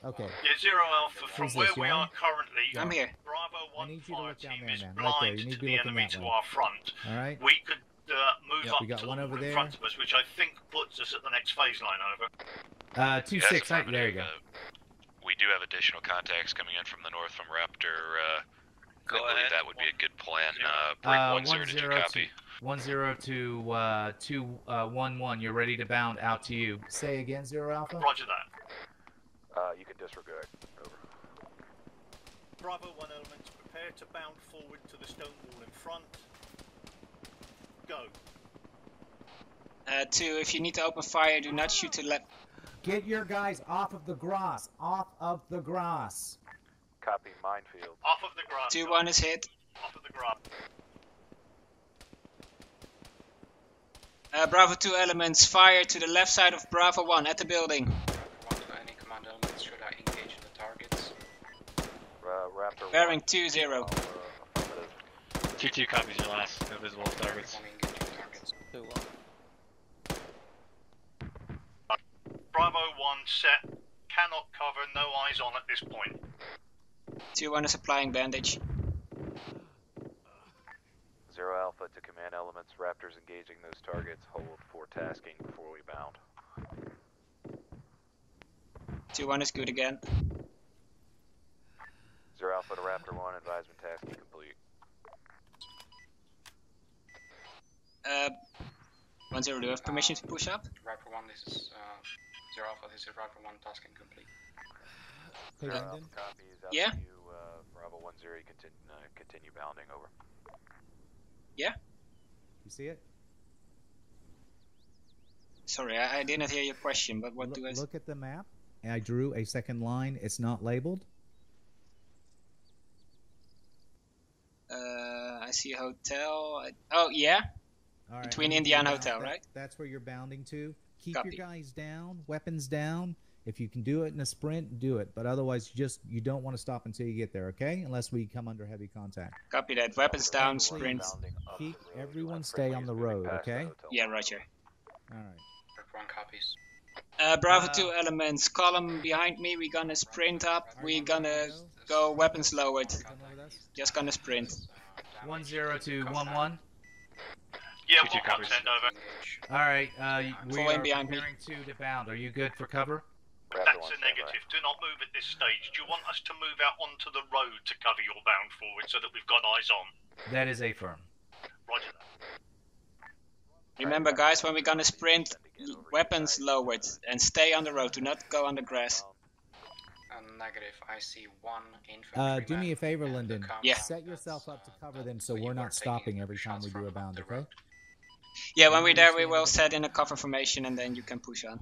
Okay. Yeah, Zero Alpha. From where we are currently, I'm here. Bravo one fire team is blind to the enemy to our front. All right. We could uh, move up to one over there in front of us, which I think puts us at the next phase line. Over. Uh, two six. Right, there you go. We do have additional contacts coming in from the north from Raptor. Uh, Go I believe ahead. That would be a good plan. Uh, bring uh, one zero, did you copy? One zero to uh, two uh, one one. You're ready to bound. Out to you. Say again, Zero Alpha. Roger that. Uh, you can disregard. Over. Bravo one elements, prepare to bound forward to the stone wall in front. Go. Uh, two. If you need to open fire, do not shoot to left. Get your guys off of the grass. Off of the grass. Copy, minefield. Off of the grass. two one is hit. Off of the grass. Uh, Bravo two elements, fire to the left side of Bravo one at the building. Bravo one to any command elements, should I engage in the targets? Uh, Raptor Bearing two zero. Uh, two two copies your last, no visible targets. So Bravo one set, cannot cover, no eyes on at this point. two one is applying bandage. Zero Alpha to command elements, Raptors engaging those targets, hold for tasking before we bound. two one is good again. Zero Alpha to Raptor one, advisement tasking complete. Uh, one zero, do you have permission uh, to push up? Raptor one, this is uh, Zero Alpha, this is Raptor one, tasking complete. Zero Alpha copies, Alpha yeah. You, uh, Bravo one zero, you continue, uh, continue bounding, over. Yeah? You see it? Sorry, I, I didn't hear your question, but what L do I... Look at the map, and I drew a second line, it's not labeled. Uh, I see hotel, I, oh yeah? All right. Between India and Hotel, that, right? That's where you're bounding to. Keep Copy. your guys down, weapons down. If you can do it in a sprint, do it. But otherwise, just you don't want to stop until you get there, okay? Unless we come under heavy contact. Copy that. Weapons down, sprint. Keep everyone stay on the road, okay? Yeah, roger. All right. One copies. Uh, Bravo uh, two elements, column behind me. We're gonna sprint up. We're gonna go weapons lowered. Just gonna sprint. One zero to one one. Yeah, one comes in over. All right. Uh, we are preparing to bound. Are you good for cover? That's a negative. Do not move at this stage. Do you want us to move out onto the road to cover your bound forward so that we've got eyes on? That is affirm. Roger that. Remember, guys, when we're gonna sprint, weapons lowered and stay on the road. Do not go on the grass. A negative. I see one infantry. Uh, do me a favor, Lyndon. Yeah. Set yourself up to cover them so we're not stopping every time we do a bound, okay? Yeah, when we're there, we will set in a cover formation and then you can push on.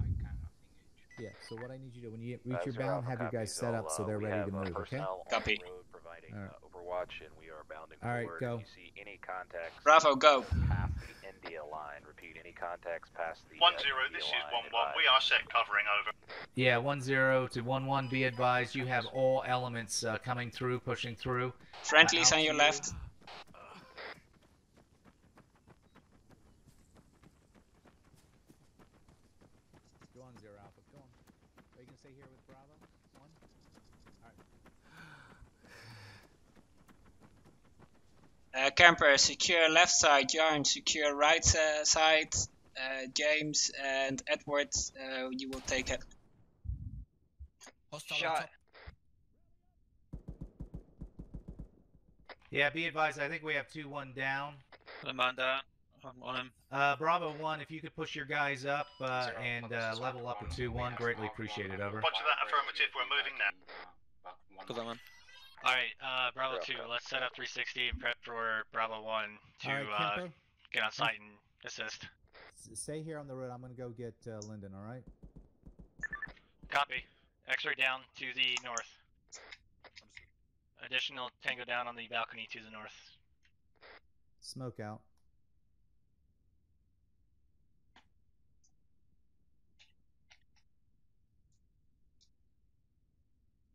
Yeah, so what I need you to do, when you reach uh, your bound, have you guys set up so they're ready to move, okay? Copy. Providing, all right. Uh, overwatch, and we are bounding all right, go. If you see any contacts, Bravo, go. Past the India line. Repeat, any contacts past the one zero, this is one one. We are set covering over. Yeah, one zero to one one, be advised. You have all elements uh, coming through, pushing through. Friendlies uh, on your left. Uh, Camper, secure left side, Yarn, secure right uh, side, uh, James and Edward, uh, you will take it. Shot. Yeah, be advised, I think we have two one down. I'm on down. I'm on him. Uh, Bravo one, if you could push your guys up uh, and uh, level up in two one, greatly appreciated, over. Watch that affirmative, we're moving now. Good on. Alright, uh, Bravo two, let's set up three sixty and prep for Bravo one to right, uh, get on site and assist. Stay here on the road, I'm gonna go get uh, Lyndon, alright? Copy. X-ray down to the north. Additional Tango down on the balcony to the north. Smoke out.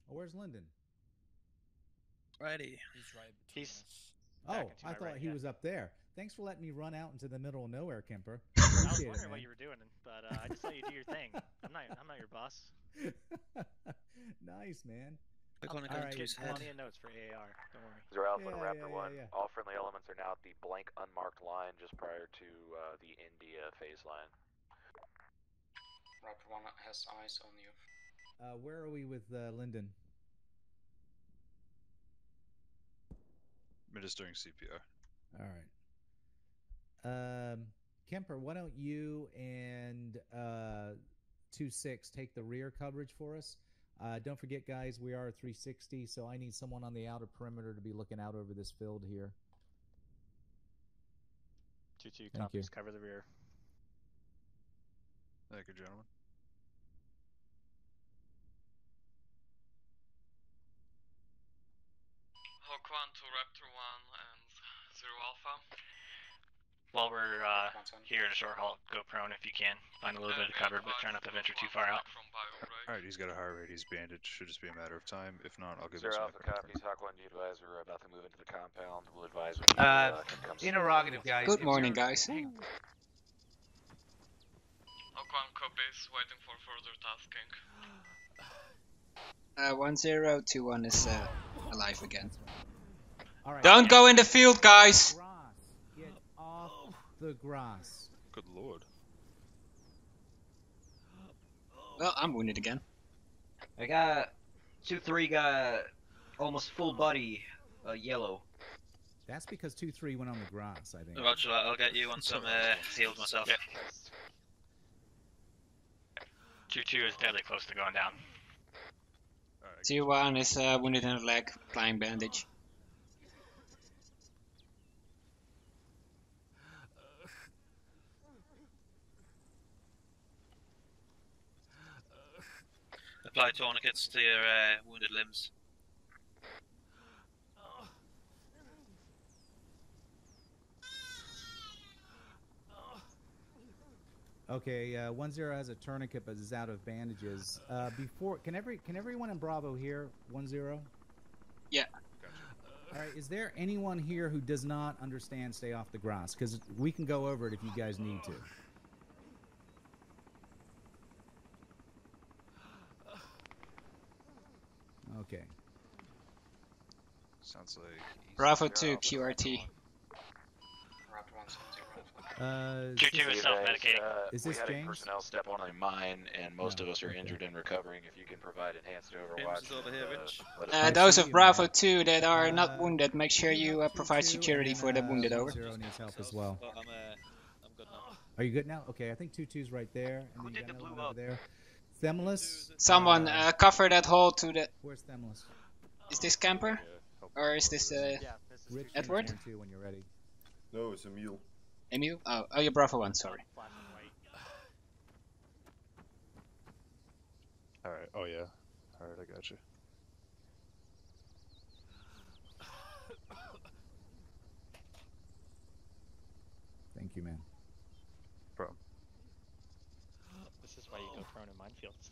Oh, where's Lyndon? Righty. He's right. He's oh, I thought right, he yeah. was up there. Thanks for letting me run out into the middle of nowhere, Kemper. I was wondering it, what you were doing, but uh, I just saw you do your thing. I'm not, I'm not your boss. Nice, man. I'm going to go to his head. Notes for A A R. Don't worry. Zero Alpha yeah, Raptor yeah, one. Yeah, yeah. All friendly elements are now at the blank unmarked line just prior to uh, the India phase line. Raptor one has eyes on you. Uh, where are we with uh, Lyndon? I'm just doing C P R. All right. Um, Kemper, why don't you and uh, two six take the rear coverage for us? Uh, don't forget, guys, we are three sixty, so I need someone on the outer perimeter to be looking out over this field here. two two copies, cover the rear. Thank you, gentlemen. Hawk one to Raptor one and Zero Alpha. While we're uh, here, just short halt, go prone if you can. Find a little uh, bit of cover, but try not to venture too far out. From bio, right? Alright, he's got a higher rate, he's bandaged, should just be a matter of time. If not, I'll give Zero you some copies, Hawk one, you advise we're about to move into the compound. We'll advise when you, uh, uh, comes interrogative, guys. Good morning, guys. Hawk one copies, waiting for further tasking. Uh, one zero two one is uh, alive again. All right. Don't go in the field, guys! Get off the grass. Good lord. Well, I'm wounded again. I got two three got almost full body uh, yellow. That's because two three went on the grass, I think. Roger, I'll get you on some uh, healed myself. Yeah. two two is deadly close to going down. two one is uh, wounded in the leg, applying bandage. Apply tourniquets to your uh, wounded limbs. Okay, uh, one zero has a tourniquet, but is out of bandages. Uh, before, can every can everyone in Bravo hear one zero? Yeah. Gotcha. All right. Is there anyone here who does not understand "stay off the grass"? Because we can go over it if you guys need to. Okay. Sounds like Bravo two Q R T. Uh, two two is self-medicating. Uh, is this James? Personnel step on a mine, and most no, of us are okay. injured and recovering. If you can provide enhanced overwatch. Over here, uh, uh, those of Bravo two that are uh, not wounded, make sure you uh, provide security for the wounded. Over. Zero needs help as well. I'm, uh, I'm good now. Are you good now? Okay, I think two two's right there. And Who did the blue up? There. Themulus? Someone uh, cover that hole to the. Where's Themulus? Is this Camper? Yeah, or is this uh, yeah, this is Edward? Two when you're ready. No, it's Emil. Emil? Oh, oh, you're Bravo one, sorry. Alright, oh yeah. Alright, I got you. Thank you, man. Bro. This is why you go prone in minefields.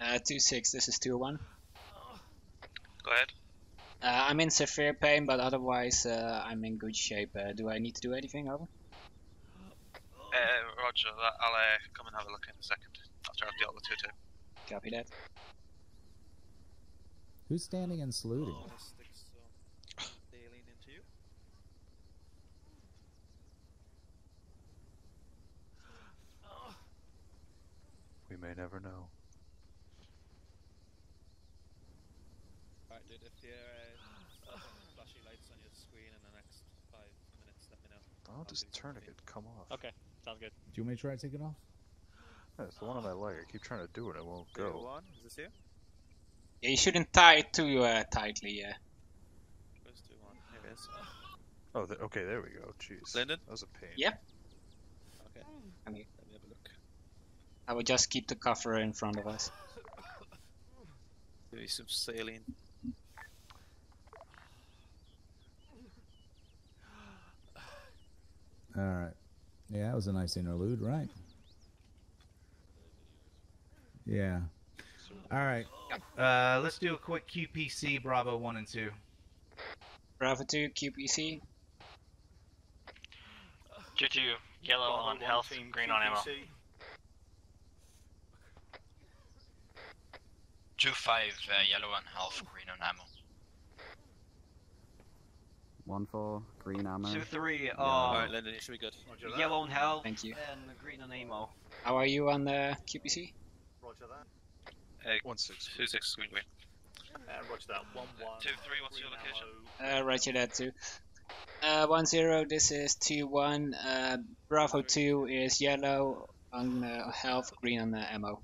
uh, two six, this is two one. Go ahead. Uh, I'm in severe pain, but otherwise uh, I'm in good shape. Uh, do I need to do anything, over? Uh, Roger, I'll uh, come and have a look in a second, after I've dealt with two two. Copy that. Who's standing and saluting? Oh, this sticks, um, they lean into you. We may never know. Alright dude, if there are uh, flashy lights on your screen in the next five minutes, let me know. I'll just tourniquet, come off. Okay, sounds good. Do you want me to try to take it off? Yeah, it's the one on my leg, I keep trying to do it, it won't go. One? Is this here? Yeah, you shouldn't tie it too uh, tightly, yeah. Where's two one? Here it is. Oh, th okay, there we go, jeez. Landed? That was a pain. Yep. Okay, I mean, let me have a look. I will just keep the cover in front of us. Give me some saline. All right. Yeah, that was a nice interlude, right? Yeah. All right. Uh, let's do a quick Q P C, Bravo one and two. Bravo two, Q P C. Juju, yellow on health, green on ammo. two five, uh, yellow on health, green on ammo. One four, green ammo. Two three. Oh, alright, Lyndon, it should be good. Roger that. Yellow on health. Thank you. And green on ammo. How are you on the Q P C? Roger that. Uh, one six. Two six. Green green. Uh, roger that. One one. Two three. What's your location? Ammo. Uh, roger that too. Uh, one zero. This is two one. Uh, Bravo two is yellow on uh, health, green on the uh, ammo.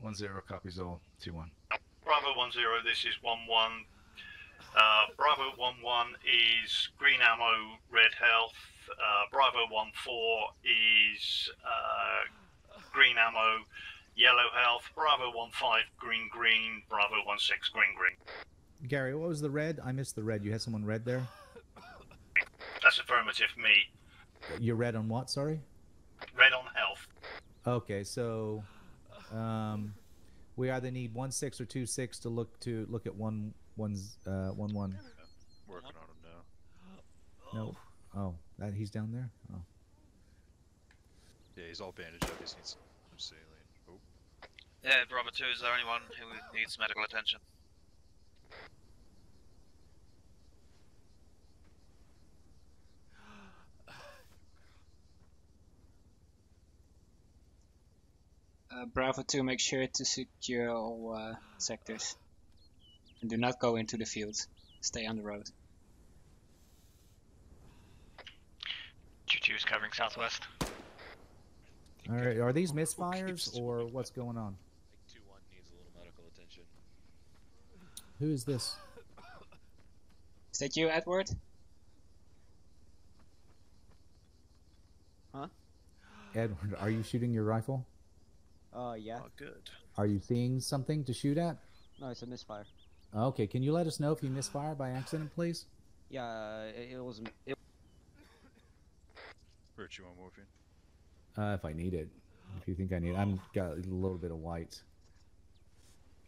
One zero copies all. Two one. Bravo one zero. This is one one. Uh, Bravo one one is green ammo, red health. Uh, Bravo one four is uh, green ammo, yellow health. Bravo one five green green. Bravo one six green green. Gary, what was the red? I missed the red. You had someone red there. That's affirmative. Me. You're red on what, sorry? Red on health. Okay, so um, we either need one six or two six to look to look at one one's uh, one one. Working on him now. No, oh, that he's down there. Oh, yeah, he's all bandaged up. He needs some saline. Oh. Yeah, Bravo two is the only one who needs medical attention. Uh, Bravo two, make sure to secure all uh, sectors and do not go into the field. Stay on the road. Q two is covering southwest. Alright, are these misfires or what's going on? two one needs a little medical attention. Who is this? Is that you, Edward? Huh? Edward, are you shooting your rifle? Oh, uh, yeah. Oh, good. Are you seeing something to shoot at? No, it's a misfire. Okay, can you let us know if you misfire by accident, please? Yeah, it, it was... It... Rich, you want morphine? Uh, if I need it. If you think I need it. I've got a little bit of white.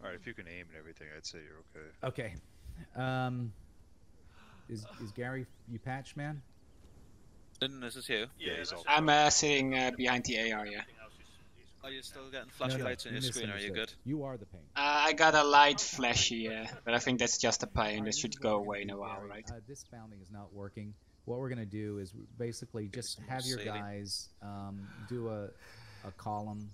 Alright, if you can aim and everything, I'd say you're okay. Okay. Um, is, is Gary, you patch, man? This is you. Yeah, he's all I'm uh, sitting uh, behind the A R, yeah. Are you still getting flashing no, no, lights on your screen? Are you good? You are the pain. Uh, I got a light flashy, yeah, but I think that's just a pain. That should go away in a while, right? Uh, this bounding is not working. What we're gonna do is basically just have your guys um, do a a column.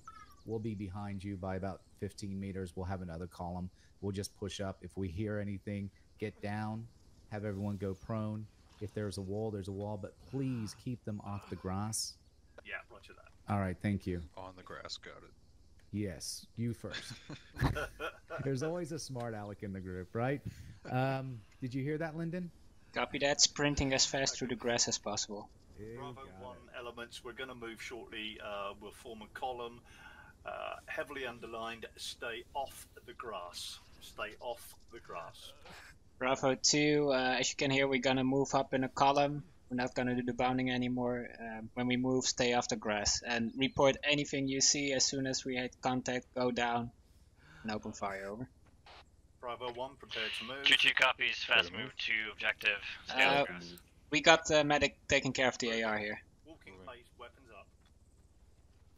We'll be behind you by about fifteen meters. We'll have another column. We'll just push up. If we hear anything, get down. Have everyone go prone. If there's a wall, there's a wall, but please keep them off the grass. Yeah, roger that. All right, thank you. On the grass, got it. Yes, you first. There's always a smart aleck in the group, right? Um, did you hear that, Lyndon? Copy that, sprinting as fast through the grass as possible. You Bravo one it. Elements, we're going to move shortly. Uh, we'll form a column. Uh, heavily underlined, stay off the grass. Stay off the grass. Bravo two, uh, as you can hear, we're going to move up in a column. We're not going to do the bounding anymore. Um, when we move, stay off the grass. And report anything you see. As soon as we had contact, go down and open fire, over. Bravo one, prepare to move. Q two copies, fast move to objective. Stay uh, grass. We got the medic taking care of the A R here. Walking place, weapons up.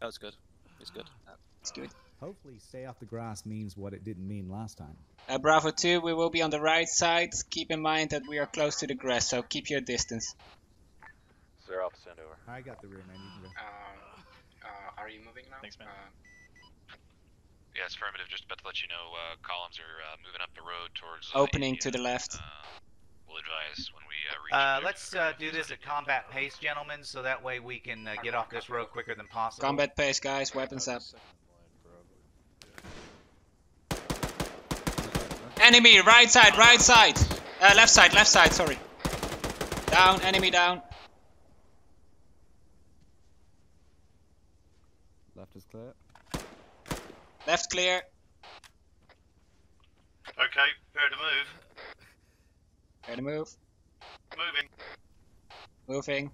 That was good. It's good. It's good. Hopefully stay off the grass means what it didn't mean last time. Uh, Bravo two, we will be on the right side. Keep in mind that we are close to the grass, so keep your distance. Sir, I'll send over. I got the rear man. You can go. Uh, uh, are you moving now? Thanks, man. Uh, yes, affirmative. Just about to let you know, uh, columns are uh, moving up the road towards. Uh, opening India. To the left. Uh, we'll advise when we uh, reach. Uh, let's uh, do this at combat pace, gentlemen, so that way we can uh, get off this road quicker than possible. Combat pace, guys. Weapons up. Enemy, right side, right side. Uh, left side, left side. Sorry. Down, enemy down. Left is clear. Left clear. Okay, prepare to move. Prepare to move. Moving. Moving.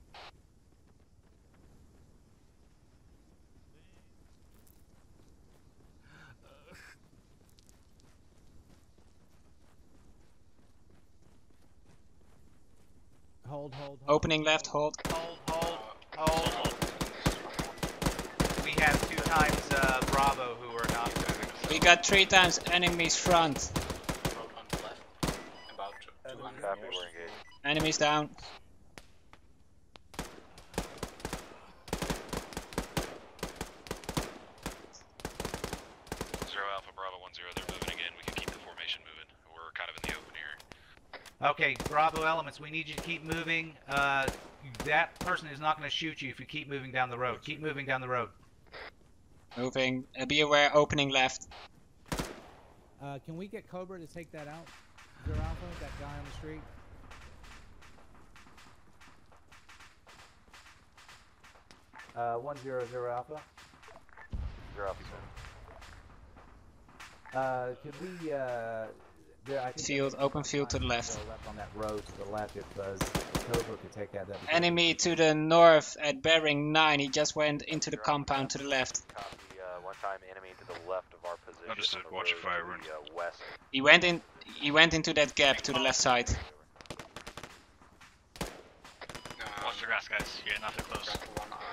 Hold, hold, hold. Opening left, hold. Hold, hold, hold. hold. We have two times uh, Bravo who are not moving. So. We got three times enemies front. On the left. About two hundred Copy, we're engaged. Enemies down. Zero Alpha Bravo one zero, they're moving again. We can keep the formation moving. We're kind of in the open here. Okay, Bravo elements, we need you to keep moving. Uh, that person is not going to shoot you if you keep moving down the road. Keep moving down the road. Moving. Uh, be aware, opening left. Uh, can we get Cobra to take that out? Zero Alpha, that guy on the street? Uh, one zero zero Alpha. Zero Alpha, sir. Uh, could we, uh, Yeah, field, open field to the left. left on that road to the left, if Buzz Cobra could take out that. Enemy to the north at bearing nine. He just went into the compound to the left. Copy, uh, one time enemy to the left of our position. Understood. Watch your fire run. The, uh, west. He went in. He went into that gap to the left side. Watch the grass, guys. You're not too close.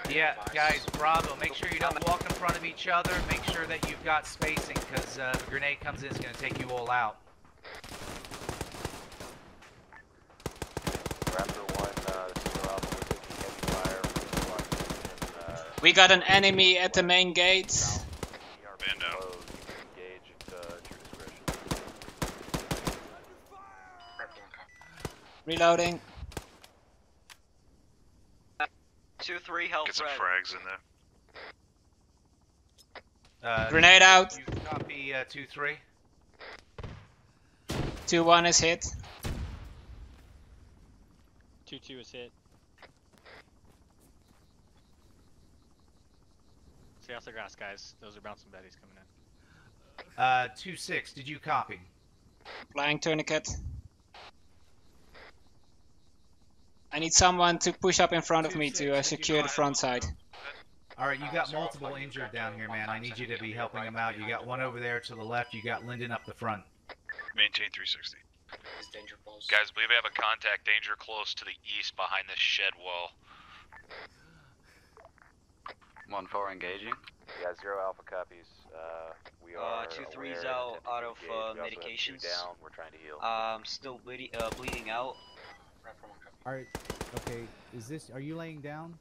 Yeah, guys, Bravo. Make sure you don't walk in front of each other. Make sure that you've got spacing, because uh, the grenade comes in, it's going to take you all out. We got an enemy at the main gate. Bando. Reloading. two three, help. Get some red. Frags in there. Uh, Grenade out. You copy uh, two three. two one is hit. two two is hit. See out the grass, guys. Those are bouncing betties coming in. Uh, two six, did you copy? Flying tourniquet. I need someone to push up in front of me to uh, secure the front side. Alright, you got multiple injured down here, man. I need you to be helping them out. You got one over there to the left. You got Linden up the front. Maintain three sixty. Guys, I believe I have a contact. Danger close to the east behind this shed wall. one four engaging. Yeah, zero alpha copies. Uh, we are. Uh, two three's out, out of uh, medications. Down. We're trying to heal. Um, still bleeding, uh, bleeding out. Alright, okay, is this, are you laying down?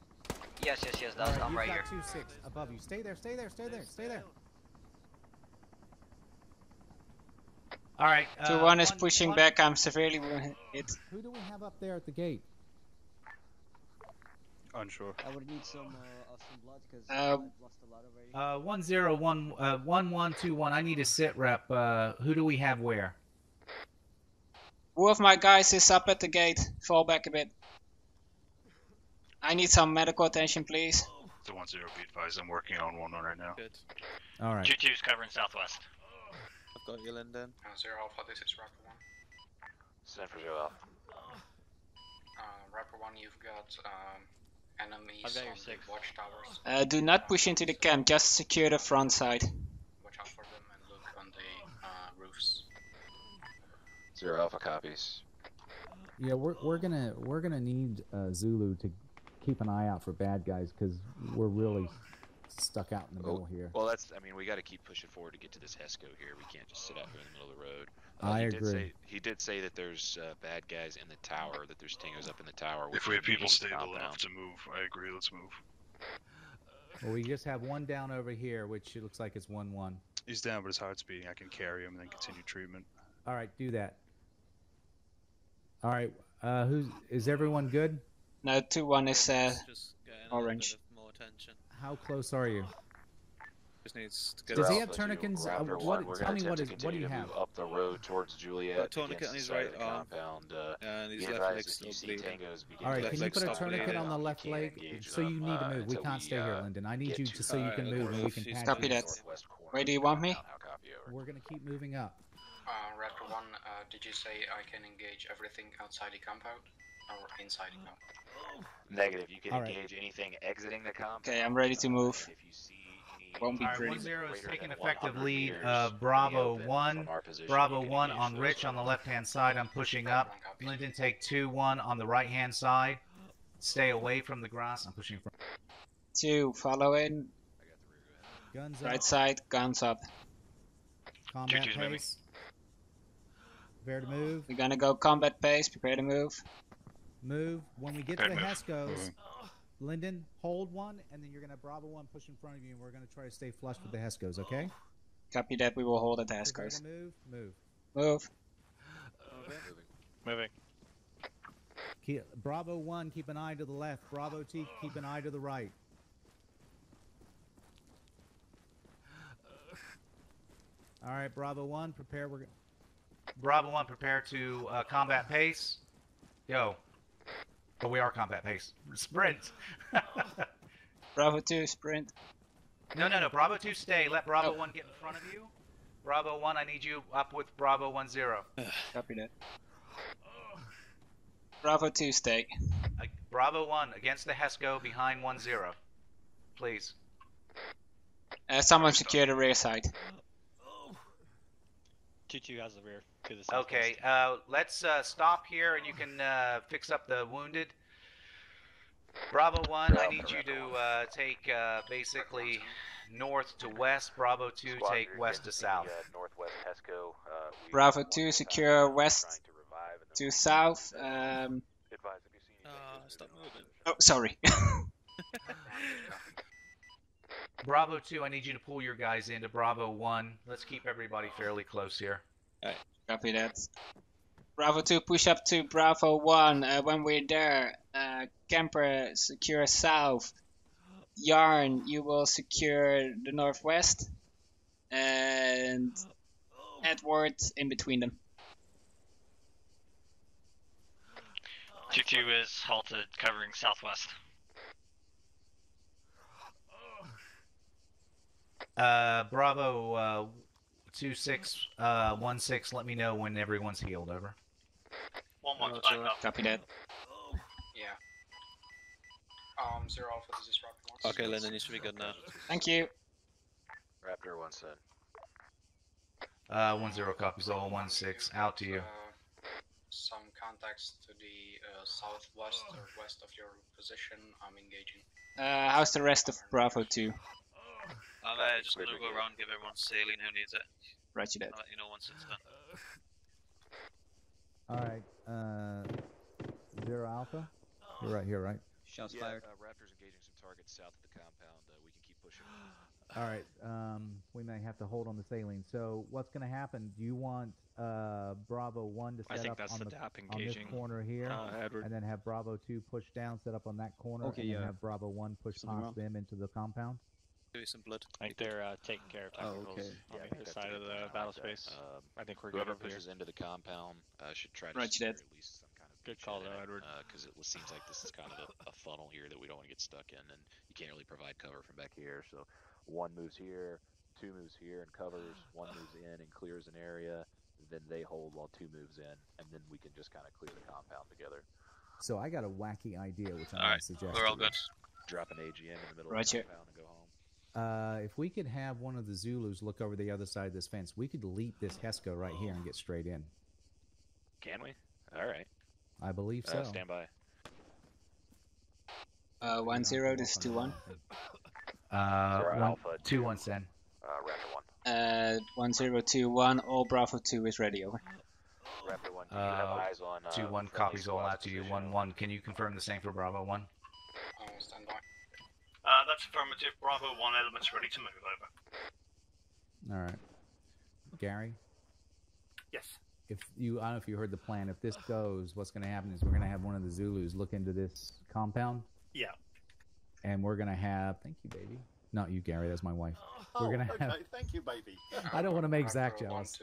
Yes, yes, yes, that's right, I'm right here. Two six above you. Stay there, stay there, stay there, stay there. Alright, uh, two one is one, pushing one. Back, I'm severely hit. Who do we have up there at the gate? Unsure. I would need some, uh, of some blood, because uh, I've lost a lot already. Uh, one zero, one, uh, one one, two one, I need a sit rep, uh, who do we have where? Who of my guys is up at the gate? Fall back a bit. I need some medical attention, please. The one zero, be advised. I'm working on one one right now. Good. All right. Two two's covering southwest. I've got you, Linden. Uh, zero alpha. This is Raptor one. Send for zero alpha. Uh, Raptor one, you've got um, enemies on the watchtowers. Uh, do not push into the camp. Just secure the front side. Watch out for them and look on the uh, roofs. Zero alpha copies. Yeah, we're we're gonna we're gonna need uh, Zulu to keep an eye out for bad guys, because we're really stuck out in the oh, middle here. Well, that's I mean we got to keep pushing forward to get to this Hesco here. We can't just sit out here in the middle of the road. Uh, I he agree. Did say, he did say that there's uh, bad guys in the tower. That there's tingos up in the tower. If we have people stay to the left to move, I agree. Let's move. Well, we just have one down over here, which it looks like it's one one. He's down, but his heart's beating. I can carry him and then continue treatment. All right, do that. All right, uh, who's is everyone good? No, two one is uh, just orange. More attention. How close are you? Just needs to get. Does he have tourniquets? Uh, what? Tell me what is what do you have? Up the road towards Juliet. A tourniquet on his right arm. Uh, and his left leg's still bleeding. All right, can you put a tourniquet on the left leg? So you need to move. We can't stay here, Linden. I need you to so you can move and we can. Copy that. Where do you want me? We're gonna keep moving up. Uh, Raptor one, uh, did you say I can engage everything outside the compound or inside the compound? Negative. You can right. engage anything exiting the compound. Okay, I'm ready to move. If you see any won't be right, pretty. One zero is taking effective lead. Uh, Bravo one, Bravo one on Rich on the left-hand side. I'm pushing up. Linden take two one on the right-hand side. Stay away from the grass. I'm pushing from. Two following. Guns up. Right side, guns up. Combat pace. Prepare to move. We're gonna go combat pace. Prepare to move. Move. When we get to the Hescos, Linden, hold one, and then you're gonna Bravo one push in front of you, and we're gonna try to stay flush with the Hescos. Okay? Copy that. We will hold at the Hescos. Move. Move. Move. Uh, moving. Moving. Bravo one, keep an eye to the left. Bravo two, keep an eye to the right. All right, Bravo one, prepare. We're. Bravo one, prepare to uh, combat pace. Yo. But we are combat pace. Sprint. Bravo two, sprint. No, no, no. Bravo two, stay. Let Bravo oh. one get in front of you. Bravo one, I need you up with Bravo one zero. Copy that. Bravo two, stay. Uh, Bravo one against the Hesco behind one zero. Please. Uh, someone secure the rear side. two two has the rear. Okay, uh, let's uh, stop here and you can uh, fix up the wounded. Bravo one, Bravo, I need you to uh, take uh, basically north to west. Bravo two, Squad take west to south. The, uh, northwest Hesco, uh, Bravo two, secure west to, to south. Um... Uh, stop moving. Oh, sorry. Bravo two, I need you to pull your guys into Bravo one. Let's keep everybody fairly close here. All right, copy that. Bravo two, push up to Bravo one. Uh, when we're there, uh, Kemper, secure south. Yarn, you will secure the northwest. And Edward in between them. two two is halted, covering southwest. Uh, Bravo uh, two six one six, let me know when everyone's healed, over. One more time, up. Copy that. Oh. Yeah. Um, zero Alpha, this is Raptor one. Okay, Lennon, you should be good now. Thank you. Raptor one set. Uh, one zero copies, all one six, out to you. Uh, some contacts to the uh, southwest or west of your position, I'm engaging. Uh, how's the rest of Bravo two? I'm uh, just going to go around and give everyone saline who needs it. Right, you did. I'll let you know once it's done. Alright, uh, Zero Alpha, you're right here, right? Shots yeah, fired. Uh, Raptor's engaging some targets south of the compound. Uh, we can keep pushing. Alright, um, we may have to hold on the saline. So, what's going to happen? Do you want uh, Bravo one to set I think up that's on, the the, on this corner here? Uh, and then have Bravo two push down, set up on that corner, okay, and yeah. then have Bravo one push past them into the compound? Some blood. I think they're uh, taking care of technicals oh, okay. on yeah, the side of the uh, battle space. Um, I think we're whoever pushes here. into the compound uh, should try to right, at least some kind of good call, though, Edward, because uh, it seems like this is kind of a, a funnel here that we don't want to get stuck in, and you can't really provide cover from back here. So one moves here, two moves here, and covers. One moves in and clears an area. Then they hold while two moves in, and then we can just kind of clear the compound together. So I got a wacky idea, which I'm going to suggest. We're all good. Drop an A G M in the middle right of the compound and go home. Uh, if we could have one of the Zulus look over the other side of this fence, we could leap this Hesco right here and get straight in. Can we? Alright. I believe uh, so. Stand by. Uh, one zero, this is two one. Uh, zero, one, alpha, two, two one, send. Uh, Raptor one. Uh, one zero, two one, all Bravo two is ready, over. Raptor one, do you have eyes on, uh, two one, copies all out to you, one one. Can you confirm the same for Bravo one? I will stand by. Uh, that's affirmative. Bravo one, elements ready to move over. All right, Gary. Yes. If you, I don't know if you heard the plan. If this goes, what's going to happen is we're going to have one of the Zulus look into this compound. Yeah. And we're going to have. Thank you, baby. Not you, Gary. That's my wife. Oh, we're going to okay. have. Thank you, baby. I don't want to make Zach jealous.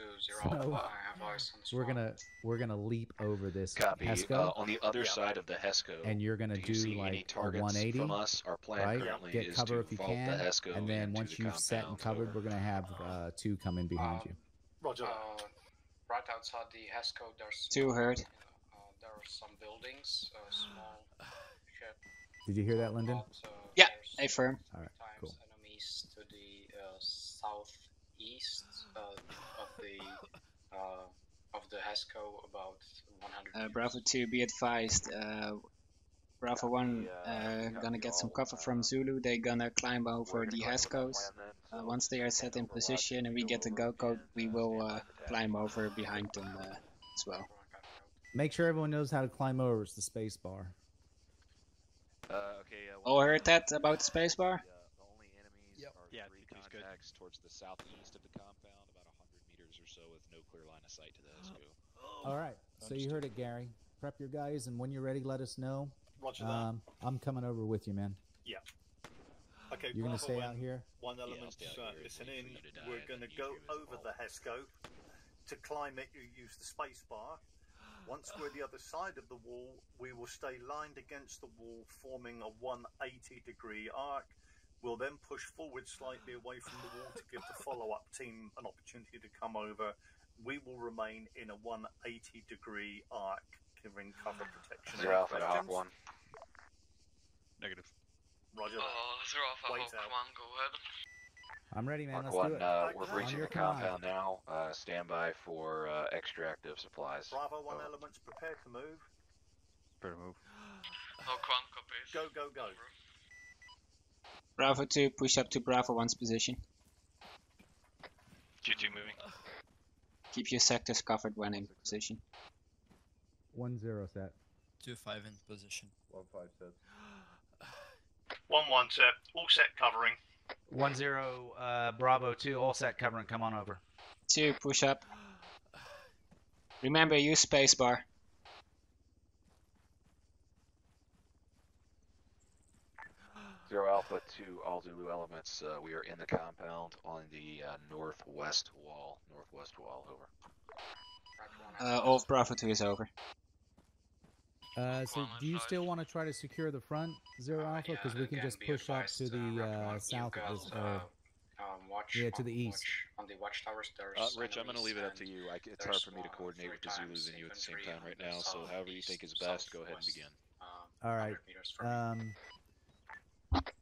So we're gonna we're gonna leap over this Copy. Hesco uh, on the other yeah, side of the Hesco. And you're gonna do, do like a one eighty. From us, our plan right? Get is cover to if you can. The Hesco and then once the you've set and covered, over. We're gonna have uh, two come in behind um, you. Roger. Uh, right outside the Hesco, there's two heard. Uh, there are some buildings, uh, small. Did you hear that, Lyndon? Uh, yeah, I firm. All right, cool. Enemies to the uh, southeast uh, of the uh, of the Hesco, about one hundred. Uh, Bravo two, be advised. Uh, Bravo one, uh, gonna get some cover from Zulu. They gonna climb over the Hescos. Uh, once they are set in position and we get the go code, we will uh, climb over behind them uh, as well. Make sure everyone knows how to climb over. It's the space bar. Uh, okay, uh, oh, I heard that about the spacebar? The only enemies yep. are yeah, three contacts towards the southeast of the compound, about one hundred meters or so, with no clear line of sight to the Hesco. Oh. Alright, so you heard it, Gary. Prep your guys, and when you're ready, let us know. Roger um, that. I'm coming over with you, man. Yeah. Okay, you're going to stay out here? One element yeah, uh, listening. We're going to go over the Hesco. To climb it, you use the spacebar. Once we're the other side of the wall, we will stay lined against the wall, forming a one eighty degree arc We'll then push forward slightly away from the wall to give the follow-up team an opportunity to come over. We will remain in a one eighty degree arc, covering cover protection. Zero Alpha, Hawk one. Negative. Roger. Oh, Zero Alpha, Hawk one, go ahead. I'm ready, man. Hawk Let's one, do it. Uh, we're breaching the compound now. Uh, stand by for uh, extractive supplies. Bravo one oh. Elements, prepare to move. Prepare to move. Hawk one, copies. Go, go, go. Bravo two, push up to Bravo one's position. Q two moving. Keep your sectors covered when in position. One zero set. Two five in position. One five set. One one set. All set covering. One zero. Uh, Bravo two. All set covering. Come on over. Two push up. Remember, use spacebar. Zero Alpha two. All Zulu elements. Uh, we are in the compound on the uh, northwest wall. Northwest wall. Over. Uh, all of Bravo two is over. Uh, so do you still want to try to secure the front, Zero uh, Alpha, because yeah, we can just push up to the uh, south girls, of uh, um, watch yeah, to the east. Watch, on the watchtowers, uh, Rich, I'm going to leave it up to you. I, it's hard for me to coordinate with the Zulus and you at the same time right now, so however you think is best, go ahead and begin. Um, All right. Um,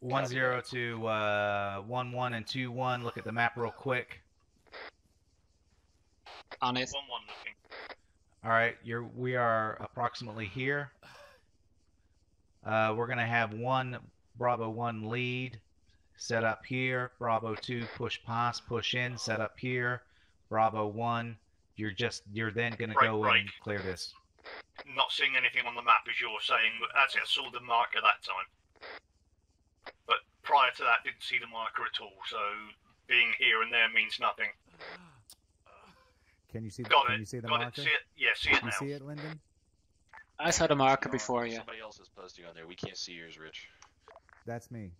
one zero to uh, one one and two one. Look at the map real quick. On it. One one looking. All right, you're, we are approximately here. Uh, we're going to have one Bravo one lead, set up here. Bravo two, push past, push in, set up here. Bravo one, you're just, you're then going to go break. And clear this. Not seeing anything on the map as you're saying. Actually, I saw the marker that time. But prior to that, didn't see the marker at all. So being here and there means nothing. Can you see the, Got can it. You see the Got marker? It. See it. Yeah, see it can now. You see it, Lyndon? I saw the marker before, yeah. Somebody else is posting on there. We can't see yours, Rich. That's me.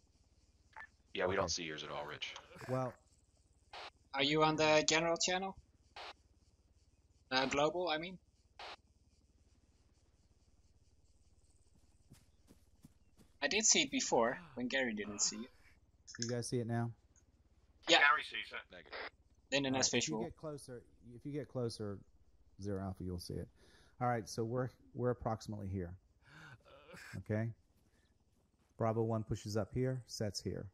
Yeah, we okay. don't see yours at all, Rich. Well. Are you on the general channel? Uh, global, I mean? I did see it before, when Gary didn't see it. You guys see it now? Yeah. Gary sees it. Negative. Lyndon has visual. If you get closer, if you get closer, Zero Alpha, you'll see it. All right, so we're we're approximately here. Okay. Bravo one pushes up here, sets here.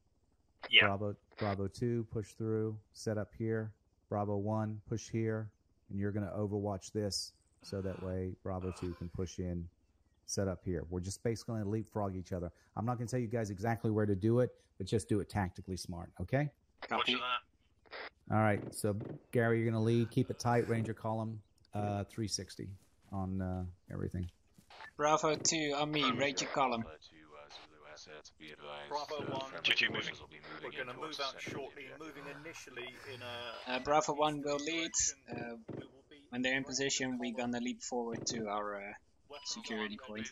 Yeah. Bravo Bravo two push through, set up here. Bravo one push here, and you're going to overwatch this so that way Bravo two can push in, set up here. We're just basically going to leapfrog each other. I'm not going to tell you guys exactly where to do it, but just do it tactically smart. Okay. Copy that. All right, so Gary, you're going to lead. Keep it tight. Ranger column uh, three sixty on uh, everything. Bravo two on me. Ranger column. Bravo one. Q two moving. We're going to move out shortly. Moving initially in a... Uh, Bravo one will lead. Uh, when they're in position, we're going to leap forward to our uh, security point.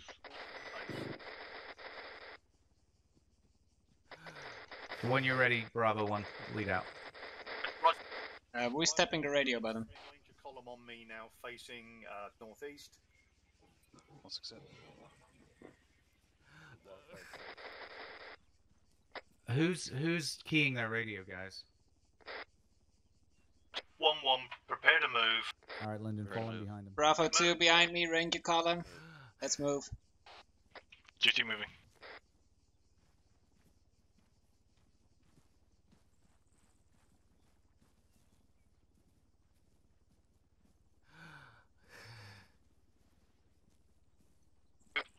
When you're ready, Bravo one, lead out. Uh, we're stepping the radio button. Ranger column on me now, facing uh, northeast. Who's who's keying their radio, guys? One one, prepare to move. All right, Lyndon, falling behind him. Bravo two behind me, Ranger column. Let's move. G T moving.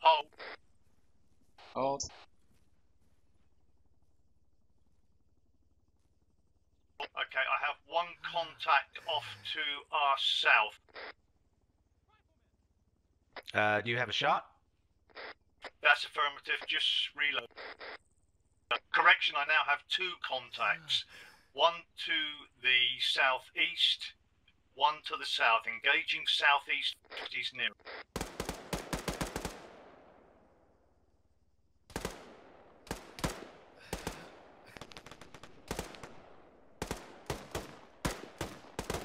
Hold. Hold. Okay, I have one contact off to our south. Uh, do you have a shot? That's affirmative, just reload. Correction, I now have two contacts. One to the southeast, one to the south. Engaging southeast, fifties near.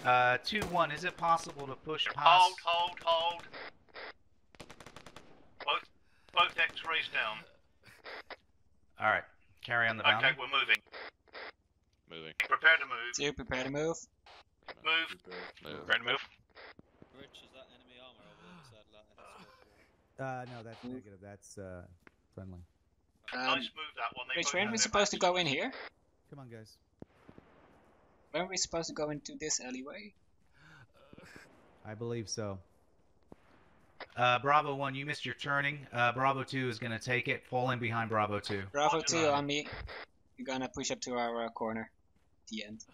Uh, two one, is it possible to push past? Hold, hold, hold. Both, both X-rays down. Alright, Carry on the boundary. Okay, we're moving. Moving. Prepare to move. Do you prepare to move? Move. Move. Prepare to move. Rich, is that enemy armor over the side line? Uh, no, that's negative. That's uh, friendly. Um, nice move, that one. They Rich, weren't we supposed to go in here? Come on, guys. Weren't we supposed to go into this alleyway? I believe so. Uh, Bravo one, you missed your turning. Uh, Bravo two is going to take it. Fall in behind Bravo two. Bravo two on me. You're going to push up to our uh, corner. The end.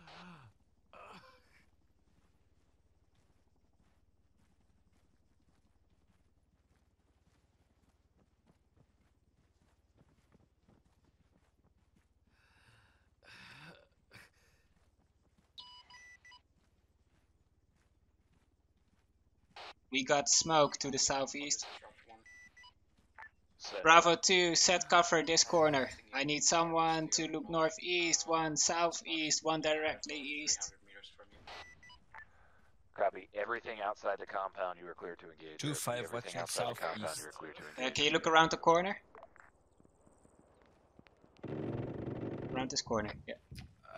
We got smoke to the southeast. Bravo two, set cover this corner. I need someone to look northeast, one southeast, one directly east. Copy. Everything outside the compound, you were clear to engage. two five, watch out southeast. Uh, can you look around the corner? Around this corner, yeah.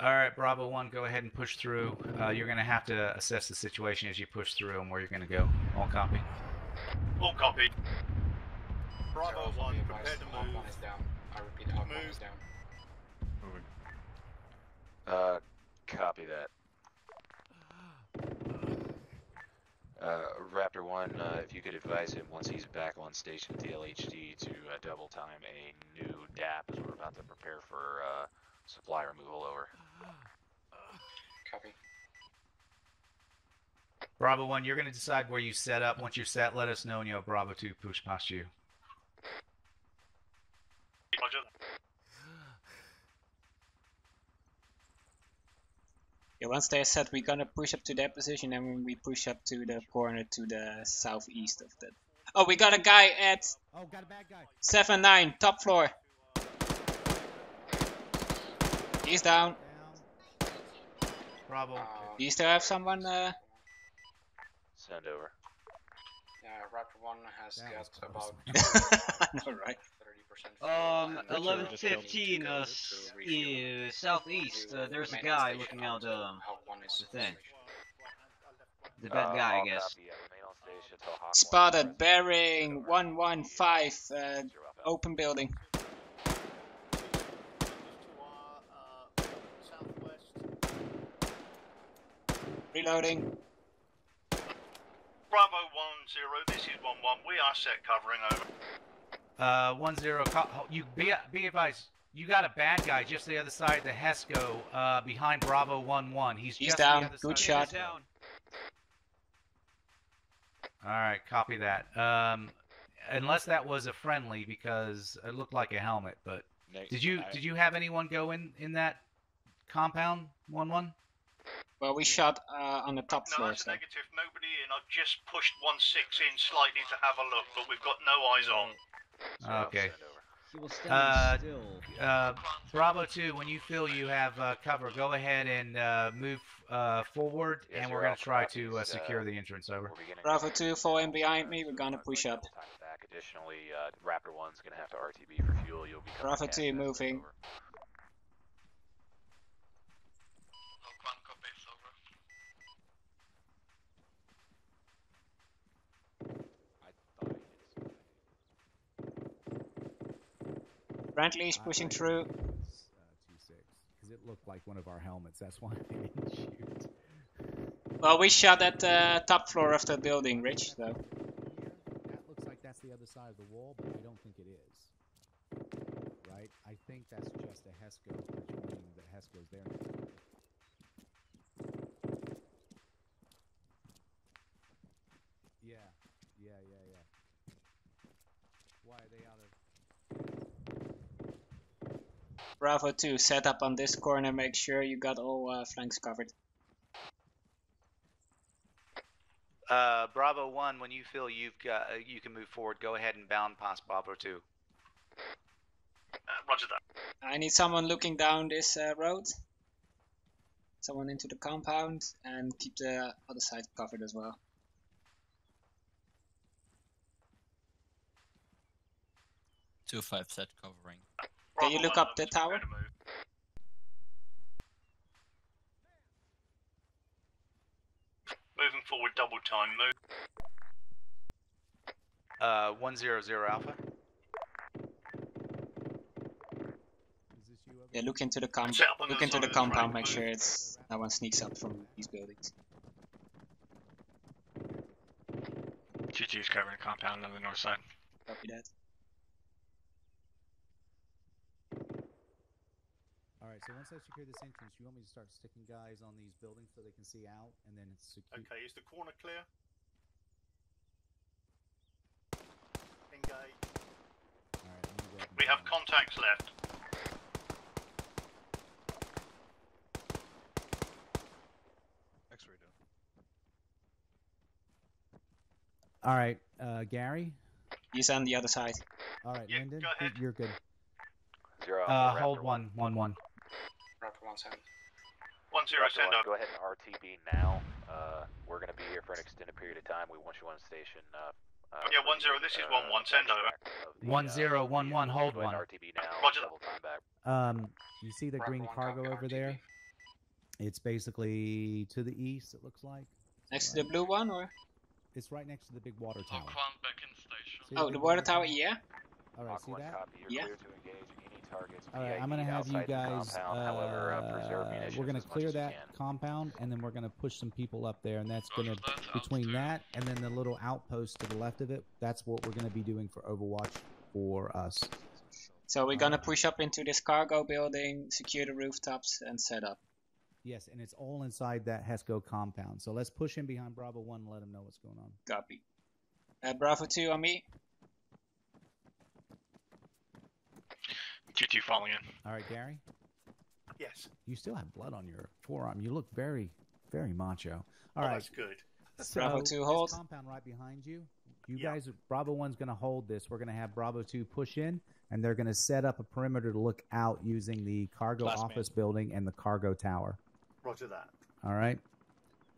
Alright, Bravo one, go ahead and push through. Uh, you're going to have to assess the situation as you push through and where you're going to go. All copy. All copy. Bravo one, prepare to move. One is down. I repeat, move. One is down. Moving. Uh, copy that. Uh, Raptor one, uh, if you could advise him once he's back on station at the L H D to uh, double time a new D A P as we're about to prepare for, uh, supply removal over. Copy. Bravo one, you're going to decide where you set up. Once you're set, let us know and you have Bravo two push past you. Yeah, once they're set, we're going to push up to that position and when we push up to the corner to the southeast of that. Oh, we got a guy at oh, got a bad guy. seven nine, top floor. He's down. down. Bravo. Um, Do you still have someone? Uh... Send over. Yeah, Raptor one has got about no, right. Um, eleven fifteen, uh, uh, southeast, uh, there's a guy looking out, um, the thing. The bad guy, I guess. Spotted, bearing, one one five, uh, open building. Reloading. Bravo one zero, this is one one. We are set covering over. Uh, one zero, you be, be advised. You got a bad guy just the other side of the Hesco, uh, behind Bravo one one. He's, He's just down. The other Good side. Shot. Down. All right, copy that. Um, unless that was a friendly because it looked like a helmet. But did you did you have anyone go in in that compound one one? Well, we shot uh, on the top floor. No, that's so. Negative. Nobody in. I've just pushed one six in slightly to have a look, but we've got no eyes on. So okay. He will stand uh, still. Uh, Bravo two, when you feel you have uh, cover, go ahead and uh, move uh, forward, yes, and we're going to try to uh, secure uh, the entrance. Over. Bravo two, fall in behind me. We're going to push up. Back. Additionally, uh, Raptor one's going to have to R T B for fuel. You'll be Bravo two moving. Over. Brantley's pushing through. Uh, two six, because it looked like one of our helmets. That's why I didn't shoot. Well, we shot at the uh, top floor of the building, Rich. Though. That looks like that's the other side of the wall, but I don't think it is. Right? I think that's just a Hesco. Meaning that Hesco's there. Yeah. Yeah. Yeah. Yeah. Why are they out of? Bravo two, set up on this corner, make sure you got all uh, flanks covered. Uh, Bravo one, when you feel you've got, uh, you can move forward, go ahead and bound past Bravo two. Uh, roger that. I need someone looking down this uh, road. Someone into the compound and keep the other side covered as well. two five, set covering. Can you look up the tower? Moving forward, double time move. Uh, one zero zero alpha. Yeah, look into the compound. Look into the compound. Make sure it's no one sneaks up from these buildings. G G is covering the compound on the north side. Copy that. Alright, so once I secure this entrance, you want me to start sticking guys on these buildings so they can see out, and then it's secure. Okay, is the corner clear? Engage. Alright, I'm gonna go. We have contacts left. X-ray down. Alright, uh, Gary? He's on the other side. Alright, yeah, Lyndon, go ahead. You're good. Zero, uh, hold one, one, one. Raptor one seven. One zero, Raptor send one, up. Go ahead and R T B now. Uh, we're going to be here for an extended period of time. We want you on station. Uh, uh, yeah, one zero. This uh, is one one. Send over. The, one zero, uh, one one. Hold one. R T B now. Roger. Time back. Um, you see the Raptor green cargo over R T B. There? It's basically to the east. It looks like. Next right. to the blue one, or? It's right next to the big water tower. Station. Oh, the water tower. Yeah. All right. Hawk see that? Copy. You're yeah. Clear to engage. Alright, I'm going to have you guys, compound, uh, however, uh, we're going to clear that compound, and then we're going to push some people up there, and that's going to, between that and then the little outpost to the left of it, that's what we're going to be doing for Overwatch for us. So we're going to push up into this cargo building, secure the rooftops, and set up. Yes, and it's all inside that Hesco compound. So let's push in behind Bravo one and let them know what's going on. Copy. Uh, Bravo two on me. G two falling in. Alright, Gary? Yes. You still have blood on your forearm. You look very, very macho. Alright. Oh, that's good. So Bravo two holds. Compound right behind you. You yep. guys, Bravo one's going to hold this. We're going to have Bravo two push in, and they're going to set up a perimeter to look out using the cargo Last office man. building and the cargo tower. Roger that. Alright.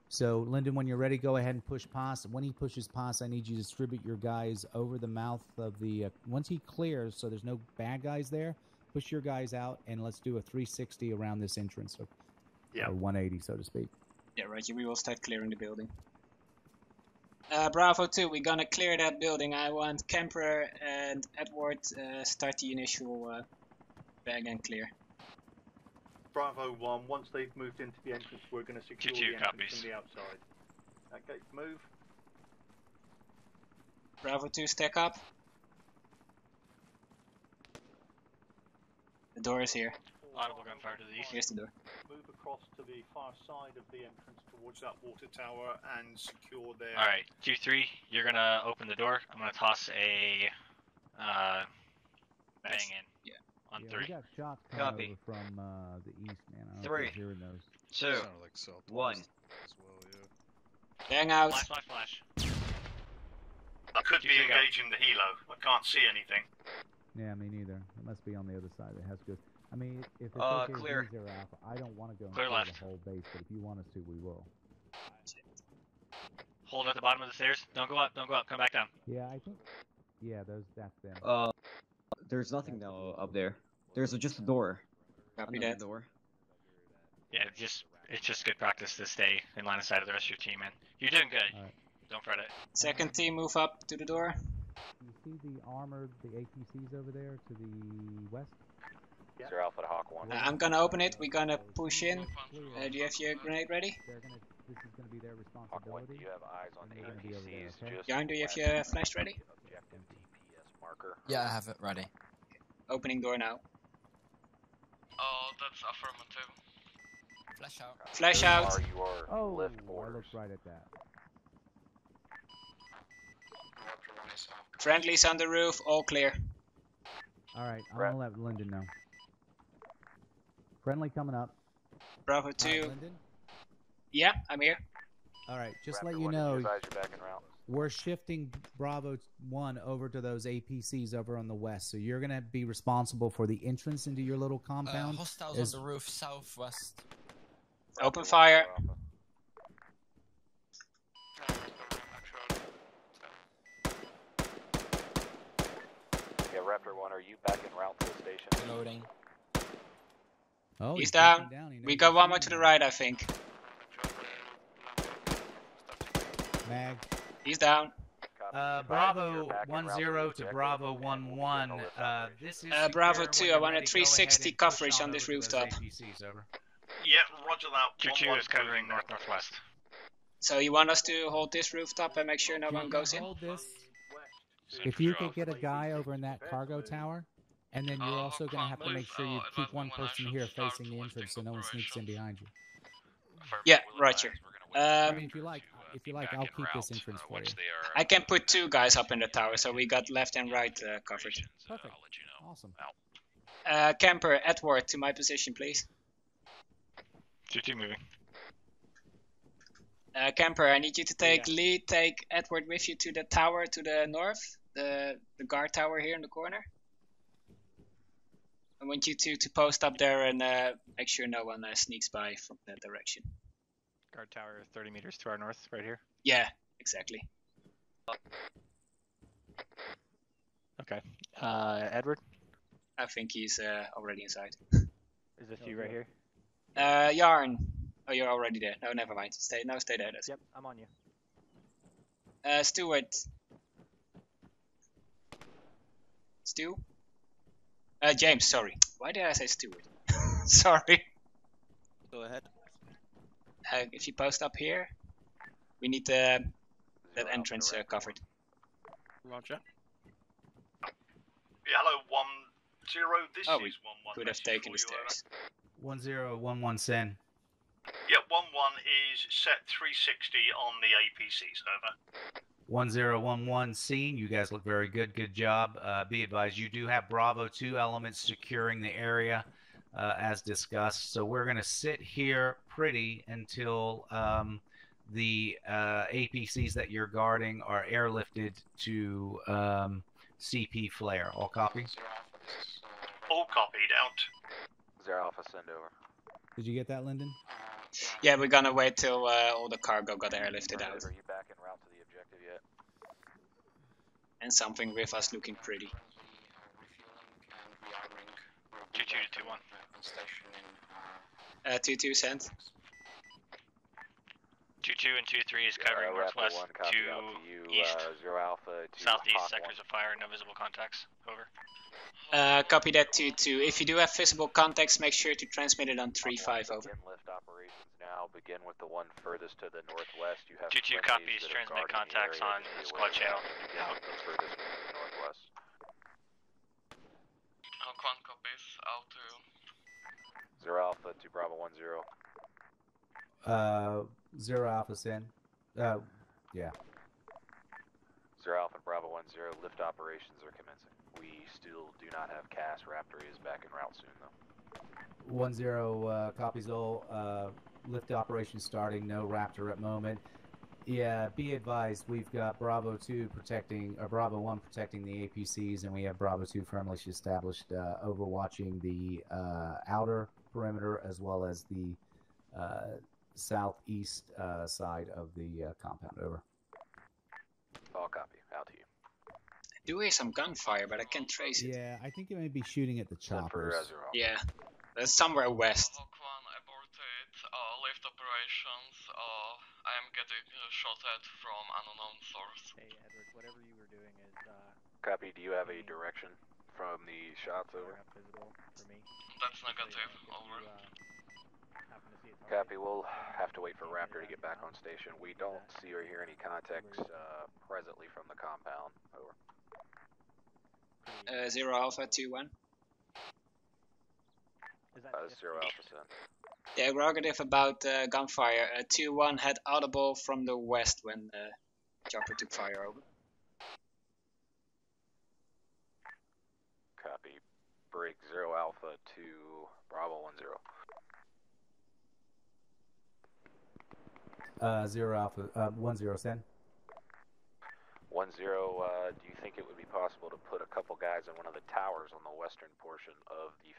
So, Lyndon, when you're ready, go ahead and push P O S. When he pushes P O S, I need you to distribute your guys over the mouth of the... Uh, once he clears, so there's no bad guys there, push your guys out, and let's do a three sixty around this entrance. Or, yeah. Or one eighty, so to speak. Yeah, right. We will start clearing the building. Uh, Bravo two, we're going to clear that building. I want Kemper and Edward uh, start the initial uh, bag and clear. Bravo one, once they've moved into the entrance, we're going to secure G two the entrance copies. From the outside. Okay, move. Bravo two, stack up. The door is here. Audible gunfire to the east. Here's the door. Move across to the far side of the entrance towards that water tower and secure their... Alright, Q three, you're going to open the door. I'm going to toss a uh, bang That's... in. Yeah. On yeah, three. We got shots coming over from uh, the east, man. I don't three, hearing those. two, like one. As well, yeah. Bang out. Flash, flash, flash. I could be engaging the helo. I can't see anything. Yeah, me neither. It must be on the other side. It has to. I mean, if it's uh, okay clear. Zero alpha, I don't want to go clear left. The whole base, but if you want us to, we will. Hold at the bottom of the stairs. Don't go up. Don't go up. Come back down. Yeah, I think. Yeah, those. That's them. Uh. There's nothing though up there. There's a, just a door. Copy that. Door. Yeah, just it's just good practice to stay in line of sight of the rest of your team, man. You're doing good. Right. Don't fret it. Second team, move up to the door. You see the armored, the A P Cs over there to the west? Yeah. Zero Alpha to Hawk one. Uh, I'm gonna open it. We're gonna push in. Uh, do you have your grenade ready? They're gonna, this is gonna be their responsibility. Hawk one, do you have eyes on the A P Cs? There, okay? Yarn, do you have your flash ready? Objective T P S marker. Yeah, I have it ready. Opening door now. Oh, that's affirmative. Flash out. Flash out. Are you are oh, left I looked right at that. Friendlies on the roof, all clear. Alright, I'm Brett. gonna let Lyndon know. Friendly coming up. Bravo two. Right, Lyndon? Yeah, I'm here. Alright, just Raptor let you know, we're shifting Bravo one over to those A P Cs over on the west, so you're going to be responsible for the entrance into your little compound. Uh, hostiles is... on the roof, southwest. Open fire. Yeah, Raptor one, are you back in round four station? Loading. Oh, he's, he's down. down. He we got one more to the right, I think. Mag. He's down. Uh, Bravo one zero to Bravo one one. Uh, this is uh, Bravo two, I want a three sixty coverage on, on this rooftop. A P Cs, over. Yeah, roger that. Q two is covering north-northwest. So you want us to hold this rooftop and make sure no one goes in? Hold this. If you could get a guy over in that cargo tower, and then you're also going to have to make sure you keep one person here facing the entrance so no one sneaks in behind you. Yeah, roger. Um, I mean, if you like. If you like, I'll keep this entrance for you. I can put two guys up in the tower, so we got left and right uh, coverage. Perfect. Awesome. Uh, Camper, Edward, to my position, please. G T moving. Uh, Camper, I need you to take yeah. lead, take Edward with you to the tower to the north, the, the guard tower here in the corner. I want you two to post up there and uh, make sure no one uh, sneaks by from that direction. Guard tower thirty meters to our north, right here? Yeah, exactly. Okay. Uh, Edward? I think he's uh, already inside. Is this you right here? Uh, Yarn. Oh, you're already there. No, never mind. Stay. No, stay there. That's... Yep, I'm on you. Uh, Stuart. Stu? Uh, James, sorry. Why did I say Stuart? Sorry. Go ahead. Uh, if you post up here, we need uh, that entrance uh, covered. Roger. Hello, one zero. This oh, is one one. Could have taken the stairs. One zero one one sen. Yeah, one one is set three sixty on the A P C server. One zero one one scene. You guys look very good. Good job. Uh, be advised, you do have Bravo two elements securing the area. Uh, as discussed, so we're going to sit here pretty until um, the uh, A P Cs that you're guarding are airlifted to um, C P Flare. All copy? All copied out. Zero Alpha, send over. Did you get that, Lyndon? Yeah, we're going to wait till uh, all the cargo got airlifted out. Are you back en route to the objective yet? And something with us looking pretty. two two to two one. Uh, two two sent. two two and two three is covering uh, northwest to east. Uh, zero alpha to Southeast Hawk sectors one. Of fire, no visible contacts. Over. Uh, copy that two two. If you do have visible contacts, make sure to transmit it on three five. Over. Begin lift operations now. Begin with the one furthest to the northwest. You have two two copies, transmit contacts on squad channel. Out. Con copies out to Zero Alpha to Bravo one zero. Uh, Zero Alpha send. Uh, yeah. Zero Alpha Bravo one zero. Lift operations are commencing. We still do not have C A S. Raptor is back in route soon though. One zero uh, copies all. Uh, lift operations starting. No Raptor at moment. Yeah, be advised, we've got Bravo two protecting, or Bravo one protecting the A P Cs, and we have Bravo two firmly established uh, overwatching the uh, outer perimeter as well as the uh, southeast uh, side of the uh, compound. Over. All copy. Out to you. I do hear some gunfire, but I can't trace it. Yeah, I think it may be shooting at the choppers. Yeah, that's somewhere west. Uh, lift operations, uh, I am getting uh, shot at from an unknown source. Hey Edward, whatever you were doing is, uh... Copy, do you have a direction from the shots over? For me. That's negative, over. You, uh, copy, we'll have to wait for Raptor to get back on station. We don't see or hear any contacts, uh, presently from the compound, over. Uh, zero Alpha, two, one. Uh, zero Alpha, send. Yeah, rogative about uh, gunfire. Uh, two one had audible from the west when the uh, chopper took fire over. Copy. Break zero alpha to Bravo one zero. Uh, zero alpha uh, one zero send. One zero. Uh, do you think it would be possible to put a couple guys in one of the towers on the western portion of the?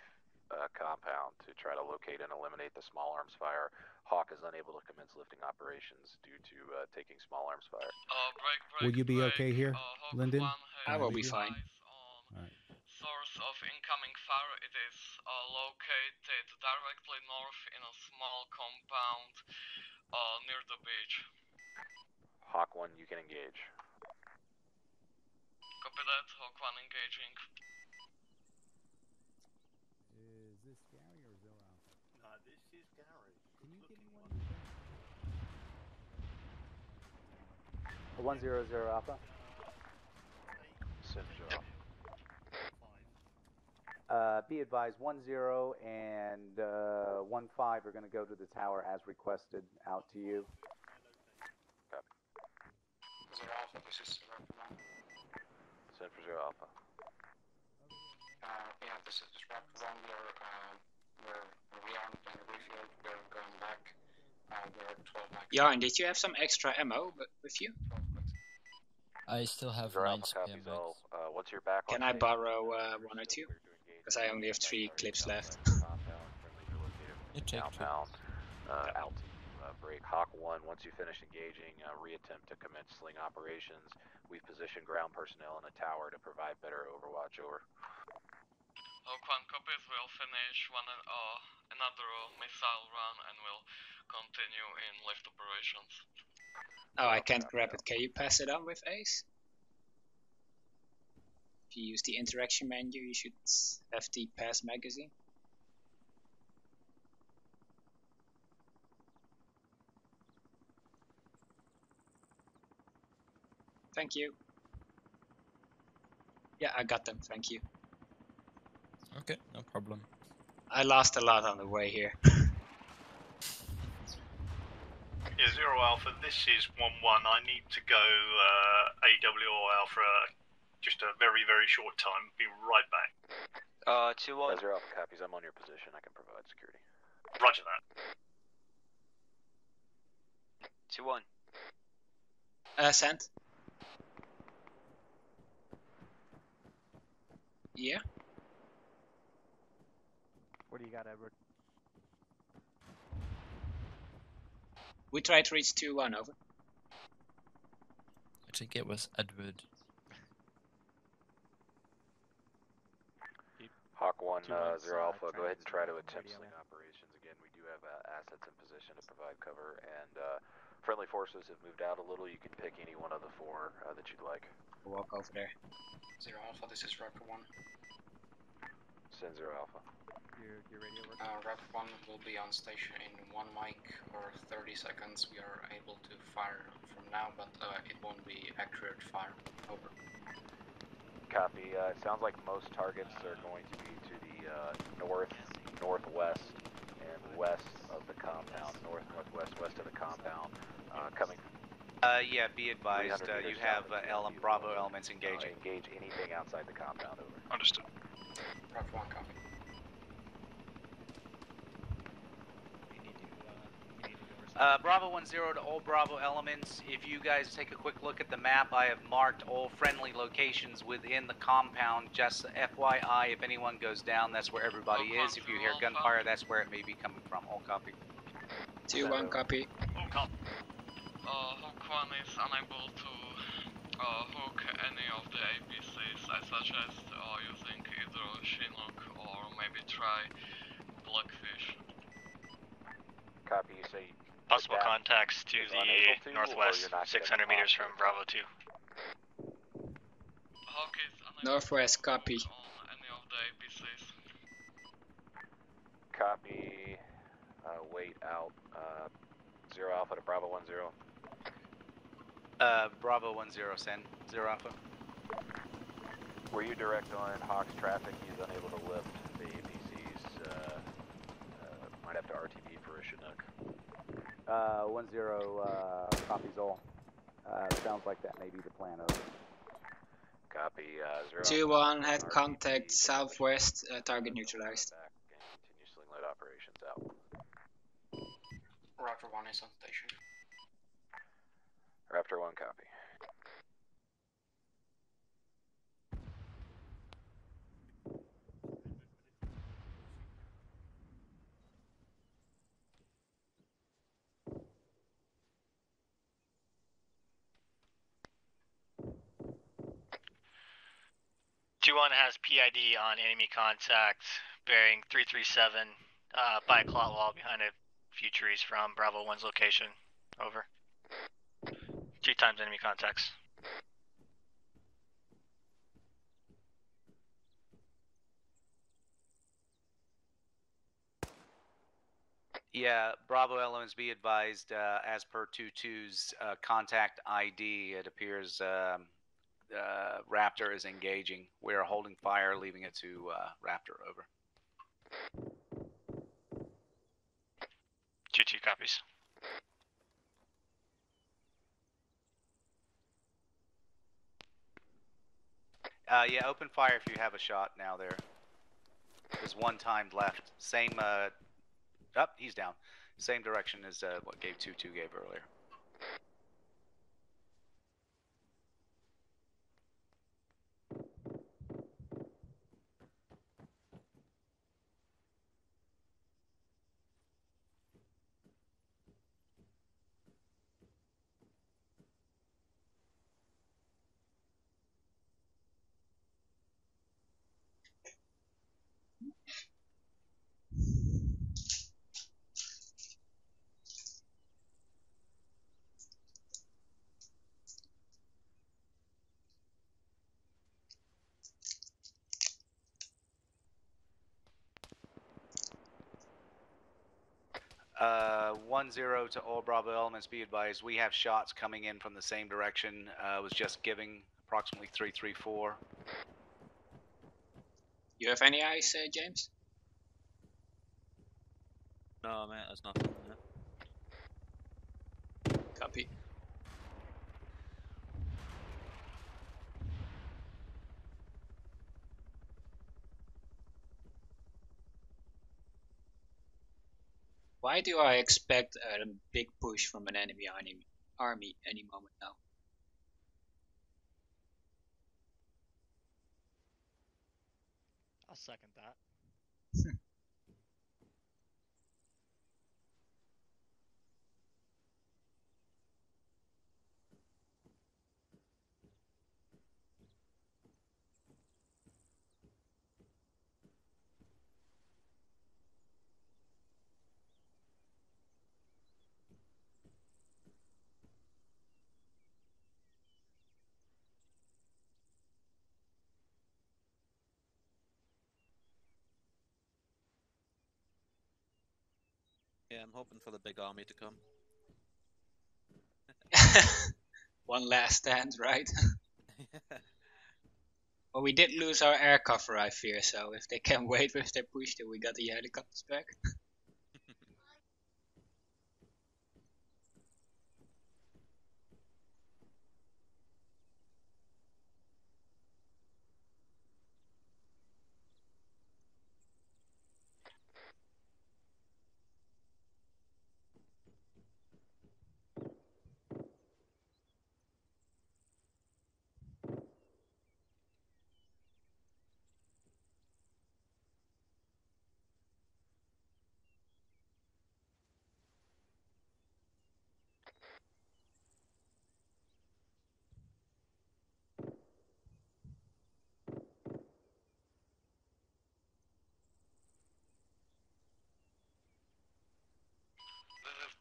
Uh, compound to try to locate and eliminate the small arms fire. Hawk is unable to commence lifting operations due to uh, taking small arms fire. Uh, break, break, will you be break. okay here, uh, Lyndon? I will be fine. All right. of incoming fire. It is uh, located directly north in a small compound uh, near the beach. Hawk one, you can engage. Copy that, Hawk one engaging. Is this Gary or Zero Alpha? No, this is Gary. Can you give me one? one zero zero Alpha. Yep. Uh, be advised, one zero and uh, one five are going to go to the tower as requested. Out to you. Copy. Zero Alpha, this is Raptor Zero Alpha. Uh, yeah, this is Raptor One. We're uh, we're rearmed and refueled. We're going back. Uh, we're at twelve max. Yarn, did you have some extra ammo with you? I still have nine copies. All. Uh, what's your back? Can I borrow uh, one or two? Because I only have three clips left. You take two. Uh, out uh, break Hawk one. Once you finish engaging, uh, reattempt to commence sling operations. We've positioned ground personnel in a tower to provide better overwatch. Over. Hawk one copies. We'll finish one and, uh, another missile run, and we'll continue in lift operations. Oh, I can't grab it. Can you pass it on with ACE? If you use the interaction menu, you should have the pass magazine. Thank you. Yeah, I got them. Thank you. Okay, no problem. I lost a lot on the way here. Yeah, Zero Alpha, this is one one. I need to go uh, A W O Alpha, uh, just a very very short time. Be right back. Uh, two one. Zero Alpha copies. I'm on your position. I can provide security. Roger that. Two one. Uh, sent. Yeah. What do you got, Edward? We try to reach two one, over. I think it was Edward. Hawk one, uh, Zero Alpha, go ahead and try to attempt sling operations again. We do have uh, assets in position to provide cover, and uh, friendly forces have moved out a little. You can pick any one of the four uh, that you'd like. We'll walk over there. Zero Alpha, this is Raptor one. Send Zero Alpha. Your, your radio working? Uh, Raptor one will be on station in one mic or thirty seconds. We are able to fire from now, but uh, it won't be accurate fire. Over. Copy. Uh, it sounds like most targets are going to be to the uh, north, northwest, and west of the compound. North, northwest, west of the compound. Uh, coming. Uh, yeah, be advised. Uh, you have uh, L and Bravo elements engaging. Uh, engage anything outside the compound. Over. Understood. Raptor one, copy. Uh, Bravo one zero to all Bravo elements. If you guys take a quick look at the map, I have marked all friendly locations within the compound. Just F Y I, if anyone goes down, that's where everybody all is. If you hear gunfire, copy. That's where it may be coming from. All copy. Two one copy. All copy. Uh, Hook one is unable to uh, hook any of the A P Cs. I suggest uh, using either Shinlock or maybe try Blackfish. Copy. You say. Possible contacts to the northwest, six hundred meters from Bravo two. Northwest, copy. Copy. Uh, wait out. Uh, Zero Alpha to Bravo one zero. Uh, Bravo one zero, send Zero Alpha. Were you direct on Hawk's traffic? He's unable to lift the A P Cs. Uh, uh, might have to R T B for a Chinook. Uh, one zero, uh, copies all. Uh, sounds like that may be the plan. Over. Copy, uh, zero. Two one, had contact southwest, uh, target neutralized. Continue sling load operations out. Raptor one is on station. Raptor one, copy. two one has P I D on enemy contact, bearing three three seven, uh, by a clot wall behind a futuries from Bravo one's location. Over. Two times enemy contacts. Yeah, Bravo elements be advised, uh, as per two two's uh, contact I D, it appears um, uh, Raptor is engaging. We are holding fire, leaving it to uh, Raptor, over. two two copies. Uh, yeah, open fire if you have a shot now there. There's one timed left. Same... Uh, Up, oh, he's down. Same direction as uh, what gave two two gave earlier. one zero to all Bravo elements, be advised. We have shots coming in from the same direction. Uh, was just giving approximately three three four. You have any eyes, uh, James? No, man, that's nothing. Yeah. Copy. Why do I expect a big push from an enemy army any moment now? I'll second that. Yeah, I'm hoping for the big army to come. One last stand, right? Yeah. Well, we did lose our air cover, I fear, so if they can wait with their push till we got the helicopters back.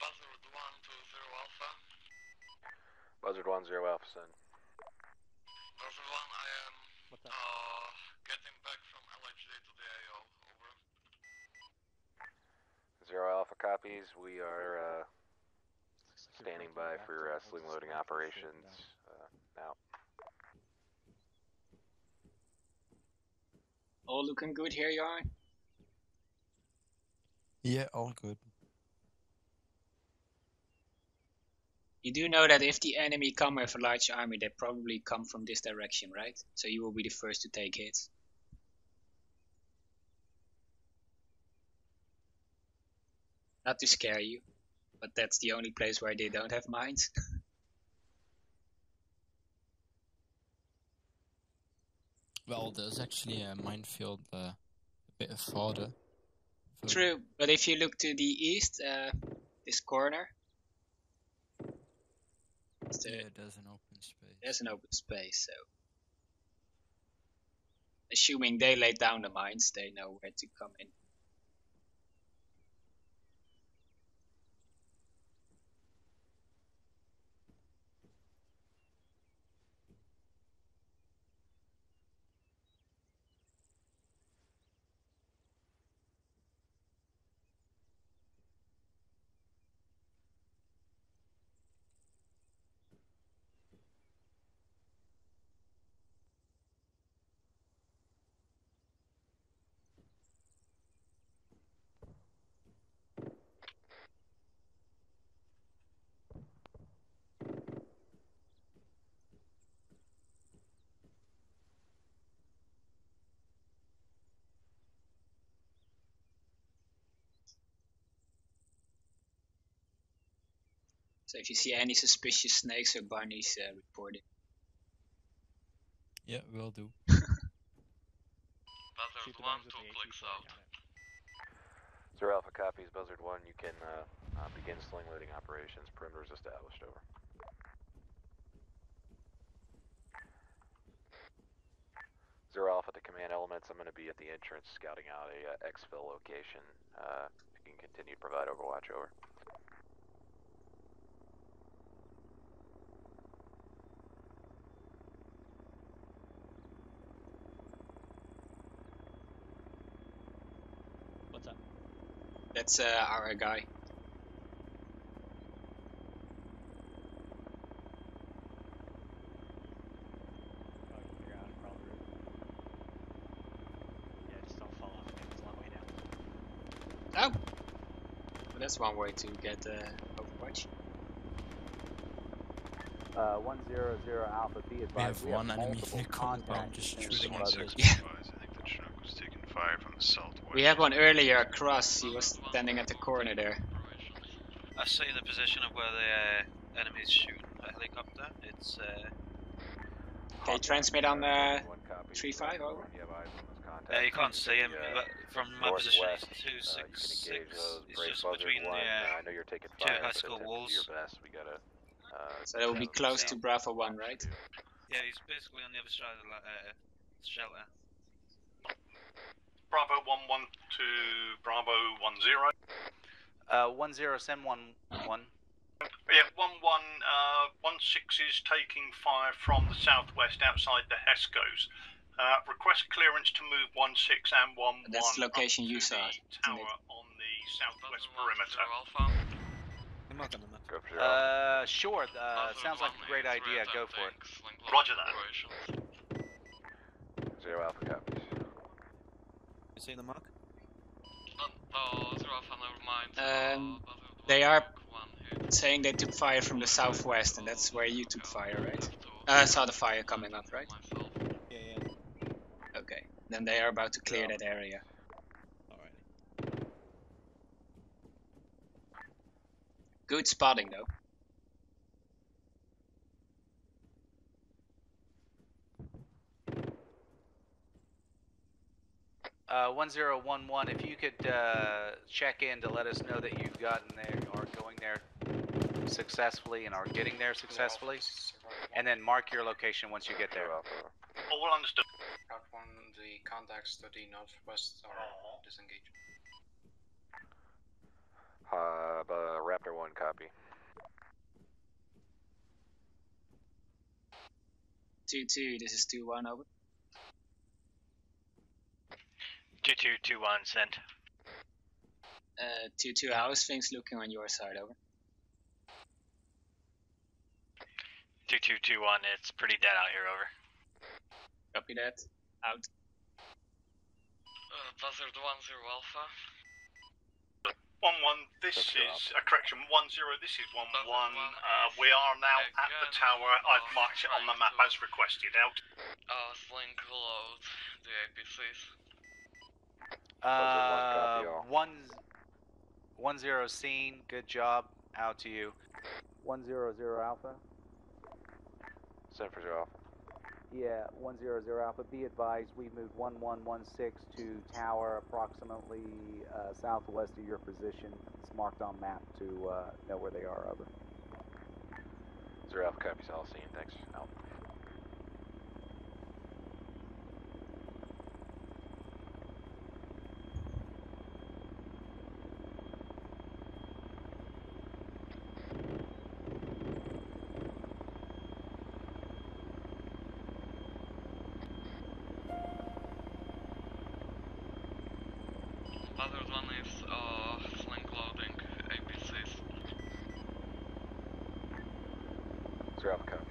Buzzard one two zero Alpha. Buzzard one zero Alpha, son. Buzzard one, I am uh, getting back from L H D to the A O. Over. Zero Alpha copies. We are uh, standing by for uh, sling loading operations uh, now. All looking good here, you are? Yeah, all good. You do know that if the enemy come with a large army, they probably come from this direction, right? So you will be the first to take hits. Not to scare you, but that's the only place where they don't have mines. Well, there's actually a minefield uh, a bit farther. True, but if you look to the east, uh, this corner, So yeah, there's an open space. There's an open space, so assuming they laid down the mines, they know where to come in. So if you see any suspicious snakes or bunnies, uh, report it. Yeah, will do. Buzzard one, two clicks out. Sir Alpha copies, Buzzard one, you can uh, uh, begin sling loading operations. Perimeters established, over. Sir Alpha to command elements, I'm going to be at the entrance scouting out a uh, exfil location. Uh, you can continue to provide overwatch, over. That's uh, our guy. Yeah, just don't fall off. It's a long way down. Oh! Well, that's one way to get uh, Overwatch. Uh, one zero zero Alpha B advised. We have one enemy vehicle. I'm just shooting at it. Yeah. We had one earlier across, he was standing at the corner there. I see the position of where the uh, enemies shoot a helicopter. It's uh... They transmit on uh, three five, over. Yeah, you can't see him, but from my position it's two six six. It's just between the uh, two Hesco walls. So that will be close to Bravo one, right? Yeah, he's basically on the other side of the uh, shelter. Bravo one one to Bravo one zero. Uh, one zero, send one one. Yeah, one one, uh, one six is taking fire from the southwest outside the Hescos. Uh, request clearance to move one six and one one. That's location you saw. Tower on the southwest perimeter. Uh, sure, uh, sounds like a great idea, go for it. Roger that. Zero Alpha copies. You see the mark? Um, they are saying they took fire from the southwest, and that's where you took fire, right? I uh, saw the fire coming up, right? Yeah, yeah. Okay, then they are about to clear that area. Alright. Good spotting, though. Uh, one zero one one, if you could uh, check in to let us know that you've gotten there, are going there successfully and are getting there successfully, and then mark your location once you get there. All understood. Got one, the contacts to the northwest are disengaged. Uh, but, uh, Raptor one, copy. two two, this is two one, over. two two two one, send. Uh, two two, how is things looking on your side, over? two two two one, it's pretty dead out here, over. Copy that, out. Uh, Buzzard one zero Alpha. one one, this is, a uh, correction, one zero, this is one one. one, uh, we are now at the tower, I've marked it on the map as requested, out. Uh, sling load the A P Cs. Uh, one, one zero scene, good job, out to you. One zero zero Alpha. Send for zero Alpha. Yeah, one zero zero Alpha. Be advised, we moved one one one six to tower approximately uh, southwest of your position. It's marked on map to uh, know where they are, over. Zero Alpha copies all scene, thanks, out. Other one is uh, flank loading A P Cs. Drop copies.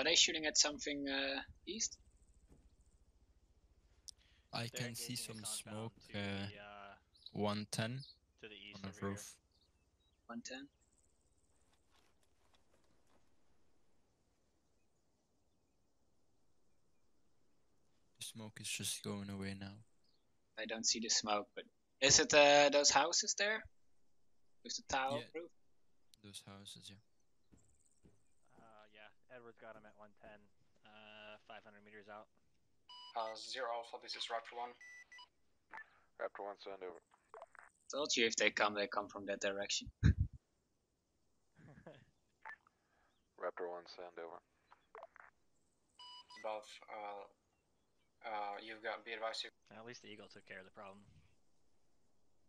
Are they shooting at something uh, east? I They're can see some smoke. Uh, the, uh, one ten to the east on the roof. Here. one ten. The smoke is just going away now. I don't see the smoke, but is it uh, those houses there with the tile yeah, roof? Those houses, yeah. Edward's got him at one ten, uh, five hundred meters out. Uh, zero Alpha, this is Raptor one. Raptor one, send over. Told you if they come, they come from that direction. Raptor one, send over. Above, uh, uh, you've got, be advised you... At least the Eagle took care of the problem.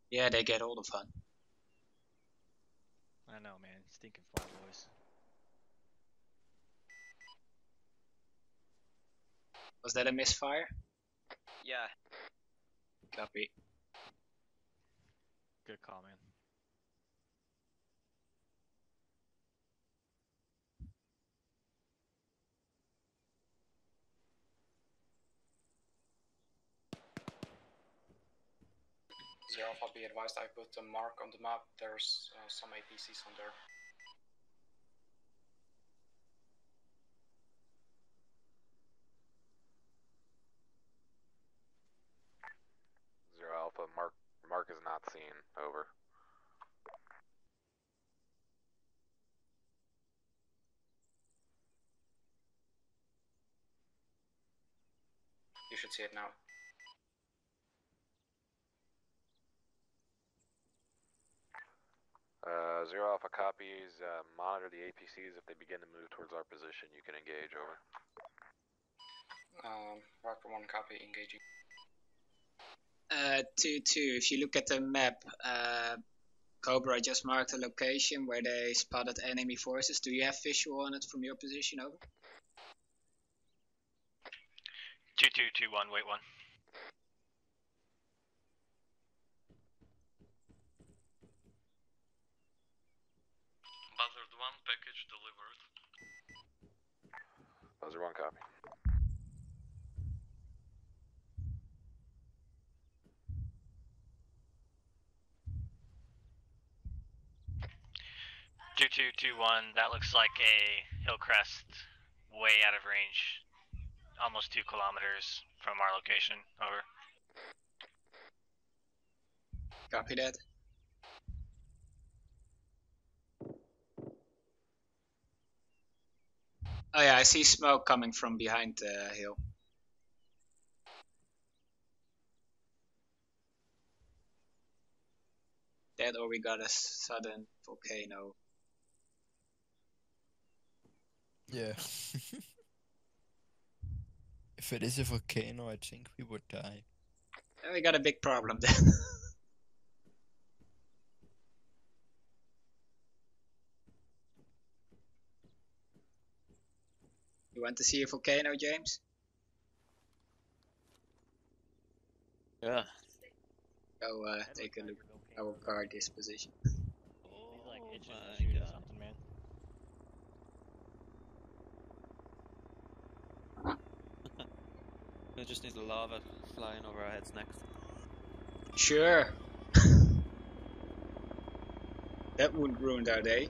Yeah, they get all the fun. I know, man, stinking fly boys. Was that a misfire? Yeah. Copy. Good call, man. Zero Alpha, be advised, I put a mark on the map. There's uh, some A P Cs on there. Scene, over. You should see it now. Uh, zero Alpha copies. Uh, monitor the A P Cs. If they begin to move towards our position, you can engage, over. Um, Raptor one copy, engaging. Uh, two, two. If you look at the map, uh, Cobra just marked a location where they spotted enemy forces. Do you have visual on it from your position, over? Two, two, two, one. Wait, one. Buzzard one, package delivered. Buzzard one, copy. two two two one, that looks like a hill crest way out of range, almost two kilometers from our location, over. Copy that. Oh yeah, I see smoke coming from behind the hill. That or we got a sudden volcano. Yeah. If it is a volcano, I think we would die. And we got a big problem then. You want to see a volcano, James? Yeah. Go uh, take a look at our car disposition. Oh, my God. We just need the lava flying over our heads next. Sure. That wouldn't ruin our day.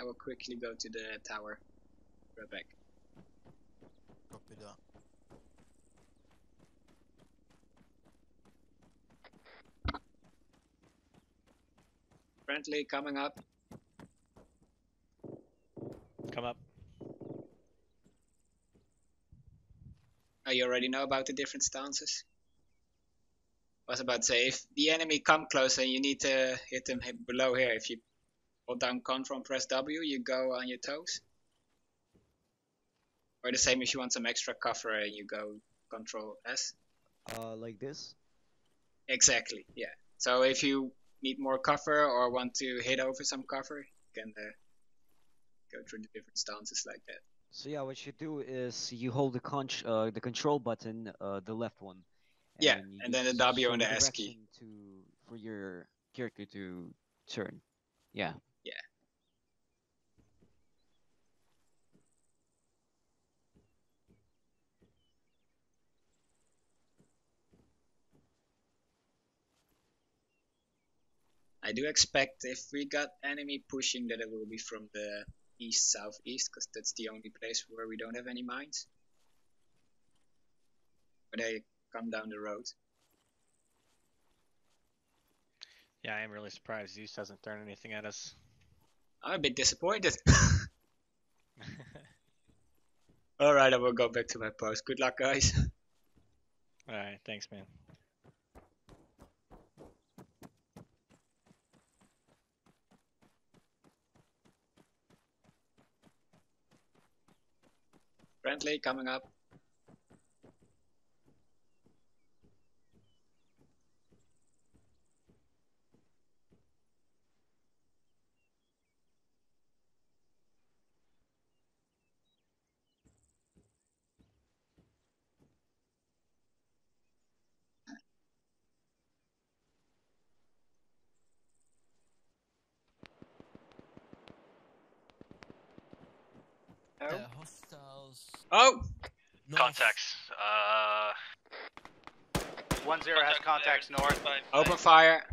I will quickly go to the tower. Right back. Copy that. Friendly coming up. Come up. Oh, you already know about the different stances? I was about to say, if the enemy come closer, you need to hit them below here. If you hold down Control and press W, you go on your toes. Or the same if you want some extra cover, you go Control S. Uh, like this? Exactly, yeah. So if you need more cover or want to hit over some cover, you can uh, go through the different stances like that. So yeah, what you do is you hold the con uh, the Control button, uh, the left one. And yeah, and then the W and the S key. To, for your character to turn. Yeah. Yeah. I do expect if we got enemy pushing that it will be from the east southeast, because that's the only place where we don't have any mines. But they come down the road. Yeah, I am really surprised Zeus hasn't thrown anything at us. I'm a bit disappointed. Alright, I will go back to my post. Good luck, guys. Alright, thanks, man. Friendly coming up. Oh! North. Contacts. Uh. one zero has contacts there. North. Open fire.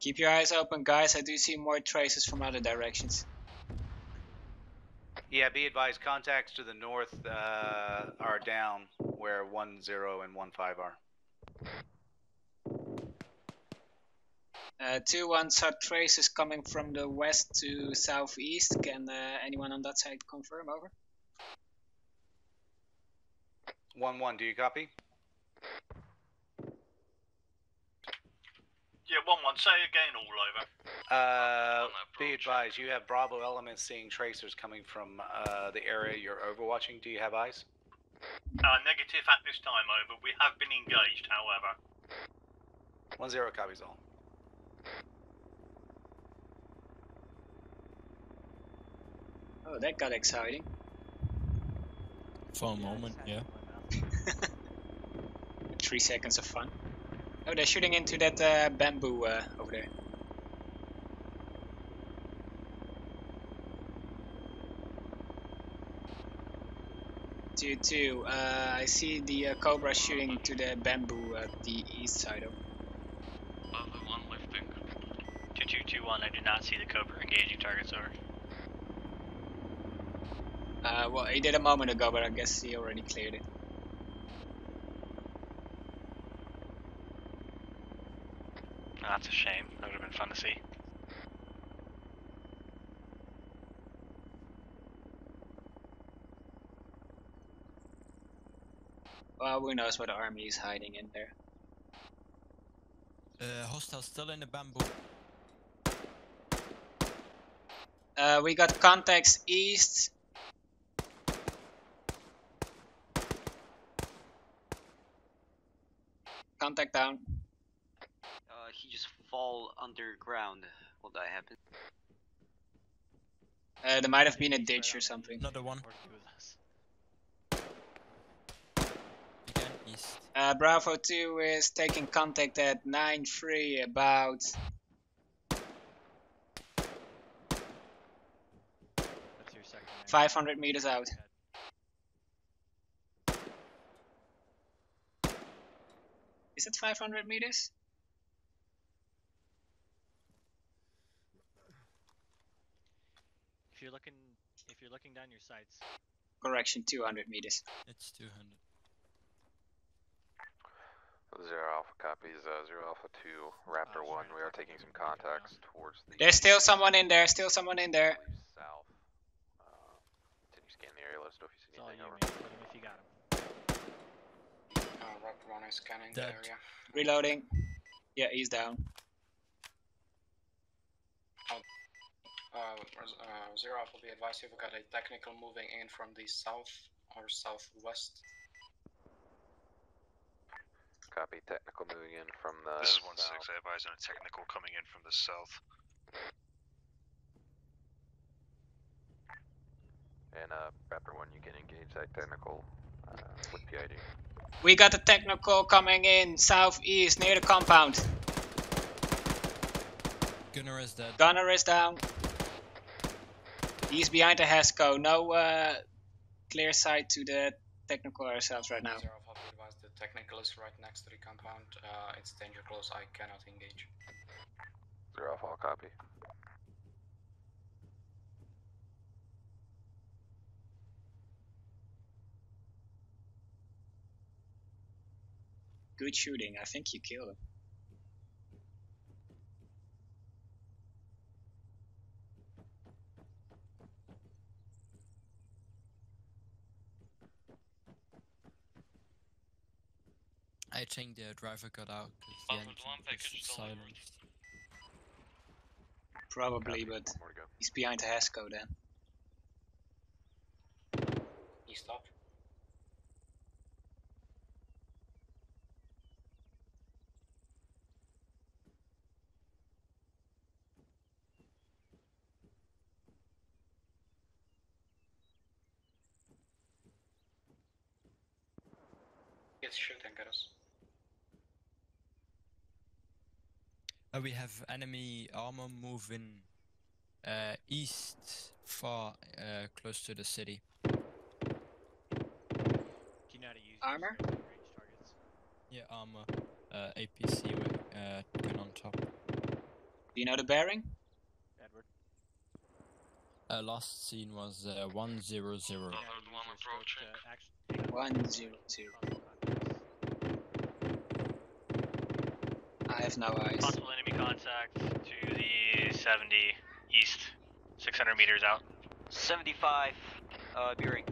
Keep your eyes open, guys. I do see more traces from other directions. Yeah, be advised, contacts to the north uh, are down where one zero and one five are. Uh, two one saw traces coming from the west to southeast. Can uh, anyone on that side confirm? Over. one one, do you copy? Yeah, one one. Say again, all over. Uh, be advised, you have Bravo elements seeing tracers coming from uh, the area you're overwatching. Do you have eyes? Uh, negative at this time, over. We have been engaged, however. one zero copies all. Oh, that got exciting. For a yeah, moment, yeah. Three seconds of fun. Oh, they're shooting into that uh, bamboo uh, over there. Two, two. Uh, I see the uh, Cobra shooting to the bamboo at the east side of. Bamboo one lifting. Two, two, two, one. I do not see the Cobra engaging targets over. Uh, well, he did a moment ago, but I guess he already cleared it. That's a shame. That would have been fun to see. Well, who knows what army is hiding in there. Uh, hostile still in the bamboo. Uh, we got contacts east. Contact down. Uh, he just fall underground. Will that happen? Uh, there might have been a ditch or something. Another one. Again, east. Uh, Bravo two is taking contact at nine three about... That's your second name. five hundred meters out. Is it five hundred meters? If you're looking, if you're looking down your sights. Correction, two hundred meters. It's two hundred. Zero Alpha copies. Uh, zero Alpha two, Raptor oh, one. We are taking some contacts towards the. There's still someone in there. Still someone in there. South. Uh, continue scanning the area. Let us know if you see anything. Over. Put him if you got him. Uh, Raptor one is scanning the area. Reloading. Yeah, he's down. Uh, uh, uh, Zero Alpha will be advised if we got a technical moving in from the south or southwest. Copy, technical moving in from the This is one six, south. I advise on a technical coming in from the south. And uh, Raptor one, you can engage that technical uh, with P I D. We got a technical coming in southeast near the compound. Gunner is dead. Gunner is down. He's behind the Hesco. No uh, clear sight to the technical ourselves right now. Zero Alpha, be advised. The technical is right next to the compound. Uh, it's danger close. I cannot engage. Zero Alpha, I'll copy. Good shooting, I think you killed him. I think the driver got out because the engine was silent. Probably, but he's behind the Hesco then. He stopped. Shooting at us. Uh, we have enemy armor moving uh, east, far uh, close to the city. Armor? Yeah, armor. Uh, A P C with uh, gun on top. Do you know the bearing? Edward. Uh, last scene was uh, one zero zero. Yeah, yeah, one, one, one zero zero. I have no eyes. Possible enemy contact to the seventy east, six hundred meters out. seventy-five, uh, bearing.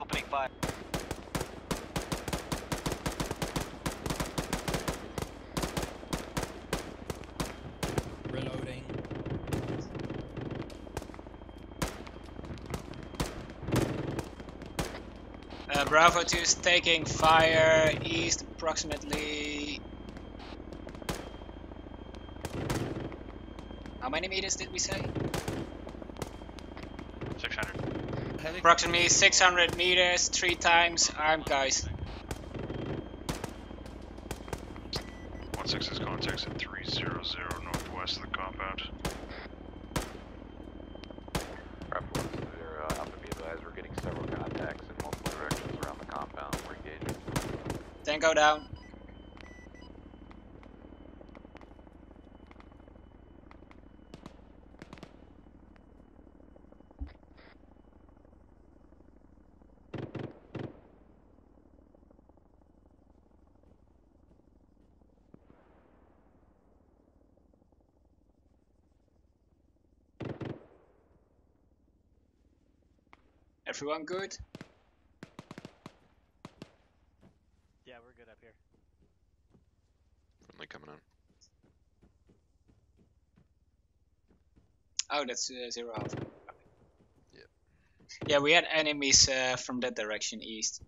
Opening fire. Reloading. Uh, Bravo two is taking fire east approximately How many meters did we say? six hundred. Approximately six hundred meters, three times. Armed guys. one six is contacts at three hundred northwest of the compound. Go down. Everyone good? Yeah, we're good up here. Friendly coming on. Oh, that's uh, zero alpha. Okay. Yep. Yeah, we had enemies uh, from that direction east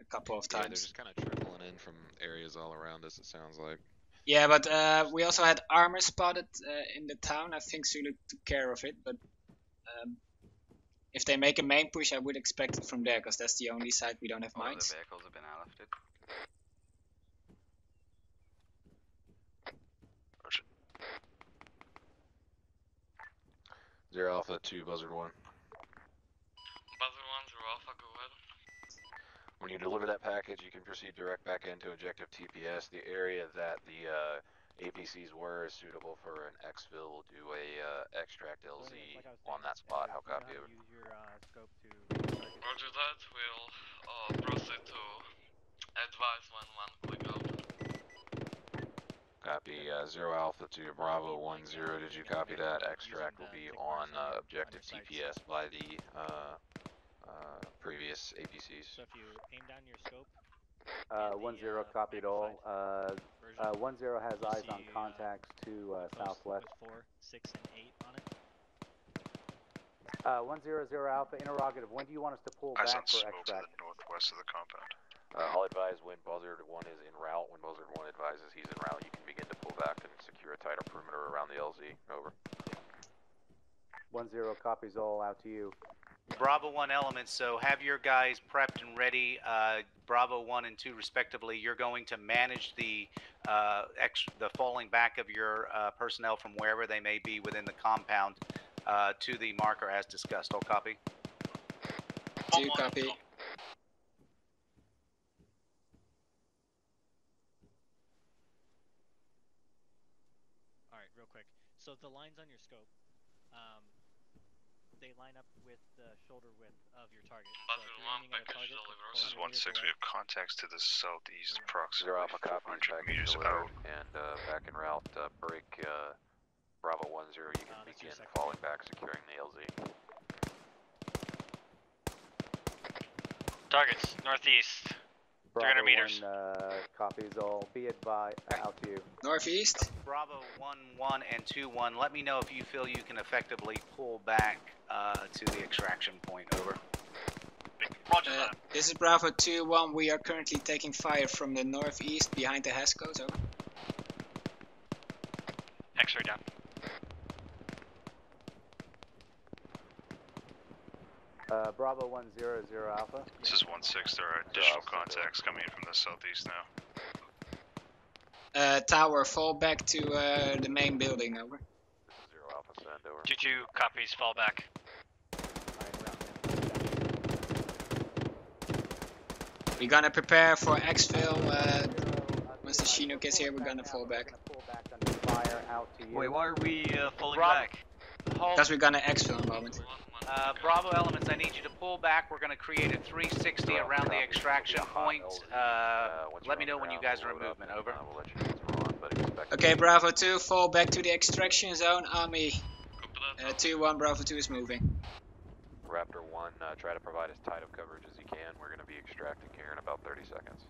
a couple of times. Yeah, they're just kind of trickling in from areas all around us, it sounds like. Yeah, but uh, we also had armor spotted uh, in the town. I think Zulu took care of it, but um, if they make a main push, I would expect it from there, because that's the only side we don't have all mines. The vehicles have been airlifted. Zero Alpha two, Buzzard one. Buzzard one, Zero Alpha, go ahead. When you deliver that package, you can proceed direct back into objective T P S. The area that the uh, A P Cs were is suitable for an exfil. We'll do a uh, extract L Z like saying, on that spot. How copy over? Use your uh, scope to Roger that. We'll uh, proceed to advise when one click out. Copy uh, Zero Alpha two Bravo one zero. Did you copy that? Extract will be on uh, objective T P S by the uh, uh, previous A P Cs. So if you aim down your scope. Uh, one zero copied all. Uh, uh, one zero has eyes on contacts to uh, southwest. Four, six, and eight on it. Uh, one zero zero Alpha interrogative. When do you want us to pull back for extract? To the northwest of the compound. Uh, I'll advise when Buzzard one is en route. When Buzzard one advises he's en route, you can begin to pull back and secure a tighter perimeter around the L Z. Over. One zero copies all, out to you. Bravo one element, so have your guys prepped and ready. Uh, Bravo one and two, respectively. You're going to manage the uh, ex the falling back of your uh, personnel from wherever they may be within the compound uh, to the marker as discussed. All copy. Do copy. So the lines on your scope, um, they line up with the shoulder width of your target. Buzzard so one, target, this is one six. We have contacts to the southeast, yeah. Approximately five hundred meters out. And uh, back in route, uh, break uh, Bravo one zero. You can uh, begin falling back, securing the L Z. Targets northeast, Bravo three hundred meters. One, uh, copies all. Be advised, out to you. Northeast. Bravo one one and two one. Let me know if you feel you can effectively pull back uh, to the extraction point. Over. Roger uh, that. This is Bravo two one. We are currently taking fire from the northeast behind the Hescos. Over. X-ray down. Uh, Bravo one zero zero Alpha. This is one six. There are additional contacts coming in from the southeast now. Uh, tower, fall back to uh, the main building. Over. Zero Alpha, send over. Two two copies. Fall back. We're gonna prepare for exfil. Uh, once the Chinook gets here, we're gonna fall back. Wait, why are we uh, falling back? Because we're gonna exfil in a moment. Uh, Bravo elements, I need you to pull back. We're going to create a three sixty around the extraction point. Uh, let me know when you guys are in movement. Over. Okay, Bravo two, fall back to the extraction zone. Army uh, two one, Bravo two is moving. Raptor one, uh, try to provide as tight of coverage as you can. We're going to be extracting here in about thirty seconds.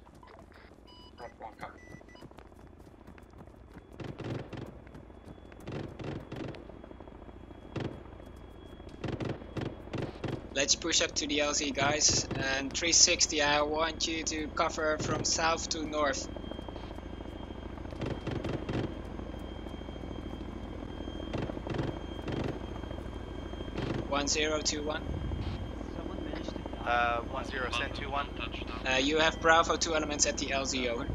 Let's push up to the L Z, guys, and three sixty, I want you to cover from south to north. one zero two one. Someone managed to die. Uh, one zero, send two one. Uh, you have Bravo, two elements at the L Z, over.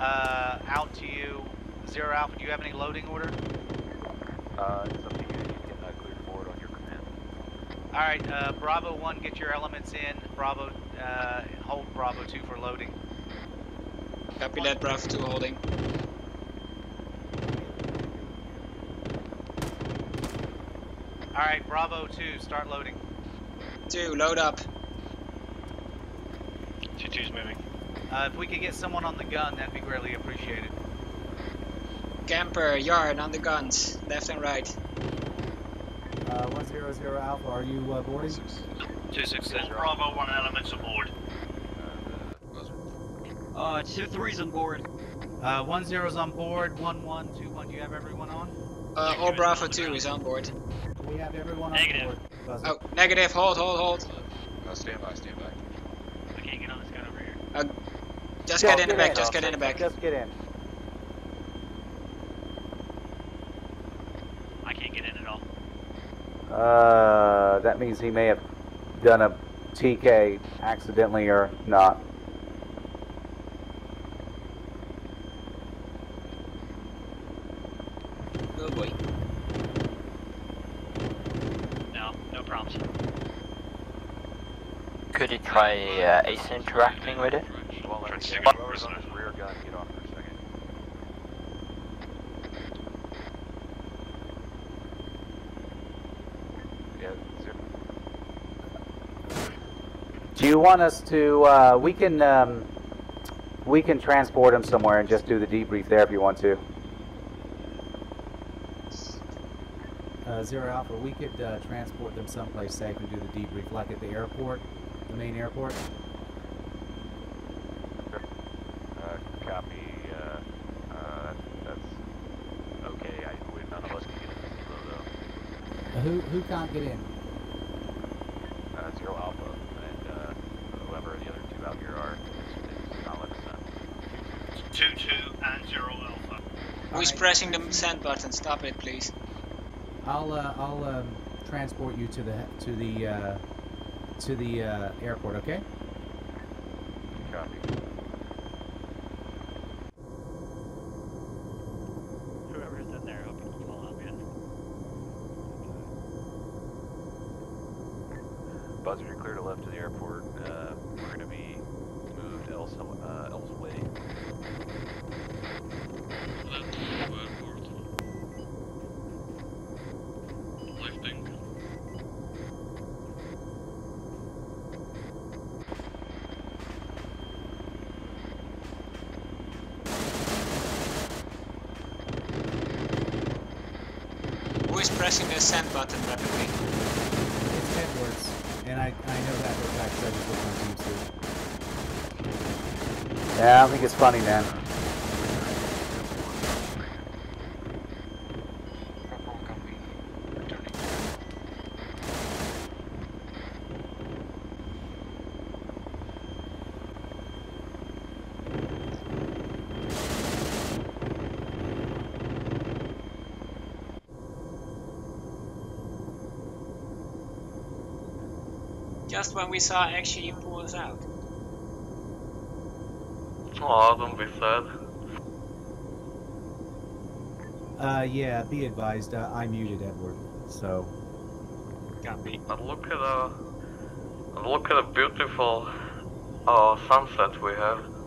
Uh, out to you. Zero Alpha, do you have any loading order? Uh, it's up to you. You can uh, clear forward on your command. Alright, uh, Bravo one, get your elements in. Bravo, uh, hold Bravo two for loading. Copy that, Bravo two holding. Alright, Bravo two, start loading. two, load up. two two's moving. Uh, if we could get someone on the gun, that'd be greatly appreciated. Camper, yard, on the guns, left and right. Uh, one zero zero Alpha, are you uh, boarding? two six, Bravo one, elements aboard. Uh, two threes on board. Uh, one zero's on board. One one two one. Do you have everyone on? Uh, all Bravo two is on board. We have everyone negative. on board. Negative. Oh, negative. Hold, hold, hold. Uh, stand by, stand by. I can't get on this gun over here. Uh, just get in the back. Just get in the back. Just get in. I can't get in at all. Uh, that means he may have done a T K accidentally or not. By uh, A C E interacting with it. Well, let me get Bro's on his rear gun, get off for a second. Yeah, zero. Do you want us to, uh, we can, um, we can transport him somewhere and just do the debrief there if you want to. Uh, Zero Alpha, we could uh, transport them someplace safe and do the debrief, like at the airport. The main airport. Uh, copy. Uh, uh, that's okay. I, we, none of us can get in this low though. Uh, who who can't get in? Uh, Zero Alpha and uh, whoever the other two out here are. It's, it's not letting us in. Two two and Zero Alpha. Who's right. pressing the send button? Stop it, please. I'll uh, I'll um, transport you to the to the. Uh, to the uh, airport, okay? Copy. Whoever's in there, I hope you can fall up in. Buzzard, you're clear to left to the airport. Uh, we're going to be moved else, uh, elsewhere. Left to the airport. Lifting. Pressing the send button rapidly. It's Edwards, and I, I know that for a fact, so I just looked on team too. Yeah, I don't think it's funny, man. Just when we saw action, you pull us out. Oh, don't be sad. Uh, yeah, be advised, uh, I muted Edward, so... Copy. And look at the... And look at the beautiful... Uh, sunset we have.